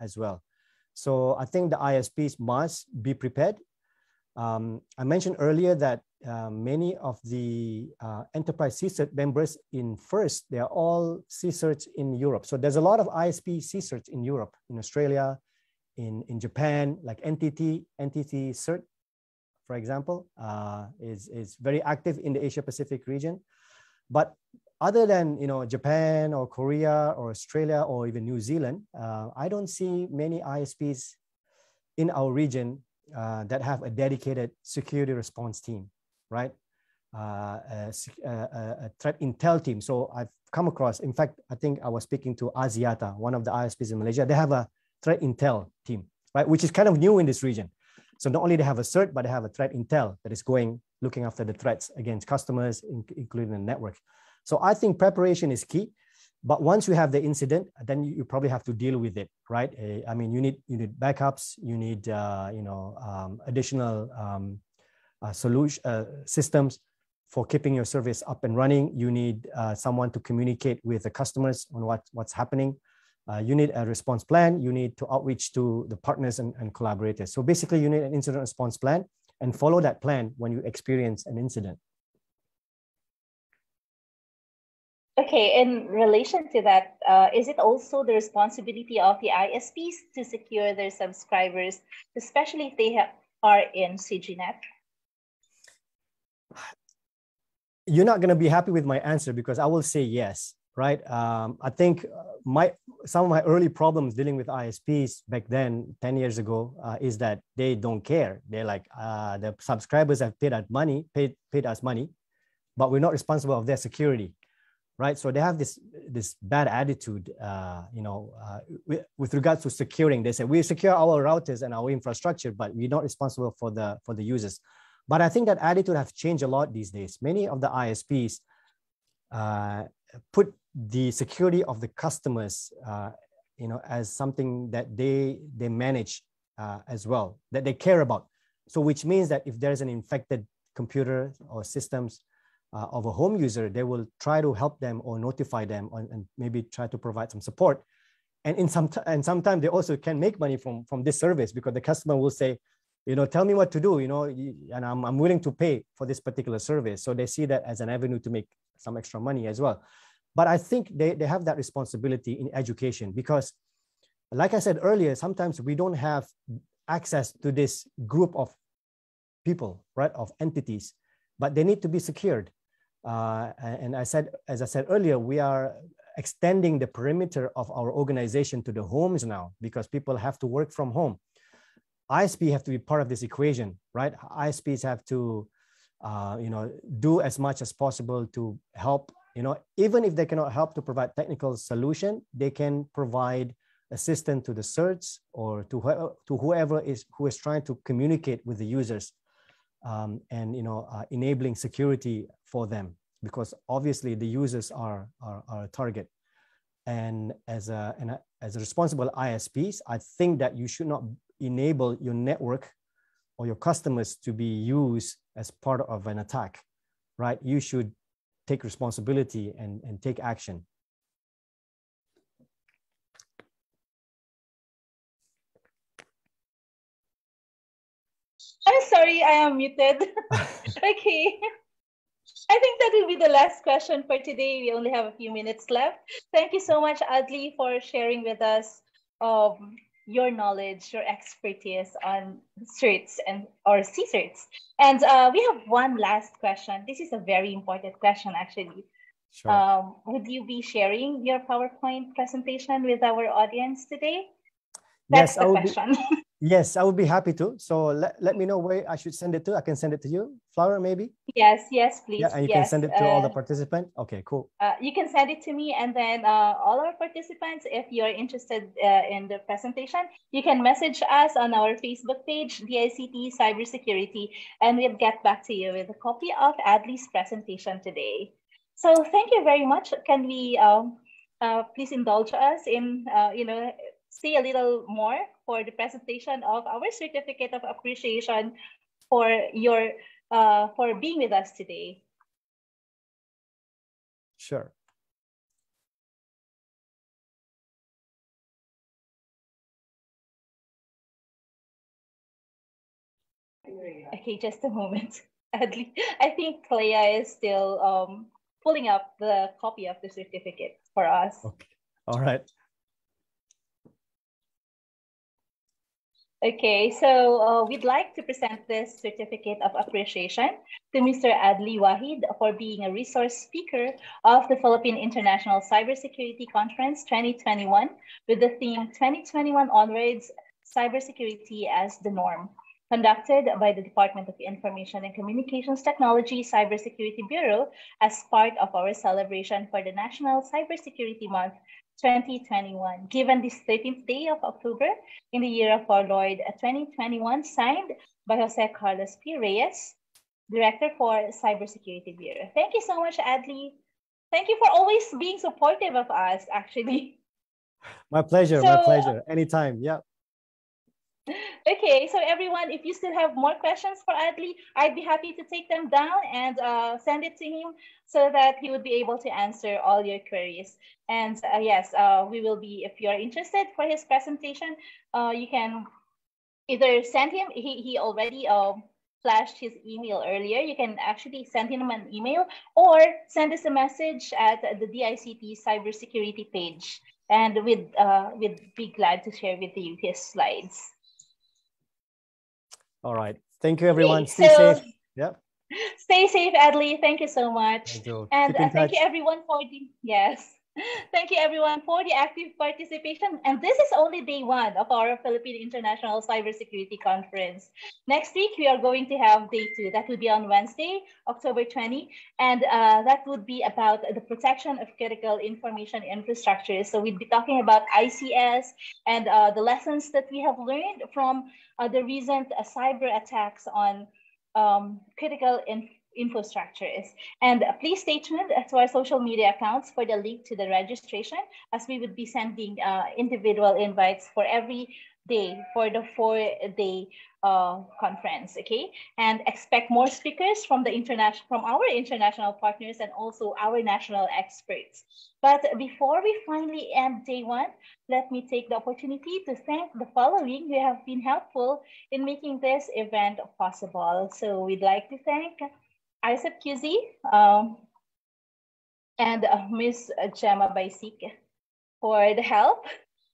as well. So I think the ISPs must be prepared. I mentioned earlier that many of the enterprise CSERT members in FIRST, they are all CSERTs in Europe. So there's a lot of ISP CSERTs in Europe, in Australia, in Japan, like NTT CERT, for example, is very active in the Asia Pacific region. But other than Japan or Korea or Australia or even New Zealand, I don't see many ISPs in our region that have a dedicated security response team, right? A threat intel team. So I've come across, in fact, I think I was speaking to Axiata, one of the ISPs in Malaysia. They have a threat intel team, right? Which is kind of new in this region. So not only they have a CERT, but they have a threat intel that is going, looking after the threats against customers, including the network. So I think preparation is key. But once you have the incident, then you probably have to deal with it, right? I mean, you need backups, you need additional solution systems for keeping your service up and running. You need someone to communicate with the customers on what's happening. You need a response plan. You need to outreach to the partners and collaborators. So basically, you need an incident response plan and follow that plan when you experience an incident. Okay, in relation to that, is it also the responsibility of the ISPs to secure their subscribers, especially if they are in CGNet? You're not going to be happy with my answer because I will say yes, right? I think some of my early problems dealing with ISPs back then, 10 years ago, is that they don't care. They're like, the subscribers have paid us money, but we're not responsible of their security. Right, so they have this bad attitude, with regards to securing. They say we secure our routers and our infrastructure, but we're not responsible for the users. But I think that attitude has changed a lot these days. Many of the ISPs put the security of the customers, as something that they manage as well, that they care about. So which means that if there is an infected computer or systems of a home user, they will try to help them or notify them and maybe try to provide some support. And sometimes they also can make money from this service because the customer will say, tell me what to do, and I'm willing to pay for this particular service. So they see that as an avenue to make some extra money as well. But I think they have that responsibility in education because, like I said earlier, sometimes we don't have access to this group of people, right, of entities, but they need to be secured. And as I said earlier, we are extending the perimeter of our organization to the homes now because people have to work from home. ISPs have to be part of this equation, right? ISPs have to, do as much as possible to help. Even if they cannot help to provide technical solution, they can provide assistance to the CERTs or to whoever who is trying to communicate with the users. Enabling security for them because obviously the users are a target. And as a responsible ISPs, I think that you should not enable your network or your customers to be used as part of an attack, right? You should take responsibility and take action. I'm sorry, I am muted. Okay. I think that will be the last question for today. We only have a few minutes left. Thank you so much, Adli, for sharing with us your knowledge, your expertise on CERTs or CCERTs. And we have one last question. This is a very important question, actually. Sure. Would you be sharing your PowerPoint presentation with our audience today? That's yes, the question. Yes, I would be happy to. So let me know where I should send it to. I can send it to you, Flower, maybe? Yes, please. Yeah, and you can send it to all the participants? Okay, cool. You can send it to me and then all our participants, if you're interested in the presentation, you can message us on our Facebook page, DICT Cybersecurity, and we'll get back to you with a copy of Adli's presentation today. So thank you very much. Can we please indulge us in, say a little more for the presentation of our certificate of appreciation for your for being with us today. Sure. Okay, just a moment. Adli, I think Clea is still pulling up the copy of the certificate for us. Okay. All right. Okay, so we'd like to present this certificate of appreciation to Mr. Adli Wahid for being a resource speaker of the Philippine International Cybersecurity Conference 2021 with the theme 2021 Onwards, Cybersecurity as the Norm, conducted by the Department of Information and Communications Technology Cybersecurity Bureau as part of our celebration for the National Cybersecurity Month 2021, given this 13th day of October in the year of our Lord 2021, signed by Jose Carlos P. Reyes, Director for Cybersecurity Bureau. Thank you so much, Adli. Thank you for always being supportive of us, actually. My pleasure, my pleasure. Anytime, yeah. Okay, so everyone, if you still have more questions for Adli, I'd be happy to take them down and send it to him so that he would be able to answer all your queries. And yes, we will be, if you're interested for his presentation, you can either send him, he already flashed his email earlier. You can actually send him an email or send us a message at the DICT cybersecurity page. And we'd be glad to share with you his slides. All right. Thank you, everyone. Okay, stay safe. Yep. Stay safe, Adli. Thank you so much. Thank you. And thank you, everyone, for the Thank you, everyone, for the active participation. And this is only day one of our Philippine International Cybersecurity Conference. Next week, we are going to have day two. That will be on Wednesday, October 20. And that would be about the protection of critical information infrastructure. So we'd be talking about ICS and the lessons that we have learned from the recent cyber attacks on critical infrastructures. And please stay tuned to our social media accounts for the link to the registration, as we would be sending individual invites for every day for the 4-day conference. Okay, and expect more speakers from the our international partners and also our national experts. But before we finally end day one, let me take the opportunity to thank the following who have been helpful in making this event possible. So we'd like to thank ISAPQZ and Ms. Gemma Baisik for the help.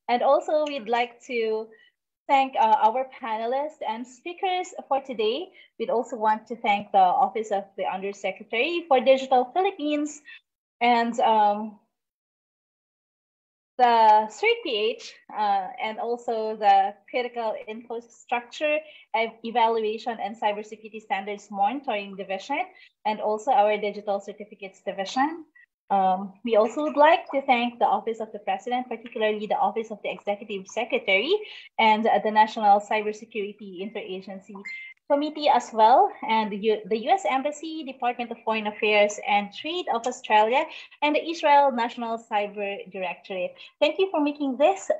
And also we'd like to thank our panelists and speakers for today. We'd also want to thank the Office of the Undersecretary for Digital Philippines and the CERT-PH and also the Critical Infrastructure Evaluation and Cybersecurity Standards Monitoring Division, and also our Digital Certificates Division. We also would like to thank the Office of the President, particularly the Office of the Executive Secretary and the National Cybersecurity Interagency Committee as well, and the U.S. Embassy, Department of Foreign Affairs and Trade of Australia, and the Israel National Cyber Directorate. Thank you for making this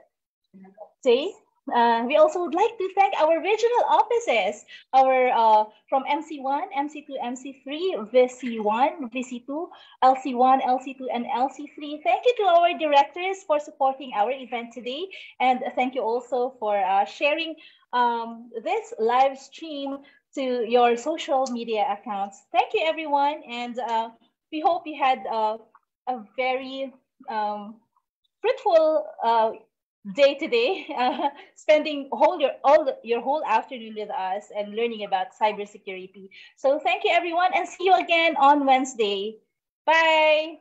day. We also would like to thank our regional offices, our from MC1, MC2, MC3, VC1, VC2, LC1, LC2, and LC3. Thank you to our directors for supporting our event today. And thank you also for sharing this live stream to your social media accounts. Thank you, everyone. And we hope you had a very fruitful day today, spending your whole afternoon with us and learning about cybersecurity. So thank you, everyone, and see you again on Wednesday. Bye.